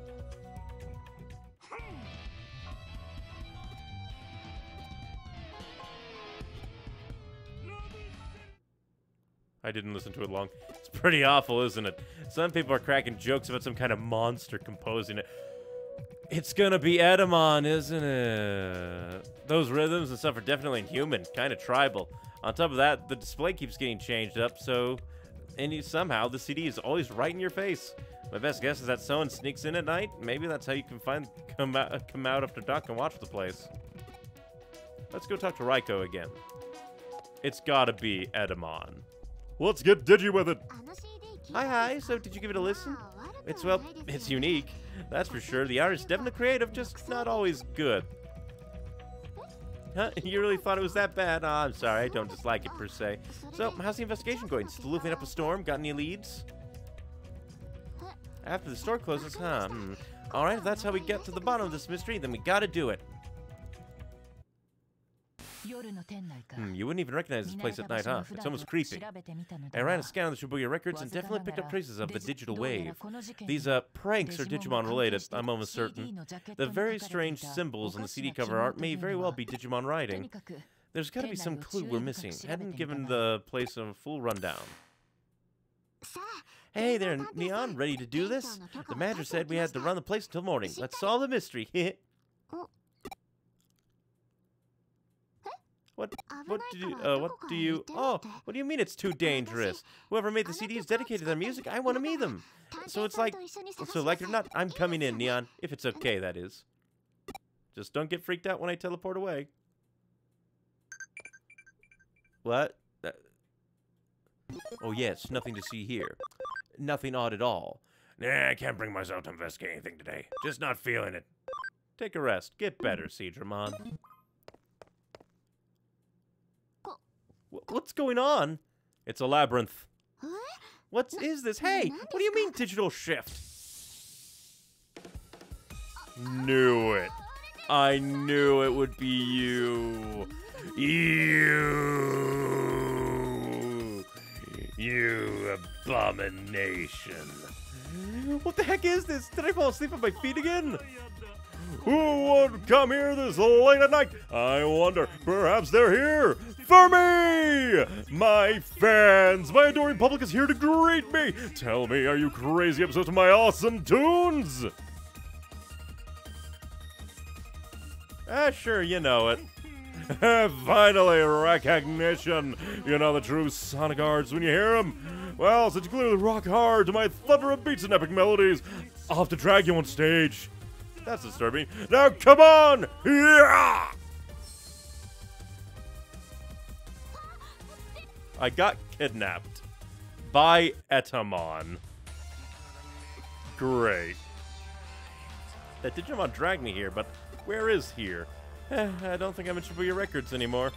I didn't listen to it long. It's pretty awful, isn't it? Some people are cracking jokes about some kind of monster composing it. It's gonna be Etemon, isn't it? Those rhythms and stuff are definitely inhuman, kind of tribal. On top of that, the display keeps getting changed up, so... And you, somehow, the C D is always right in your face. My best guess is that someone sneaks in at night. Maybe that's how you can find come out, come out after dark and watch the place. Let's go talk to Ryko again. It's gotta be Etemon. Let's get digi with it! Hi, hi, so did you give it a listen? It's, well, it's unique. That's for sure. The art is definitely creative, just not always good. Huh? You really thought it was that bad? Oh, I'm sorry, I don't dislike it per se. So, how's the investigation going? Sleuthing up a storm? Got any leads? After the store closes, huh? Hmm. Alright, if that's how we get to the bottom of this mystery, then we gotta do it. Hmm, you wouldn't even recognize this place at night, huh? It's almost creepy. I ran a scan on the Shibuya records and definitely picked up traces of the digital wave. These uh, pranks are Digimon related, I'm almost certain. The very strange symbols on the C D cover art may very well be Digimon writing. There's gotta be some clue we're missing. Hadn't given the place a full rundown. Hey there, Neon, ready to do this? The manager said we had to run the place until morning. Let's solve the mystery, heh. What, what do you, uh, what do you, oh, what do you mean it's too dangerous? Whoever made the C Ds dedicated to their music, I want to meet them. So it's like, so like it or not, I'm coming in, Neon. If it's okay, that is. Just don't get freaked out when I teleport away. What? Oh yes, nothing to see here. Nothing odd at all. Nah, I can't bring myself to investigate anything today. Just not feeling it. Take a rest. Get better, Seedramon. What's going on? It's a labyrinth. What is this? Hey, what do you mean digital shift? Knew it. I knew it would be you. You. You abomination. What the heck is this? Did I fall asleep on my feet again? Who would come here this late at night? I wonder, perhaps they're here for me! My fans, my adoring public is here to greet me! Tell me, are you crazy obsessed with my awesome tunes? Ah, sure, you know it. Finally, recognition! You know the true sonic arts when you hear them. Well, since you clearly rock hard to my thunder of beats and epic melodies, I'll have to drag you on stage. That's disturbing. Now come on! Yeah! I got kidnapped by Etemon. Great. That Digimon dragged me here, but where is here? Eh, I don't think I'm in Shibuya Records anymore.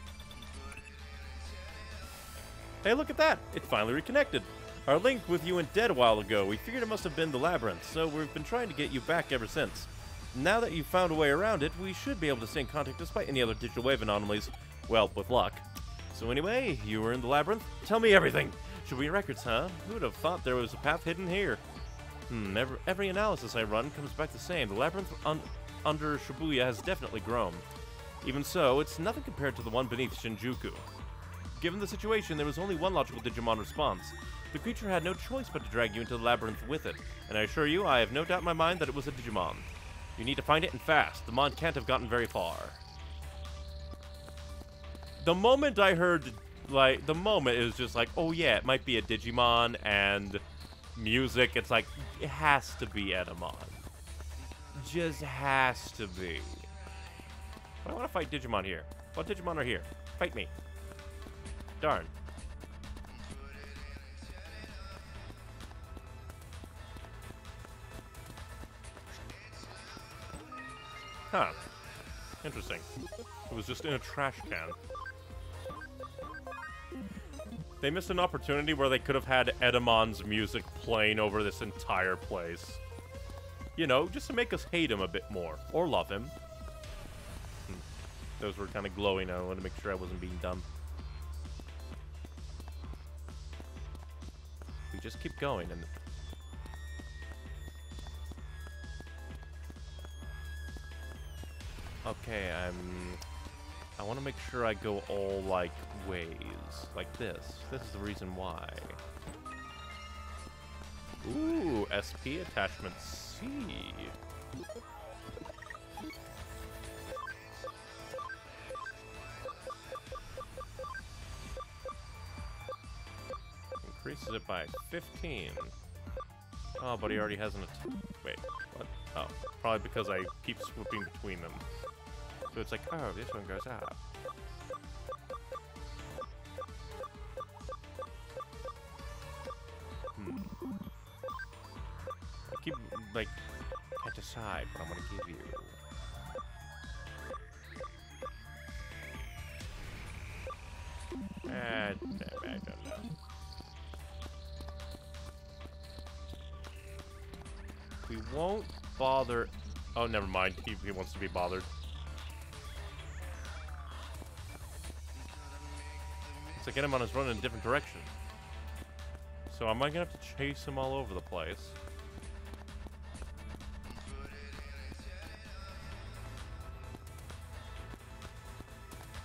Hey, look at that! It finally reconnected. Our link with you went dead a while ago. We figured it must have been the labyrinth, so we've been trying to get you back ever since. Now that you've found a way around it, we should be able to stay in contact despite any other digital wave anomalies. Well, with luck. So anyway, you were in the labyrinth? Tell me everything! Shibuya Records, huh? Who would have thought there was a path hidden here? Hmm, every, every analysis I run comes back the same. The labyrinth un, under Shibuya has definitely grown. Even so, it's nothing compared to the one beneath Shinjuku. Given the situation, there was only one logical Digimon response. The creature had no choice but to drag you into the labyrinth with it, and I assure you, I have no doubt in my mind that it was a Digimon. You need to find it and fast. The Mon can't have gotten very far. The moment I heard, like, the moment it was just like, oh yeah, it might be a Digimon and music. It's like, it has to be Etemon. Just has to be. I want to fight Digimon here. What Digimon are here? Fight me. Darn. Huh. Interesting. It was just in a trash can. They missed an opportunity where they could have had Etemon's music playing over this entire place. You know, just to make us hate him a bit more. Or love him. Hmm. Those were kind of glowing. I wanted to make sure I wasn't being dumb. We just keep going and... Okay, I'm... I want to make sure I go all, like, ways. Like this. This is the reason why. Ooh, S P attachment C. Increases it by fifteen. Oh, but he already has an attack. Wait, what? Oh, probably because I keep swooping between them. So it's like, oh, this one goes up. Hmm. I keep, like, can't decide what I'm gonna give you. Uh, I don't know. We won't bother. Oh, never mind. He, he wants to be bothered. It's like Etemon is running in a different direction. So am I gonna have to chase him all over the place?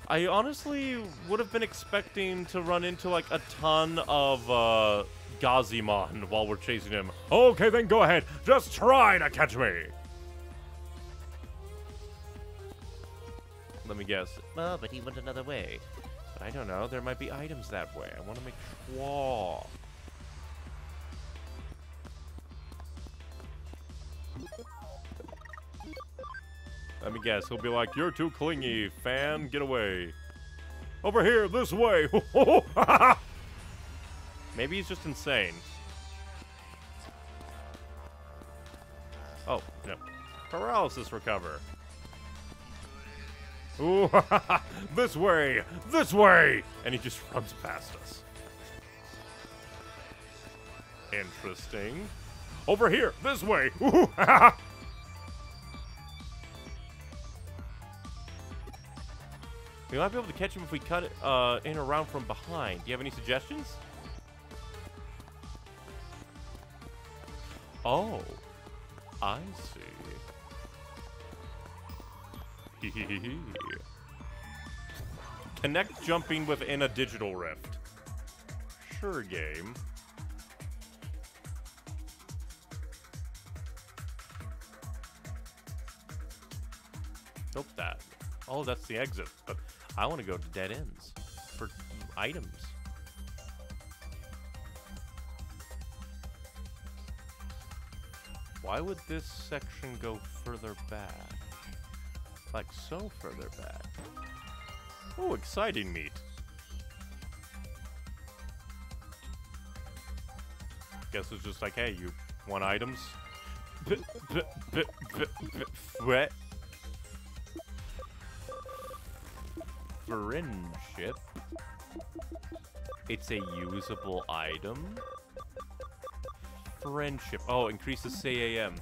I honestly would have been expecting to run into like a ton of uh, Gazimon while we're chasing him. Okay, then go ahead. Just try to catch me. Let me guess. Oh, but he went another way. But I don't know, there might be items that way. I want to make sure. Let me guess, he'll be like, you're too clingy, fan, get away. Over here, this way. Maybe he's just insane. Oh, no. Paralysis recover. Ooh, this way! This way! And he just runs past us. Interesting. Over here! This way! Ooh, we might be able to catch him if we cut it uh, in around from behind. Do you have any suggestions? Oh, I see. Connect jumping within a digital rift. Sure, game. Nope, that. Oh, that's the exit. But I want to go to dead ends for items. Why would this section go further back? Like so further back. Oh, exciting meat. Guess it's just like, hey, you want items? Friendship. It's a usable item. Friendship. Oh, increases C A M.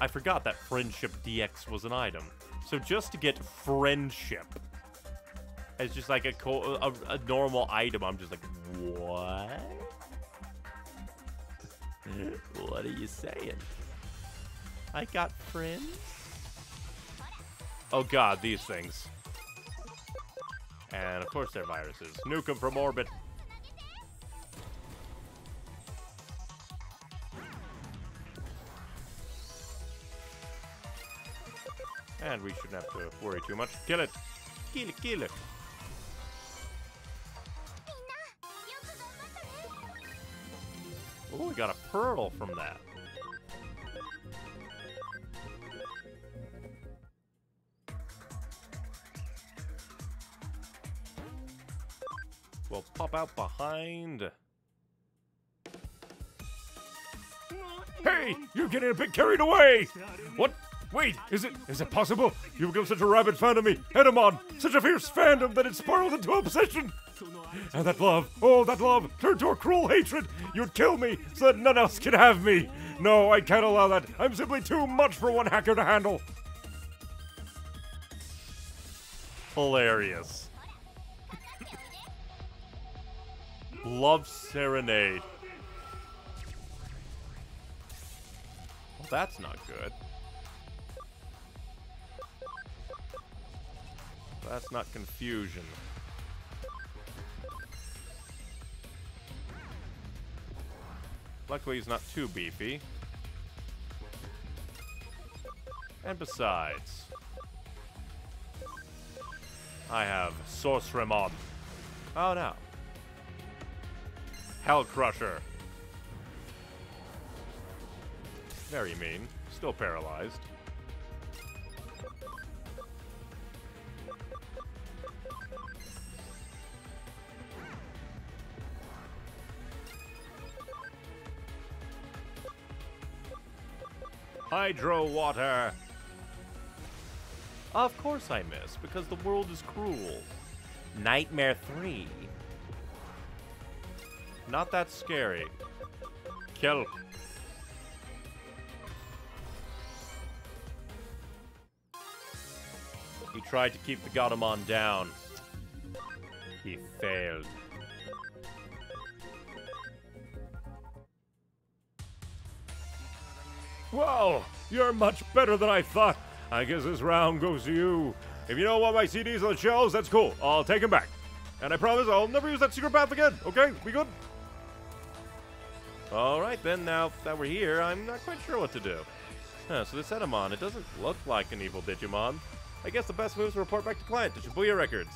I forgot that Friendship D X was an item. So just to get Friendship as just like a, co a, a normal item, I'm just like, what? What are you saying? I got friends? Oh god, these things. And of course they're viruses. Nuke them from orbit. And we shouldn't have to worry too much. Kill it! Kill it, kill it! Ooh, we got a pearl from that. will pop out behind. Hey, you're getting a bit carried away! What? Wait, is it is it possible? You become such a rabid fan of me, Etemon! Such a fierce fandom that it spiraled into obsession! And that love, oh, that love, turned to a cruel hatred! You'd kill me so that none else could have me! No, I can't allow that! I'm simply too much for one hacker to handle! Hilarious. Love Serenade. Well, that's not good. That's not confusion. Luckily, he's not too beefy. And besides, I have Sorcerimon. Oh no. Hellcrusher. Very mean. Still paralyzed. Hydro water. Of course I miss, because the world is cruel. Nightmare three. Not that scary. Kelp. He tried to keep the Gatomon down. He failed. Wow, you're much better than I thought. I guess this round goes to you. If you don't want my C Ds on the shelves, that's cool. I'll take them back. And I promise I'll never use that secret path again. Okay, we good? Alright then, now that we're here, I'm not quite sure what to do. Huh, so this Etemon, it doesn't look like an evil Digimon. I guess the best move is to report back to client, to Shibuya Records.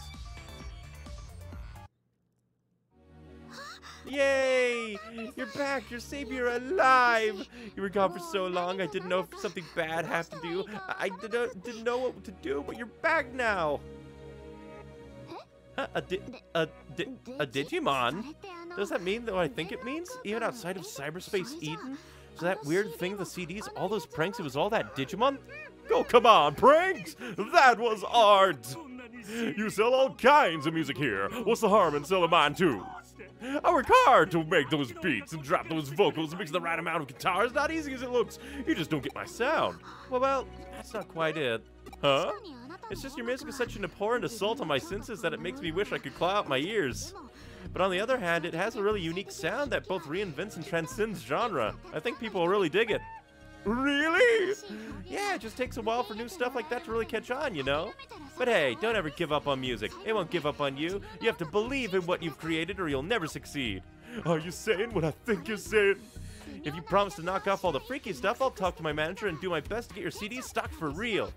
Yay! You're back! You're safe! You're alive! You were gone for so long, I didn't know if something bad happened to you. I didn't, didn't know what to do, but you're back now! Huh? A, di a, di a Digimon? Does that mean what I think it means? Even outside of cyberspace Eden? So that weird thing, the C Ds, all those pranks, it was all that Digimon? Oh, come on, pranks! That was art! You sell all kinds of music here. What's the harm in selling mine too? I work hard to make those beats and drop those vocals and mix the right amount of guitars. Not easy as it looks. You just don't get my sound. Well, well, that's not quite it. Huh? It's just your music is such an abhorrent assault on my senses that it makes me wish I could claw out my ears. But on the other hand, it has a really unique sound that both reinvents and transcends genre. I think people will really dig it. Really? Yeah, it just takes a while for new stuff like that to really catch on, you know? But hey, don't ever give up on music. It won't give up on you. You have to believe in what you've created or you'll never succeed. Are you saying what I think you're saying? If you promise to knock off all the freaky stuff, I'll talk to my manager and do my best to get your C Ds stocked for real.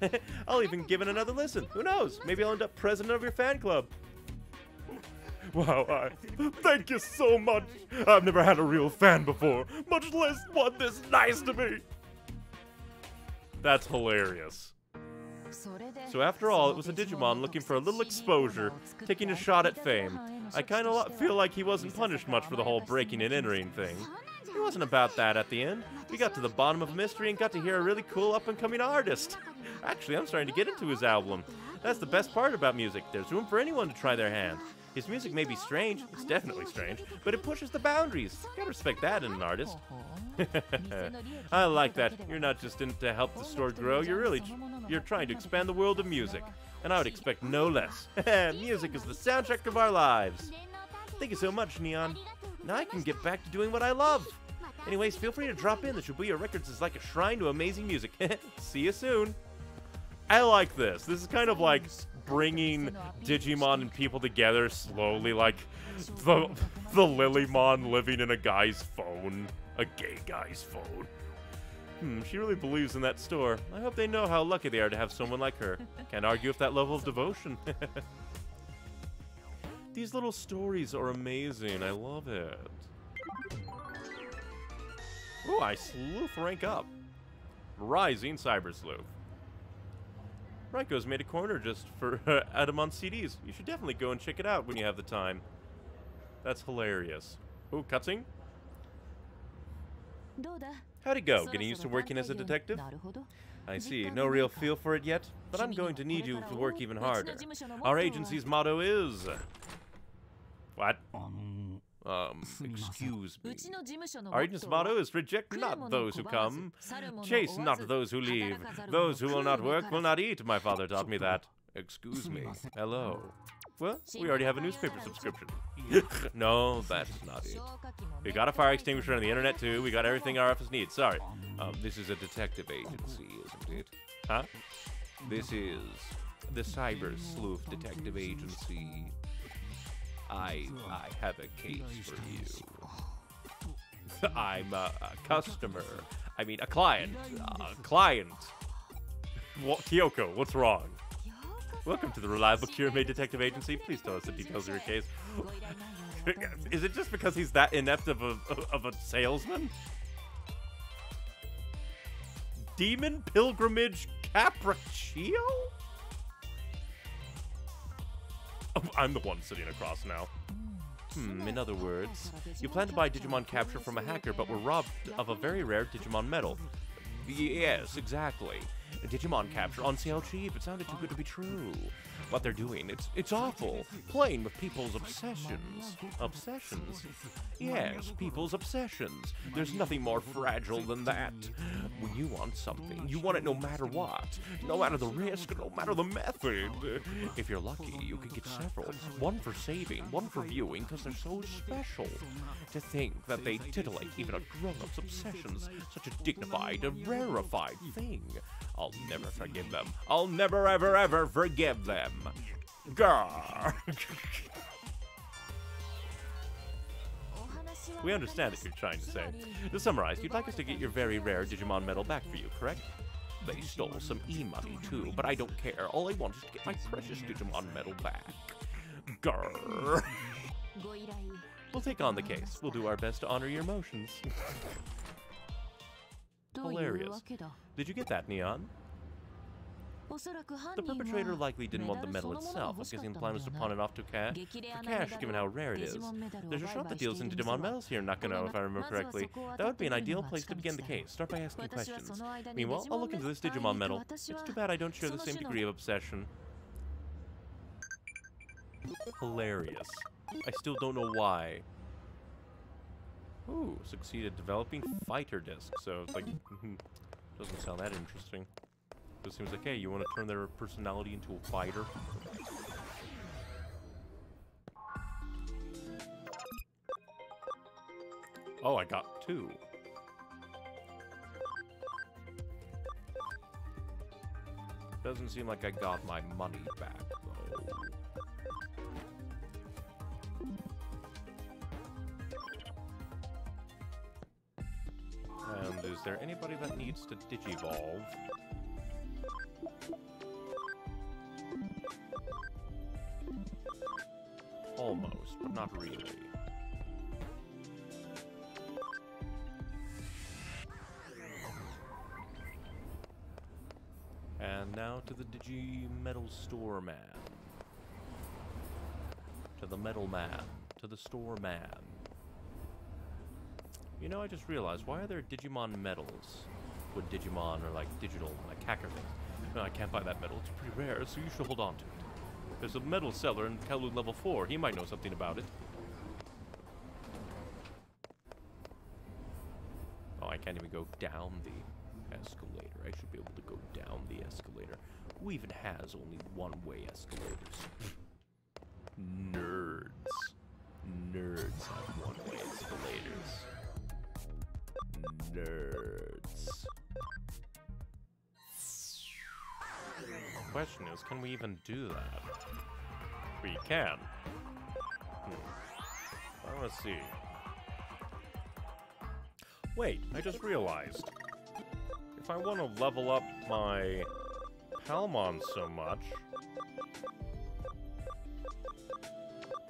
I'll even give it another listen. Who knows? Maybe I'll end up president of your fan club. Wow, I thank you so much. I've never had a real fan before, much less one this nice to me. That's hilarious. So after all, it was a Digimon looking for a little exposure, taking a shot at fame. I kind of feel like he wasn't punished much for the whole breaking and entering thing. It wasn't about that at the end. We got to the bottom of a mystery and got to hear a really cool up-and-coming artist. Actually, I'm starting to get into his album. That's the best part about music. There's room for anyone to try their hand. His music may be strange, it's definitely strange, but it pushes the boundaries. Gotta respect that in an artist. I like that. You're not just in to help the store grow, you're really, you're trying to expand the world of music. And I would expect no less. Music is the soundtrack of our lives. Thank you so much, Neon. Now I can get back to doing what I love. Anyways, feel free to drop in. The Shibuya Records is like a shrine to amazing music. See you soon. I like this. This is kind of like bringing Digimon and people together slowly, like the the Lilymon living in a guy's phone, a gay guy's phone. Hmm, she really believes in that store. I hope they know how lucky they are to have someone like her. Can't argue with that level of devotion. These little stories are amazing. I love it. Ooh, I sleuth rank up. Rising Cyber Sleuth. Ryko's made a corner just for uh, Etemon C Ds. You should definitely go and check it out when you have the time. That's hilarious. Ooh, cutscene? How'd it go? Getting used to working as a detective? I see. No real feel for it yet, but I'm going to need you to work even harder. Our agency's motto is... What? Um, excuse me. Our agency's motto is reject not those who come, chase not those who leave. Those who will not work will not eat. My father taught me that. Excuse me. Hello. Well, we already have a newspaper subscription. No, that's not it. We got a fire extinguisher on the internet, too. We got everything our office needs. Sorry. Um, this is a detective agency, isn't it? Huh? This is the Cyber Sleuth Detective Agency. I, I have a case for you. I'm a, a customer. I mean, a client. A client. What, Kyoko, what's wrong? Welcome to the Reliable Cure-Made Detective Agency. Please tell us the details of your case. Is it just because he's that inept of a, of a salesman? Demon Pilgrimage Capriccio? Oh, I'm the one sitting across now. Hmm, in other words, you plan to buy Digimon Capture from a hacker, but were robbed of a very rare Digimon medal. Yes, exactly. Digimon Capture on sale cheap. It sounded too good to be true. What they're doing, it's it's awful. Playing with people's obsessions. Obsessions? Yes, people's obsessions. There's nothing more fragile than that. When you want something, you want it no matter what. No matter the risk, no matter the method. If you're lucky, you can get several. One for saving, one for viewing, because they're so special. To think that they titillate even a grown-up's obsessions. Such a dignified and rarefied thing. I'll never forgive them. I'll never, ever, ever forgive them. Grr. We understand what you're trying to say. To summarize, you'd like us to get your very rare Digimon medal back for you, correct? They stole some e-money too, but I don't care. All I want is to get my precious Digimon medal back. Grr. We'll take on the case. We'll do our best to honor your emotions. Hilarious. Did you get that, Neon? The perpetrator likely didn't want the medal itself, because the plan was to pawn it off to ca for cash, given how rare it is. There's a shop that deals in Digimon medals here in Nakano, if I remember correctly. That would be an ideal place to begin the case. Start by asking questions. Meanwhile, I'll look into this Digimon medal. It's too bad I don't share the same degree of obsession. Hilarious. I still don't know why. Ooh, succeeded developing fighter disc, so it's like, doesn't sound that interesting. It seems like, hey, you want to turn their personality into a fighter? Oh, I got two. Doesn't seem like I got my money back, though. And is there anybody that needs to digivolve? Almost, but not really. And now to the Digi Metal Store Man. To the Metal Man. To the Store Man. You know, I just realized, why are there Digimon medals? When Digimon are like digital, like hacker things. No, I can't buy that medal, it's pretty rare, so you should hold on to it. There's a medal seller in Kowloon level four, he might know something about it. Oh, I can't even go down the escalator. I should be able to go down the escalator. Who even has only one-way escalators? Nerds. Nerds have one-way escalators. Nerds. The question is, can we even do that? We can. Hmm. I want to see. Wait, I just realized. If I want to level up my Palmon so much,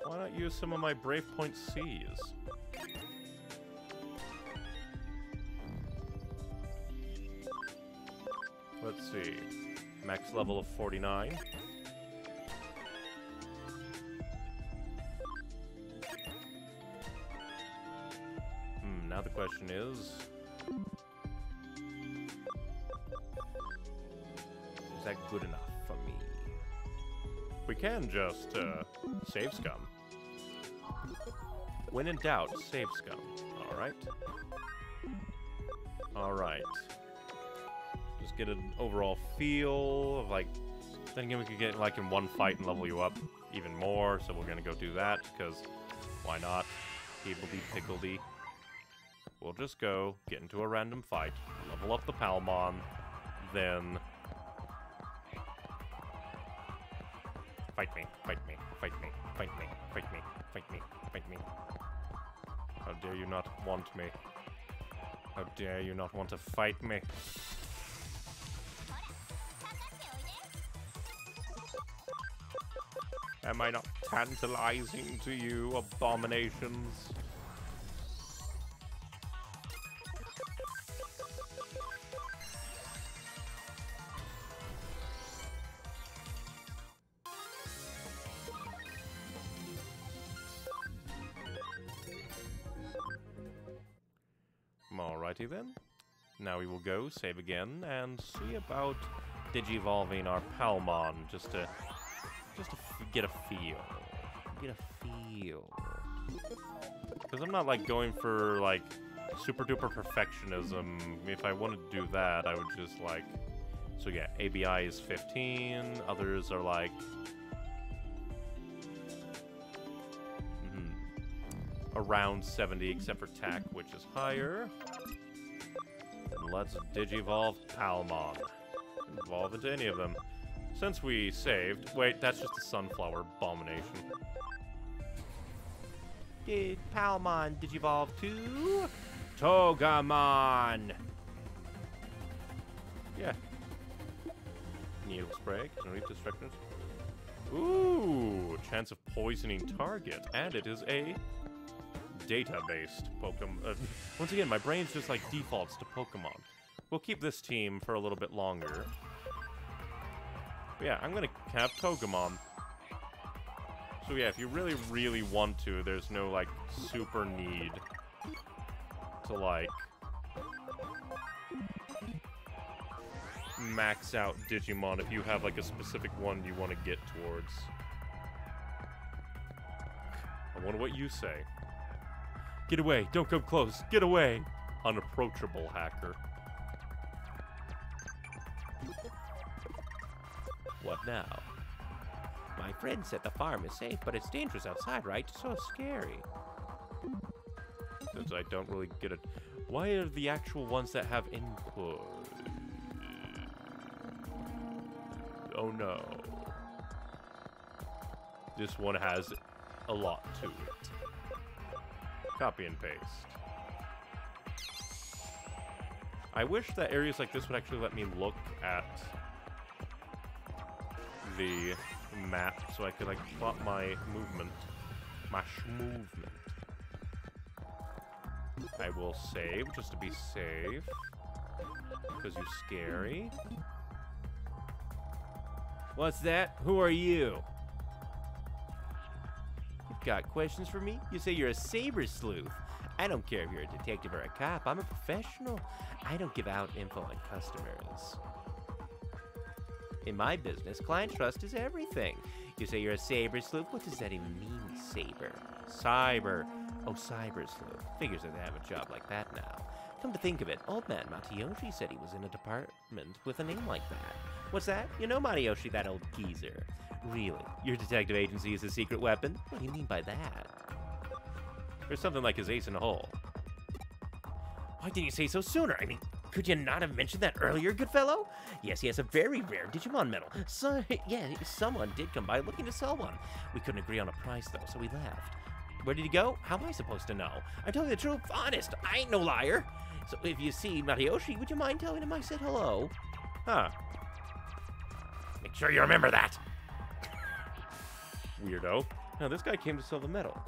why not use some of my Brave Point C's? Let's see. Max level of forty-nine. question is... is that good enough for me? We can just, uh, save scum. When in doubt, save scum. Alright. Alright. Just get an overall feel of, like... then again, we could get, like, in one fight and level you up even more, so we're gonna go do that, because why not? Higgledy-piggledy. We'll just go, get into a random fight, level up the Palmon, then... Fight me, fight me, fight me, fight me, fight me, fight me, fight me. How dare you not want me? How dare you not want to fight me? Am I not tantalizing to you, abominations? Alrighty then. Now we will go, save again, and see about digivolving our Palmon, just to... just to f get a feel. Get a feel. Because I'm not, like, going for, like, super-duper perfectionism. If I wanted to do that, I would just, like... So, yeah, A B I is fifteen. Others are, like... Mm-hmm. Around seventy, except for T A C, which is higher. And let's digivolve Palmon. Evolve into any of them. Since we saved... Wait, that's just a sunflower abomination. Did Palmon digivolve to... Togemon! Yeah. Needle spray, can reap destructions. Ooh! Chance of poisoning target. And it is a... data-based Pokemon. Uh, once again, my brain's just, like, defaults to Pokemon. We'll keep this team for a little bit longer. Yeah, I'm gonna have Togemon. So yeah, if you really, really want to, there's no, like, super need to, like, max out Digimon if you have, like, a specific one you want to get towards. I wonder what you say. Get away! Don't come close! Get away! Unapproachable hacker. What now? My friend said the farm is safe, but it's dangerous outside, right? So scary. Since I don't really get it. Why are the actual ones that have input? Oh no. This one has a lot to it. Copy and paste. I wish that areas like this would actually let me look at the map so I could, like, plot my movement. My movement. I will save just to be safe. Because you're scary. What's that? Who are you? You've got questions for me? You say you're a cyber sleuth. I don't care if you're a detective or a cop. I'm a professional. I don't give out info on customers. In my business, client trust is everything. You say you're a cyber sleuth? What does that even mean, cyber? Cyber. Oh, cyber sleuth. Figures that they have a job like that now. Come to think of it, old man Matayoshi said he was in a department with a name like that. What's that? You know Matayoshi, that old geezer. Really? Your detective agency is a secret weapon? What do you mean by that? Or something like his ace in a hole. Why didn't you say so sooner? I mean... could you not have mentioned that earlier, good fellow? Yes, he has a very rare Digimon medal. So, yeah, someone did come by looking to sell one. We couldn't agree on a price, though, so we left. Where did he go? How am I supposed to know? I'm telling the truth, honest. I ain't no liar. So if you see Matayoshi, would you mind telling him I said hello? Huh. Make sure you remember that. Weirdo. Now, this guy came to sell the medal.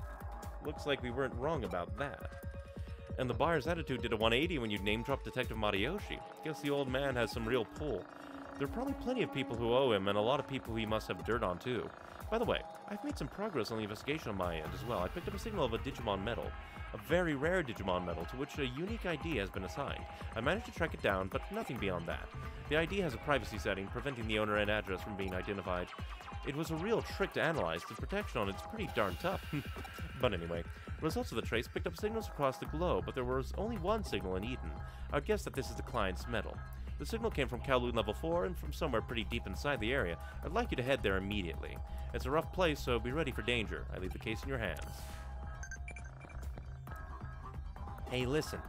Looks like we weren't wrong about that. And the buyer's attitude did a one eighty when you name-dropped Detective Matayoshi. Guess the old man has some real pull. There are probably plenty of people who owe him, and a lot of people he must have dirt on, too. By the way, I've made some progress on the investigation on my end as well. I picked up a signal of a Digimon medal. a very rare Digimon medal to which a unique I D has been assigned. I managed to track it down, but nothing beyond that. The I D has a privacy setting preventing the owner and address from being identified. It was a real trick to analyze. The protection on it's pretty darn tough. But anyway, results of the trace picked up signals across the globe, but there was only one signal in Eden. I would guess that this is the client's medal. The signal came from Kowloon level four and from somewhere pretty deep inside the area. I'd like you to head there immediately. It's a rough place, so be ready for danger. I leave the case in your hands. Hey, listen.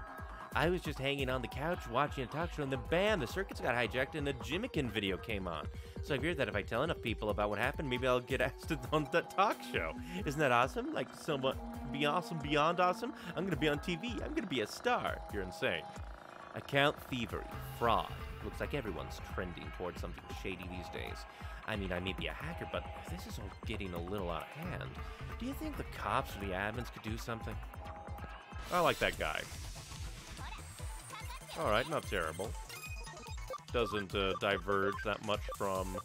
I was just hanging on the couch watching a talk show and then bam, the circuits got hijacked and a Jimiken video came on. So I figured that if I tell enough people about what happened, maybe I'll get asked on that talk show. Isn't that awesome? Like, somewhat be awesome, beyond awesome? I'm gonna be on T V. I'm gonna be a star. You're insane. Account thievery, fraud. Looks like everyone's trending towards something shady these days. I mean, I may be a hacker, but this is all getting a little out of hand. Do you think the cops or the admins could do something? I like that guy. Alright, not terrible. Doesn't uh, diverge that much from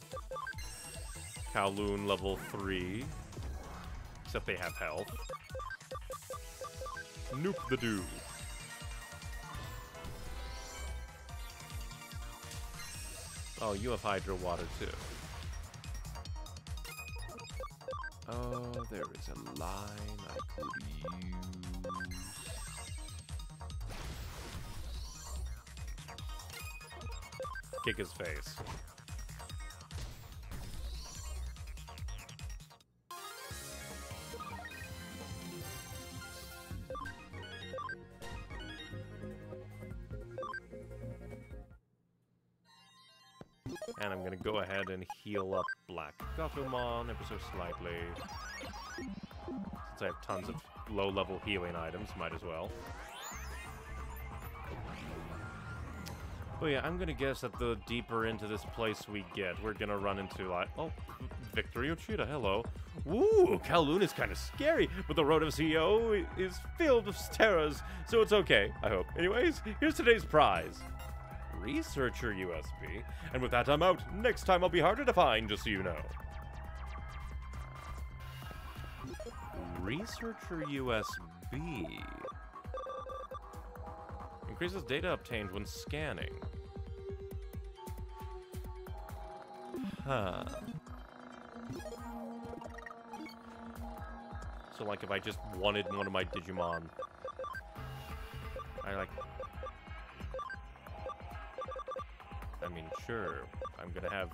Kowloon level three. Except they have health. Noop the dude. Oh, you have hydro water, too. Oh, there is a line I could use. Kick his face. And I'm gonna go ahead and heal up Black Gatomon ever so slightly. Since I have tons of low-level healing items, might as well. Oh yeah, I'm gonna guess that the deeper into this place we get, we're gonna run into like... Oh, Victory Ochita, hello. Woo, Kowloon is kind of scary, but the road of C E O is filled with terrors, so it's okay, I hope. Anyways, here's today's prize. Researcher U S B, and with that I'm out. Next time I'll be harder to find, just so you know. Researcher U S B increases data obtained when scanning. Huh. So like if I just wanted one of my Digimon, I like... I mean, sure, I'm gonna have...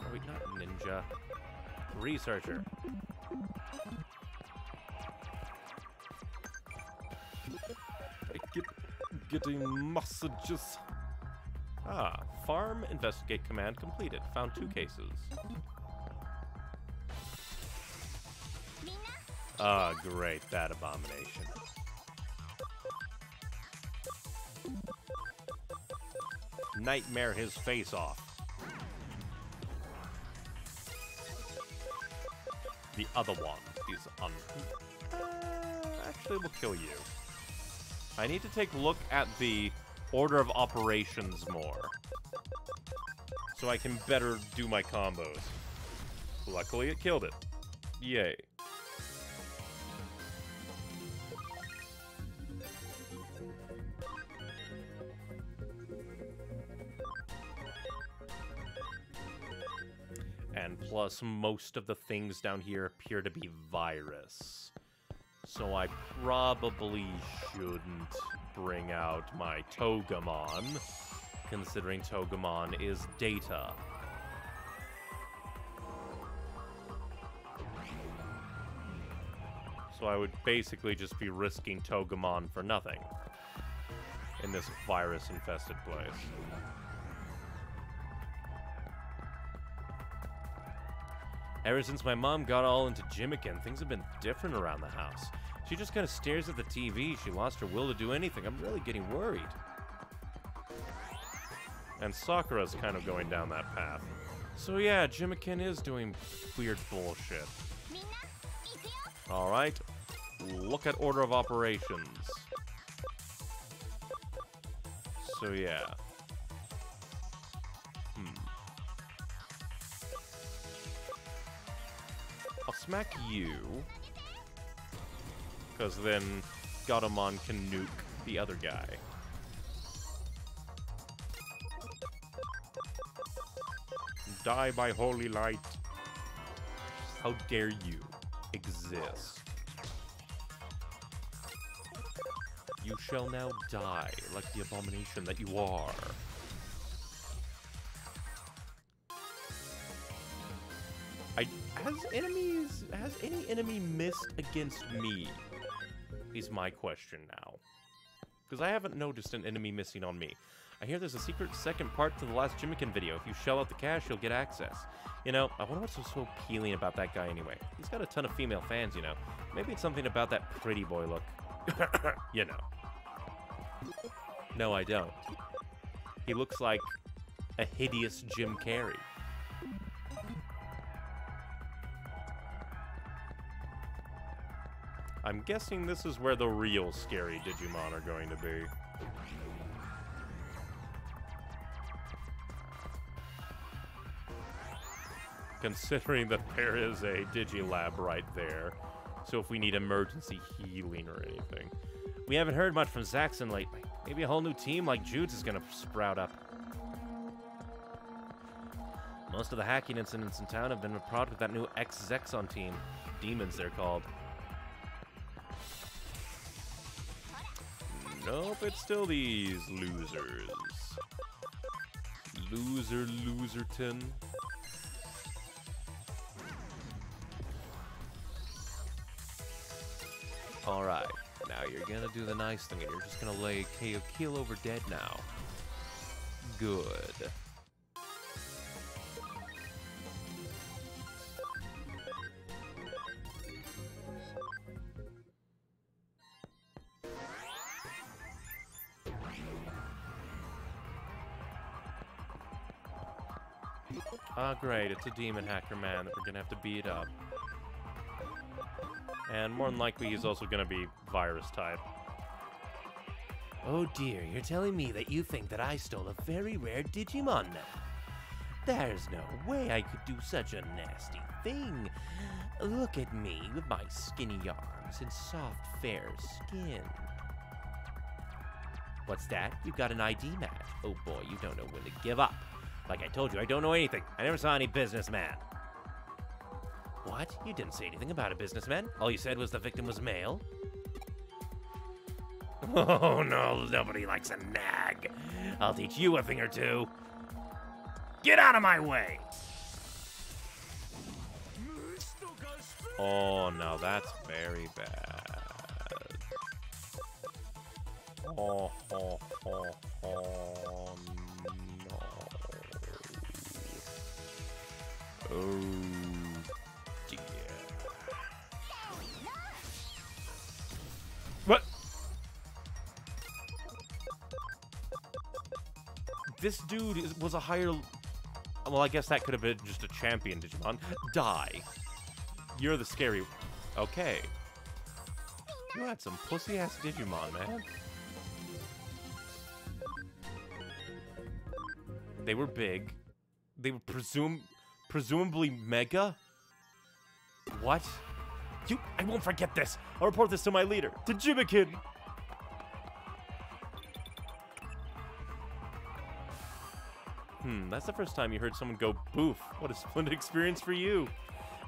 Are we not ninja? Researcher. I keep getting messages. Ah, farm investigate command completed. Found two cases. Ah, great, that abomination. Nightmare his face off. The other one is un... Uh, actually, we'll kill you. I need to take a look at the order of operations more, so I can better do my combos. Luckily, it killed it. Yay. And plus, most of the things down here appear to be virus. So I probably shouldn't bring out my Togemon, considering Togemon is data. So I would basically just be risking Togemon for nothing in this virus-infested place. Ever since my mom got all into Jimiken, things have been different around the house. She just kind of stares at the T V. She lost her will to do anything. I'm really getting worried. And Sakura's kind of going down that path. So yeah, Jimiken is doing weird bullshit. Alright, look at order of operations. So yeah. I'll smack you, because then Gatomon can nuke the other guy. Die by holy light. How dare you exist? You shall now die like the abomination that you are. I has enemies has any enemy missed against me? Is my question now. Because I haven't noticed an enemy missing on me. I hear there's a secret second part to the last Jimiken video. If you shell out the cash, you'll get access. You know, I wonder what's so appealing about that guy anyway. He's got a ton of female fans, you know. Maybe it's something about that pretty boy look. You know. No, I don't. He looks like a hideous Jim Carrey. I'm guessing this is where the real scary Digimon are going to be. Considering that there is a Digilab right there. So if we need emergency healing or anything. We haven't heard much from Saxon lately. Maybe a whole new team like Jude's is gonna sprout up. Most of the hacking incidents in town have been a product of that new ex-Zexon team. Demons, they're called. Nope, it's still these losers. Loser, loserton. Alright, now you're gonna do the nice thing and you're just gonna lay Kyokeel over dead now. Good. Ah, great, it's a demon hacker man that we're gonna have to beat up. And more than likely, he's also going to be virus type. Oh dear, you're telling me that you think that I stole a very rare Digimon now? There's no way I could do such a nasty thing. Look at me with my skinny arms and soft, fair skin. What's that? You've got an I D match. Oh boy, you don't know when to give up. Like I told you, I don't know anything. I never saw any businessman. What? You didn't say anything about a businessman. All you said was the victim was male. Oh no, nobody likes a nag. I'll teach you a thing or two. Get out of my way! Oh no, that's very bad. Oh, oh, oh, oh no. Oh. This dude is, was a higher... Well, I guess that could have been just a champion Digimon. Die. You're the scary... Okay. You had some pussy-ass Digimon, man. They were big. They were presume, presumably mega? What? You... I won't forget this. I'll report this to my leader. To Jimiken! Hmm, that's the first time you heard someone go boof. What a splendid experience for you.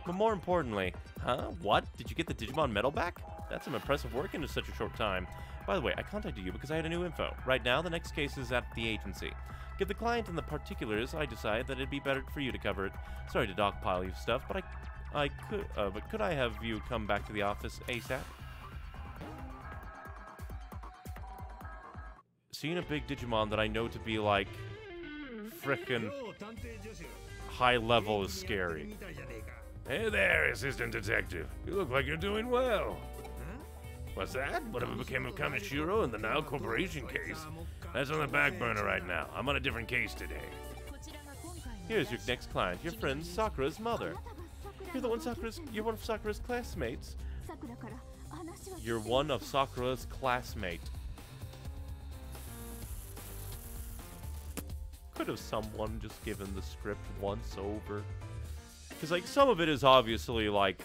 But more importantly, huh? What? Did you get the Digimon medal back? That's some impressive work in such a short time. By the way, I contacted you because I had a new info. Right now, the next case is at the agency. Give the client and the particulars. I decided that it'd be better for you to cover it. Sorry to dogpile you stuff, but I, I could, uh, but could I have you come back to the office ASAP? Seeing a big Digimon that I know to be like. Frickin' high level is scary. Hey there, assistant detective. You look like you're doing well. Huh? What's that? Whatever became of Kamishiro in the Nile Corporation case? That's on the back burner right now. I'm on a different case today. Here's your next client, your friend Sakura's mother. You're the one Sakura's. You're one of Sakura's classmates. You're one of Sakura's classmates. Could have someone just given the script once over? Because, like, some of it is obviously, like,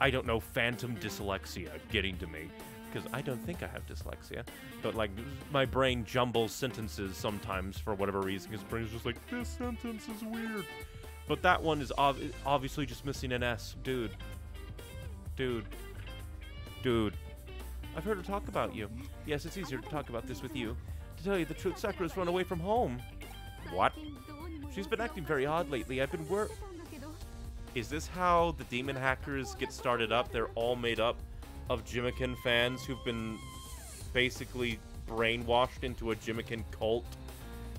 I don't know, phantom dyslexia getting to me. because I don't think I have dyslexia, but like my brain jumbles sentences sometimes for whatever reason, because brain's just like, this sentence is weird. But that one is ob obviously just missing an S. Dude. Dude. Dude. I've heard her talk about you. Yes, it's easier to talk about this with you. To tell you the truth, Sakura's run away from home. What? She's been acting very odd lately. I've been wor- Is this how the demon hackers get started up? They're all made up of Jimiken fans who've been basically brainwashed into a Jimiken cult.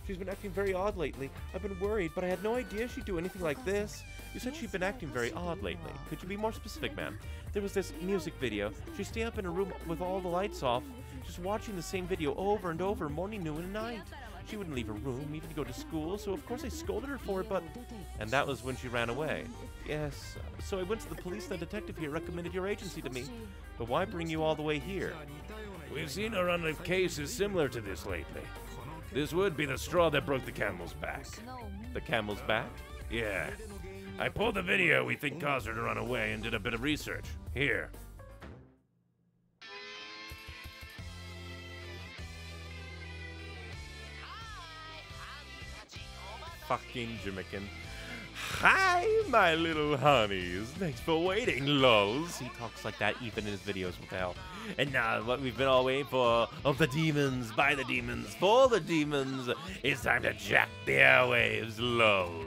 She's been acting very odd lately. I've been worried, but I had no idea she'd do anything like this. You said she'd been acting very odd lately. Could you be more specific, ma'am? There was this music video. She'd stay up in a room with all the lights off, just watching the same video over and over, morning, noon, and night. She wouldn't leave her room, even to go to school, so of course I scolded her for it, but... And that was when she ran away. Yes, so I went to the police, and the detective here recommended your agency to me. But why bring you all the way here? We've seen a run of cases similar to this lately. This would be the straw that broke the camel's back. The camel's back? Yeah. I pulled the video we think caused her to run away and did a bit of research. Here. Fucking Jimiken. Hi, my little honeys. Thanks for waiting, lols. He talks like that even in his videos, what the hell. And now what we've been all waiting for, of the demons, by the demons, for the demons, it's time to jack the airwaves, lols.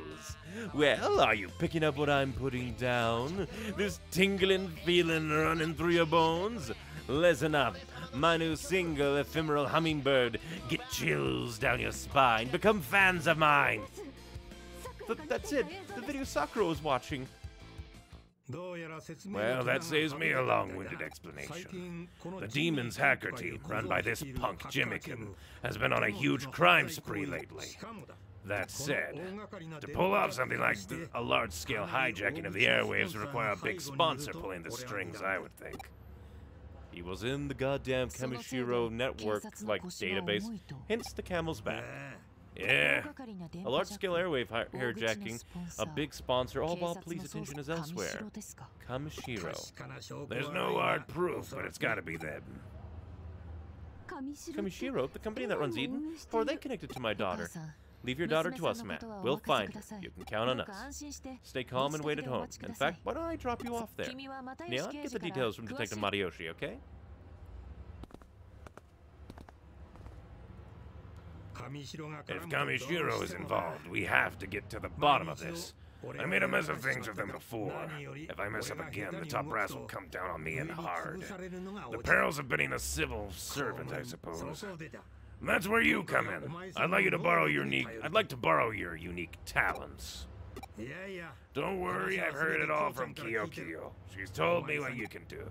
Well, are you picking up what I'm putting down? This tingling feeling running through your bones? Listen up. My new single, Ephemeral Hummingbird. Get chills down your spine. Become fans of mine. Th that's it. The video Sakura was watching. Well, that saves me a long-winded explanation. The Demon's hacker team, run by this punk Jimiken, has been on a huge crime spree lately. That said, to pull off something like a large-scale hijacking of the airwaves would require a big sponsor pulling the strings, I would think. He was in the goddamn Kamishiro network, like, database, hence the camel's back. Yeah. A large-scale airwave hijacking, a big sponsor, all while police attention is elsewhere. Kamishiro. There's no hard proof, but it's gotta be them. Kamishiro? The company that runs Eden? How are they connected to my daughter? Leave your daughter to us, man. We'll find her. You can count on us. Stay calm and wait at home. In fact, why don't I drop you off there? Neon, get the details from Detective Matayoshi, okay? If Kamishiro is involved, we have to get to the bottom of this. I made a mess of things with them before. If I mess up again, the top brass will come down on me and hard. The perils of being a civil servant, I suppose. That's where you come in. I'd like you to borrow your unique. I'd like to borrow your unique talents. Don't worry, I've heard it all from Kyoko. She's told me what you can do.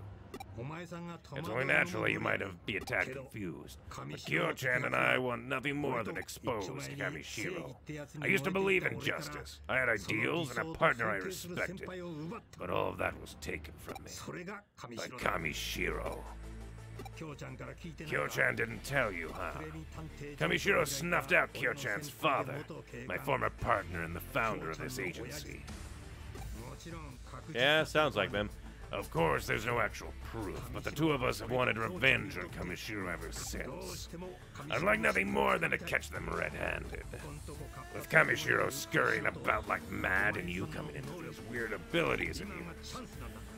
It's only natural you might have be attacked confused. But Kyoko-chan and I want nothing more than expose Kamishiro. I used to believe in justice. I had ideals and a partner I respected. But all of that was taken from me by Kamishiro. Kyo-chan didn't tell you, huh? Kamishiro snuffed out Kyo-chan's father, my former partner and the founder of this agency. Yeah, sounds like them. Of course, there's no actual proof, but the two of us have wanted revenge on Kamishiro ever since. I'd like nothing more than to catch them red-handed. With Kamishiro scurrying about like mad and you coming in with those weird abilities of yours,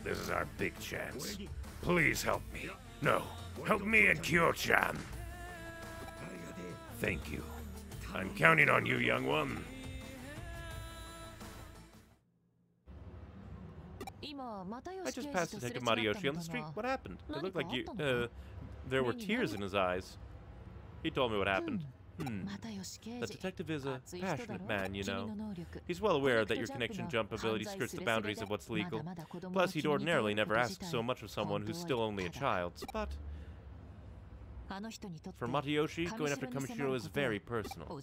this is our big chance. Please help me. No, help me and Kyo-chan. Thank you. I'm counting on you, young one. I just passed Detective Matayoshi on the street. What happened? It looked like you... Uh, there were tears in his eyes. He told me what happened. Hmm. The detective is a passionate man, you know. He's well aware that your connection jump ability skirts the boundaries of what's legal. Plus, he'd ordinarily never ask so much of someone who's still only a child. But for Matayoshi, going after Kamishiro is very personal.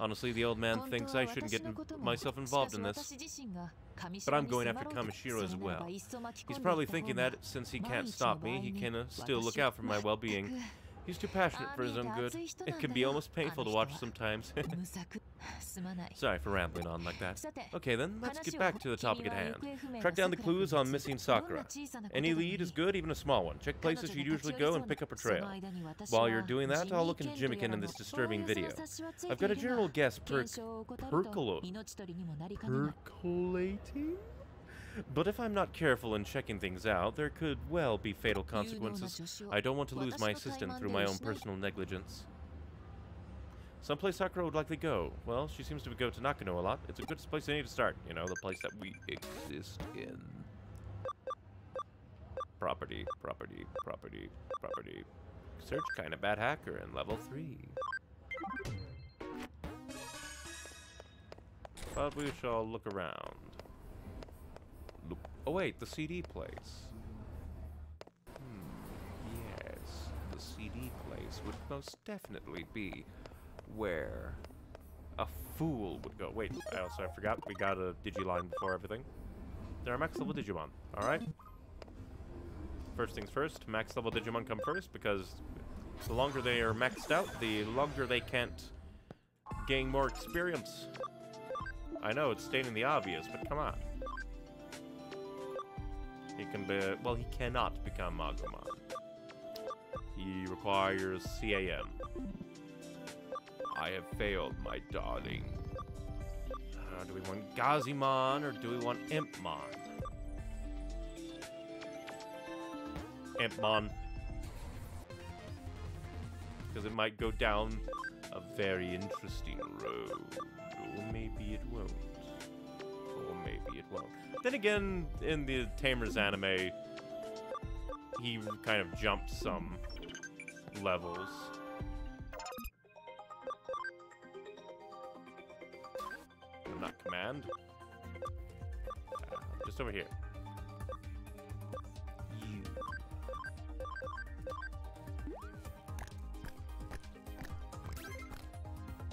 Honestly, the old man thinks I shouldn't get in myself involved in this. But I'm going after Kamishiro as well. He's probably thinking that since he can't stop me, he can uh, still look out for my well-being. He's too passionate for his own good. It can be almost painful to watch sometimes. Sorry for rambling on like that. Okay then, let's get back to the topic at hand. Track down the clues on missing Sakura. Any lead is good, even a small one. Check places you usually go and pick up her trail. While you're doing that, I'll look into Jimiken in this disturbing video. I've got a general guess per... percolate... percolating? But if I'm not careful in checking things out, there could well be fatal consequences. I don't want to lose my assistant through my own personal negligence. Someplace Sakura would likely go. Well, she seems to go to Nakano a lot. It's a good place I need to start. You know, the place that we exist in. Property, property, property, property. Search kind of bad hacker in level three. But we shall look around. Oh wait, the C D place. Hmm, yes. The C D place would most definitely be where a fool would go. Wait, I also I forgot we got a Digiline before everything. There are max level Digimon, alright? First things first, max level Digimon come first because the longer they are maxed out, the longer they can't gain more experience. I know, it's stating the obvious, but come on. He can be, well, he cannot become Agumon. He requires C A M. I have failed, my darling. Uh, do we want Gazimon or do we want Impmon? Impmon. Because it might go down a very interesting road. Or maybe it won't. Or maybe it won't. Then again, in the Tamer's anime, he kind of jumped some levels. Not command. Uh, just over here. You.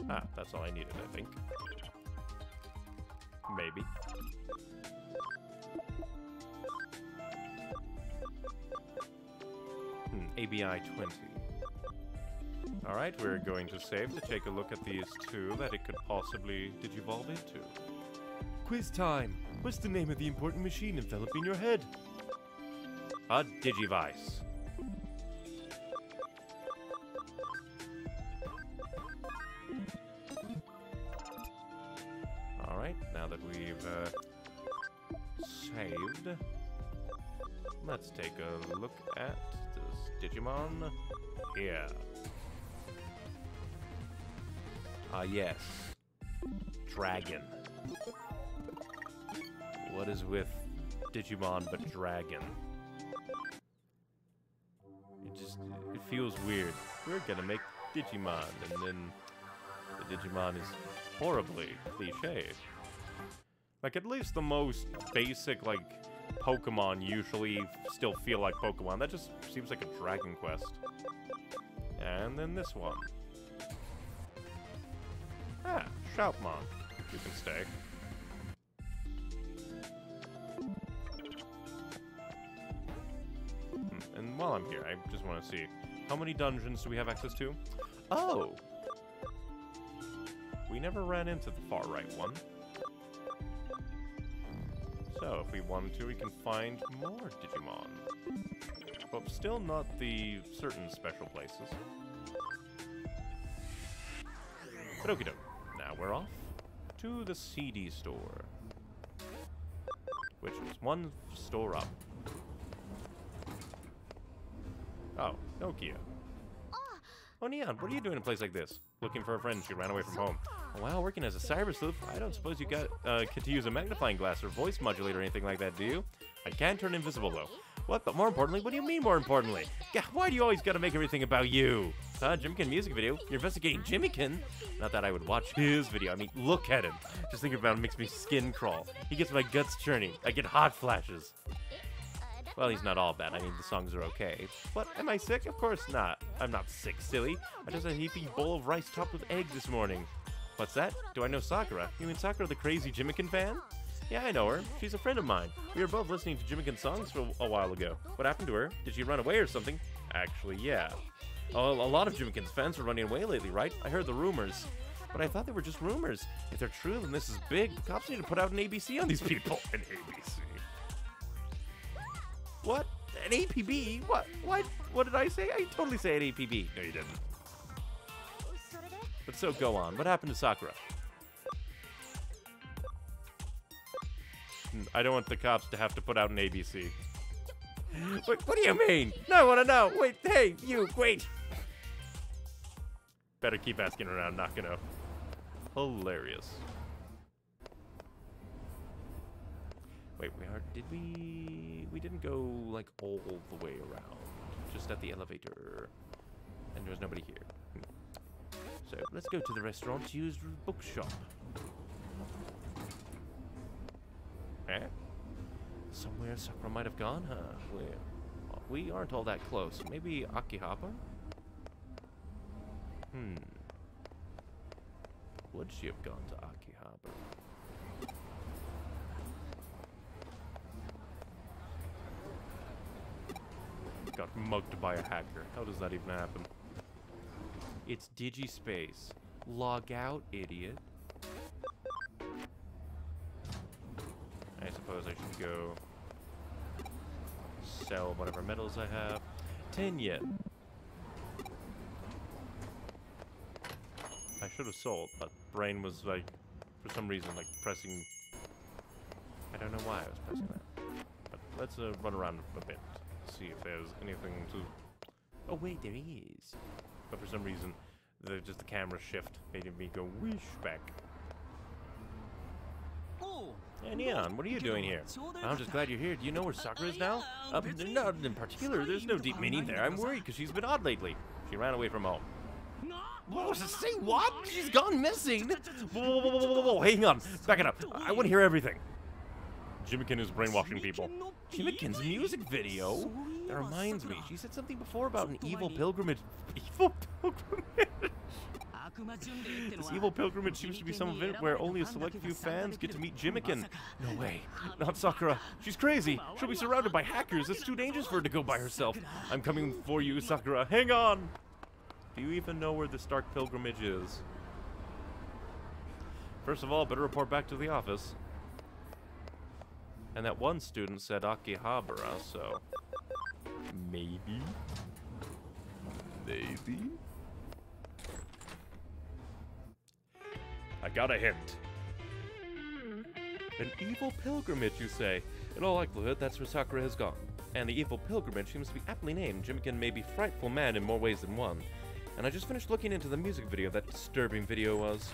Ah, that's all I needed, I think. Maybe. Hmm, A B I twenty. Alright, we're going to save to take a look at these two that it could possibly digivolve into. Quiz time! What's the name of the important machine enveloping your head? A digivice. Now that we've uh, saved, let's take a look at this Digimon here. Ah, yes. Dragon. What is with Digimon but dragon? It just, it feels weird. We're gonna make Digimon, and then the Digimon is horribly cliched. Like, at least the most basic, like, Pokemon usually still feel like Pokemon. That just seems like a Dragon Quest. And then this one. Ah, Shoutmon. You can stay. And while I'm here, I just want to see. How many dungeons do we have access to? Oh! We never ran into the far right one. So, if we wanted to, we can find more Digimon. But still not the certain special places. But okie doke. Now we're off to the C D store. Which was one store up. Oh, Nokia. Oh, Neon, what are you doing in a place like this? Looking for a friend, she ran away from home. Wow, working as a cyber sleuth, I don't suppose you got uh, get to use a magnifying glass or voice modulator or anything like that, do you? I can turn invisible, though. What? But more importantly, what do you mean more importantly? God, why do you always gotta make everything about you? Huh, Jimiken music video? You're investigating Jimiken? Not that I would watch his video, I mean, look at him. Just thinking about him makes me skin crawl. He gets my guts churning. I get hot flashes. Well, he's not all bad. I mean, the songs are okay. But am I sick? Of course not. I'm not sick, silly. I just had a heaping bowl of rice topped with egg this morning. What's that? Do I know Sakura? You mean Sakura the crazy Jimiken fan? Yeah, I know her. She's a friend of mine. We were both listening to Jimiken songs for a while ago. What happened to her? Did she run away or something? Actually, yeah. A, a lot of Jimiken's fans were running away lately, right? I heard the rumors. But I thought they were just rumors. If they're true, then this is big. The cops need to put out an A B C on these people. An A B C? What? An A P B? What? What? What did I say? I totally say an A P B. No, you didn't. But so go on. What happened to Sakura? I don't want the cops to have to put out an A B C. Wait, what do you mean? No, I want to know. Wait, hey, you, wait. Better keep asking around, Nakano. Hilarious. Wait, we are, did we, we didn't go like all the way around, just at the elevator, and there was nobody here. So let's go to the restaurant's used bookshop. Eh? Somewhere Sakura might have gone, huh? Where? Well, we aren't all that close. Maybe Akihabara? Hmm. Would she have gone to Akihabara? Got mugged by a hacker. How does that even happen? It's DigiSpace. Log out, idiot. I suppose I should go sell whatever metals I have. Ten yen. I should have sold, but brain was like, for some reason, like pressing. I don't know why I was pressing that. But let's uh, run around a bit, see if there's anything to. Oh wait, there is. But for some reason, the, just the camera shift made me go whoosh back. Hey, Neon, what are you doing here? I'm just glad you're here. Do you know where Sakura is now? Uh, not in particular. There's no deep meaning there. I'm worried because she's been odd lately. She ran away from home. Whoa, say what? She's gone missing. Whoa, whoa, whoa, whoa, whoa, whoa. Hang on. Back it up. I want to hear everything. Jimiken is brainwashing people. Jimiken's music video? That reminds me. She said something before about an evil pilgrimage. Evil pilgrimage? This evil pilgrimage seems to be some event where only a select few fans get to meet Jimiken. No way. Not Sakura. She's crazy. She'll be surrounded by hackers. It's too dangerous for her to go by herself. I'm coming for you, Sakura. Hang on! Do you even know where this dark pilgrimage is? First of all, better report back to the office. And that one student said Akihabara, so... Maybe? Maybe? I got a hint. An evil pilgrimage, you say? In all likelihood, that's where Sakura has gone. And the evil pilgrimage seems to be aptly named. Jimiken may be frightful mad in more ways than one. And I just finished looking into the music video that disturbing video was.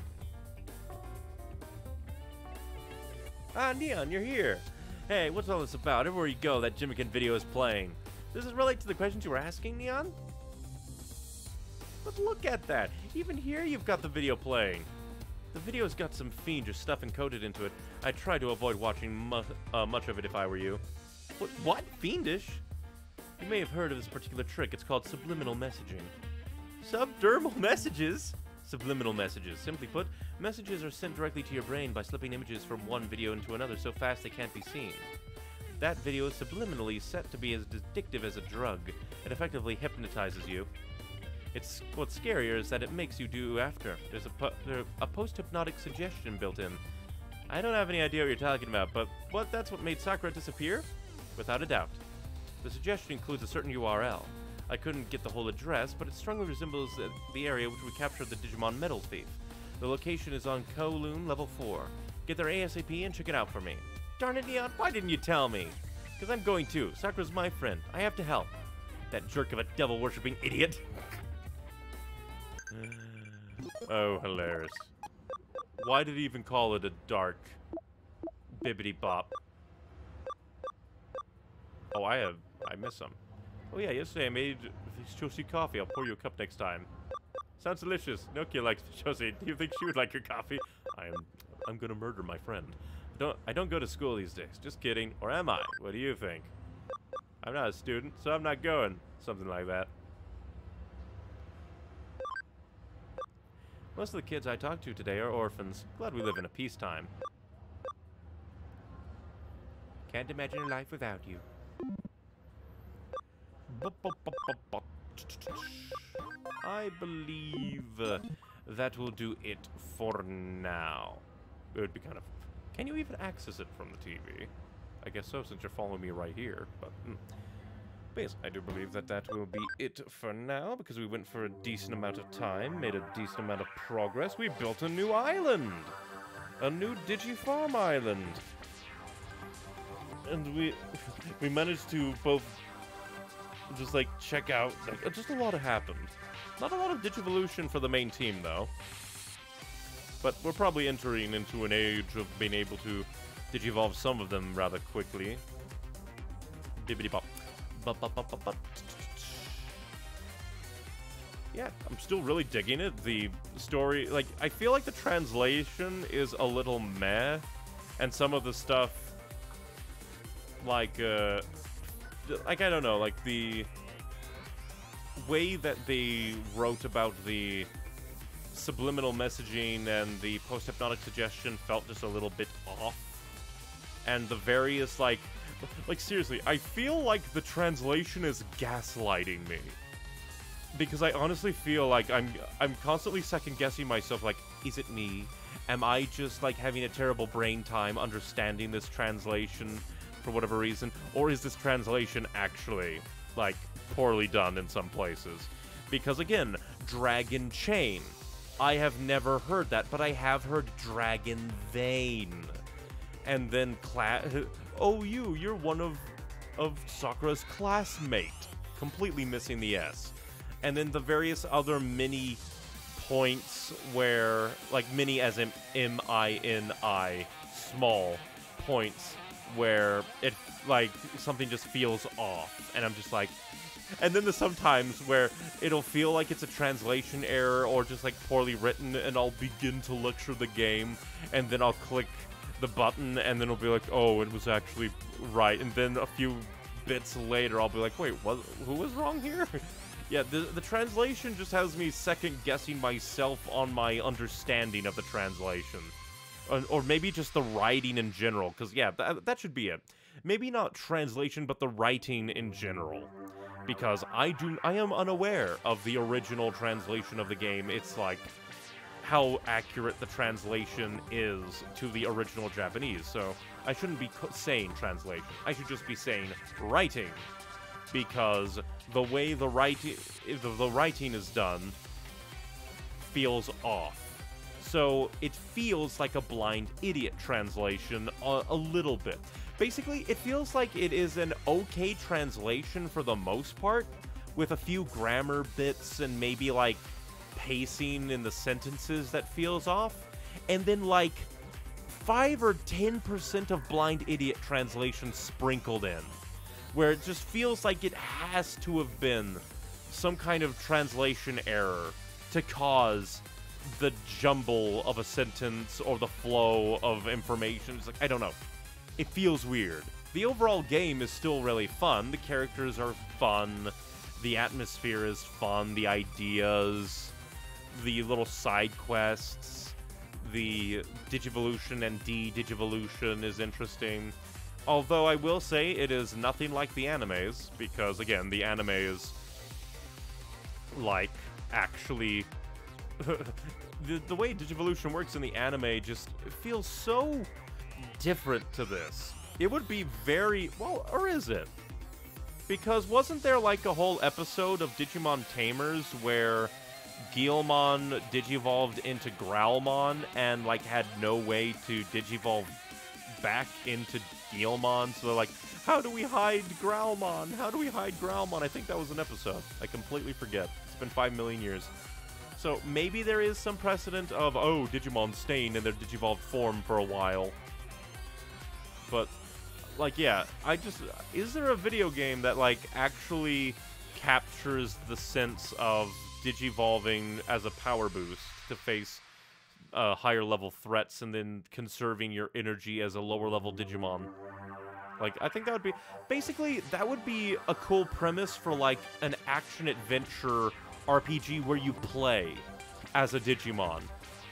Ah, Neon, you're here! Hey, what's all this about? Everywhere you go, that Jimiken video is playing. Does this relate to the questions you were asking, Neon? But look at that! Even here you've got the video playing. The video's got some fiendish stuff encoded into it. I'd try to avoid watching mu uh, much of it if I were you. What, what? Fiendish? You may have heard of this particular trick. It's called subliminal messaging. Subdermal messages? Subliminal messages. Simply put, messages are sent directly to your brain by slipping images from one video into another so fast they can't be seen. That video is subliminally set to be as addictive as a drug. It effectively hypnotizes you. It's what's scarier is that it makes you do after. There's a, po there, a post-hypnotic suggestion built in. I don't have any idea what you're talking about, but what? That's what made Sakura disappear? Without a doubt. The suggestion includes a certain U R L. I couldn't get the whole address, but it strongly resembles the, the area which we captured the Digimon Metal Thief. The location is on Kowloon Level four. Get there ASAP and check it out for me. Darn it, Neon, why didn't you tell me? Because I'm going too. Sakura's my friend. I have to help. That jerk of a devil-worshipping idiot. Oh, hilarious. Why did he even call it a dark bibbity-bop? Oh, I have... I missed some. Oh yeah, yesterday I made Fichoshi coffee. I'll pour you a cup next time. Sounds delicious. Nokia likes Fichoshi. Do you think she would like your coffee? I'm... I'm gonna murder my friend. I don't, I don't go to school these days. Just kidding. Or am I? What do you think? I'm not a student, so I'm not going. Something like that. Most of the kids I talked to today are orphans. Glad we live in a peacetime. Can't imagine a life without you. I believe uh, that will do it for now. It would be kind of... Can you even access it from the T V? I guess so, since you're following me right here, but... Mm. But yes, I do believe that that will be it for now, because we went for a decent amount of time, made a decent amount of progress. We built a new island! A new Digifarm island! And we we managed to both just, like, check out... Like, just a lot happened. Not a lot of Digivolution for the main team, though. But we're probably entering into an age of being able to digivolve some of them rather quickly. Bibbidi-bop. Yeah, I'm still really digging it. The story, like, I feel like the translation is a little meh, and some of the stuff, like, uh, like, I don't know, like, the way that they wrote about the subliminal messaging and the post-hypnotic suggestion felt just a little bit off. And the various, like, like, seriously, I feel like the translation is gaslighting me. Because I honestly feel like I'm I'm constantly second-guessing myself, like, is it me? Am I just, like, having a terrible brain time understanding this translation for whatever reason? Or is this translation actually, like, poorly done in some places? Because, again, Dragon Chain. I have never heard that, but I have heard Dragon Vein. And then class... Oh, you, you're one of of Sakura's classmate. Completely missing the S. And then the various other mini points where, like, mini as in M I N I, small points where it, like, something just feels off. And I'm just like... And then there's sometimes where it'll feel like it's a translation error or just, like, poorly written, and I'll begin to lecture the game, and then I'll click the button, and then it'll be like, oh, it was actually right. And then a few bits later, I'll be like, wait, what, who was wrong here? Yeah, the, the translation just has me second-guessing myself on my understanding of the translation. Or, or maybe just the writing in general, because, yeah, th that should be it. Maybe not translation, but the writing in general. Because I do, I am unaware of the original translation of the game. It's like how accurate the translation is to the original Japanese. So I shouldn't be saying translation. I should just be saying writing, because the way the writing, the, the writing is done, feels off. So it feels like a blind idiot translation a, a little bit. Basically, it feels like it is an okay translation for the most part, with a few grammar bits and maybe, like, pacing in the sentences that feels off, and then, like, five or ten percent of blind idiot translation sprinkled in, where it just feels like it has to have been some kind of translation error to cause the jumble of a sentence or the flow of information. It's like, I don't know. It feels weird. The overall game is still really fun. The characters are fun. The atmosphere is fun. The ideas, the little side quests, the Digivolution and de-Digivolution is interesting. Although I will say it is nothing like the animes, because, again, the anime is, like, actually... the, the way Digivolution works in the anime just feels so... different to this. It would be very... Well, or is it? Because wasn't there, like, a whole episode of Digimon Tamers where Gaomon digivolved into Growlmon and, like, had no way to digivolve back into Gaomon? So they're like, how do we hide Growlmon? How do we hide Growlmon? I think that was an episode. I completely forget. It's been five million years. So maybe there is some precedent of, oh, Digimon staying in their digivolved form for a while. But, like, yeah, I just... Is there a video game that, like, actually captures the sense of digivolving as a power boost to face uh, higher-level threats and then conserving your energy as a lower-level Digimon? Like, I think that would be... Basically, that would be a cool premise for, like, an action-adventure R P G where you play as a Digimon.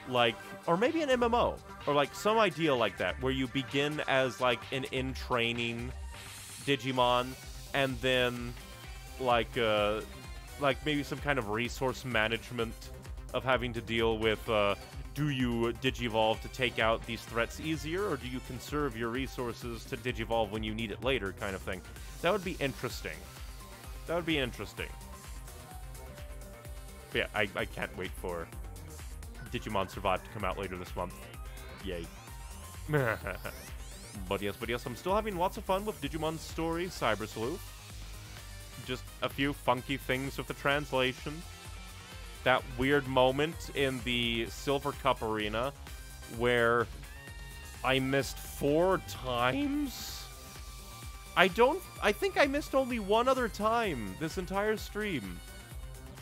Like, or maybe an M M O, or, like, some idea like that, where you begin as, like, an in-training Digimon, and then, like, uh, like maybe some kind of resource management of having to deal with uh, do you digivolve to take out these threats easier, or do you conserve your resources to digivolve when you need it later kind of thing. That would be interesting. That would be interesting. But yeah, I, I can't wait for Digimon Survive to come out later this month. Yay. But yes, but yes, I'm still having lots of fun with Digimon Story Cyber Sleuth. Just a few funky things with the translation. That weird moment in the Silver Cup Arena where I missed four times? I don't... I think I missed only one other time this entire stream.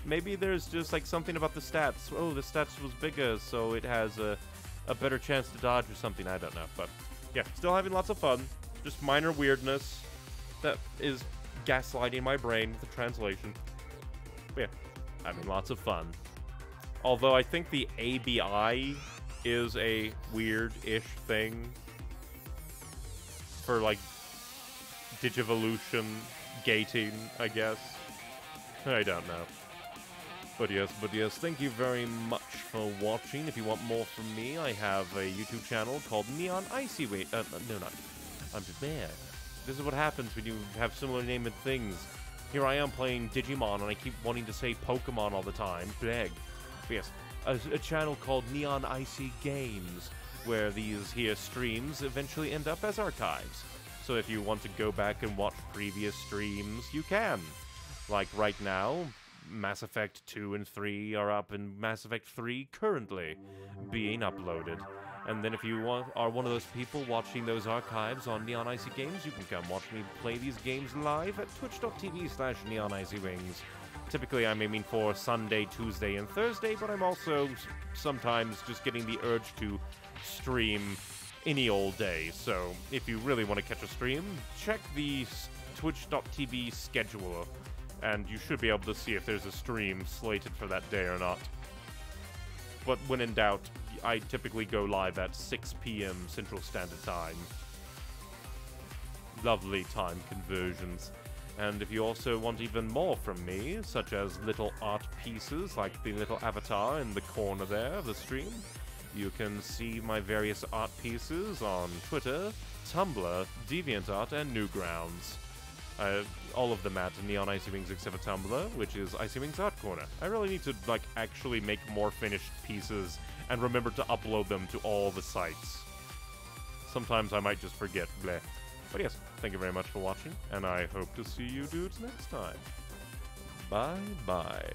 Maybe there's just, like, something about the stats. Oh, the stats was bigger, so it has a, a better chance to dodge or something. I don't know, but... yeah, still having lots of fun. Just minor weirdness that is gaslighting my brain with the translation. But yeah. Having lots of fun. Although I think the A B I is a weird-ish thing for, like, Digivolution gating, I guess. I don't know. But yes, but yes, thank you very much for watching. If you want more from me, I have a YouTube channel called Neon Icy Wait. Uh, no, not. I'm just there. This is what happens when you have similar named things. Here I am playing Digimon, and I keep wanting to say Pokemon all the time. Beg. But yes, a, a channel called Neon Icy Games, where these here streams eventually end up as archives. So if you want to go back and watch previous streams, you can. Like right now, Mass Effect two and three are up, and Mass Effect three currently being uploaded. And then if you want, are one of those people watching those archives on Neon Icy Games, you can come watch me play these games live at twitch dot t v slash neon icy wings. Typically I'm aiming for Sunday, Tuesday, and Thursday, but I'm also sometimes just getting the urge to stream any old day. So if you really want to catch a stream, check the twitch dot t v scheduler, and you should be able to see if there's a stream slated for that day or not. But when in doubt, I typically go live at six p m Central Standard Time. Lovely time conversions. And if you also want even more from me, such as little art pieces, like the little avatar in the corner there of the stream, you can see my various art pieces on Twitter, Tumblr, DeviantArt, and Newgrounds. Uh, all of them at Neon Icy Wings except for Tumblr, which is Icy Wings Art Corner. I really need to, like, actually make more finished pieces and remember to upload them to all the sites. Sometimes I might just forget, bleh. But yes, thank you very much for watching, and I hope to see you dudes next time. Bye-bye.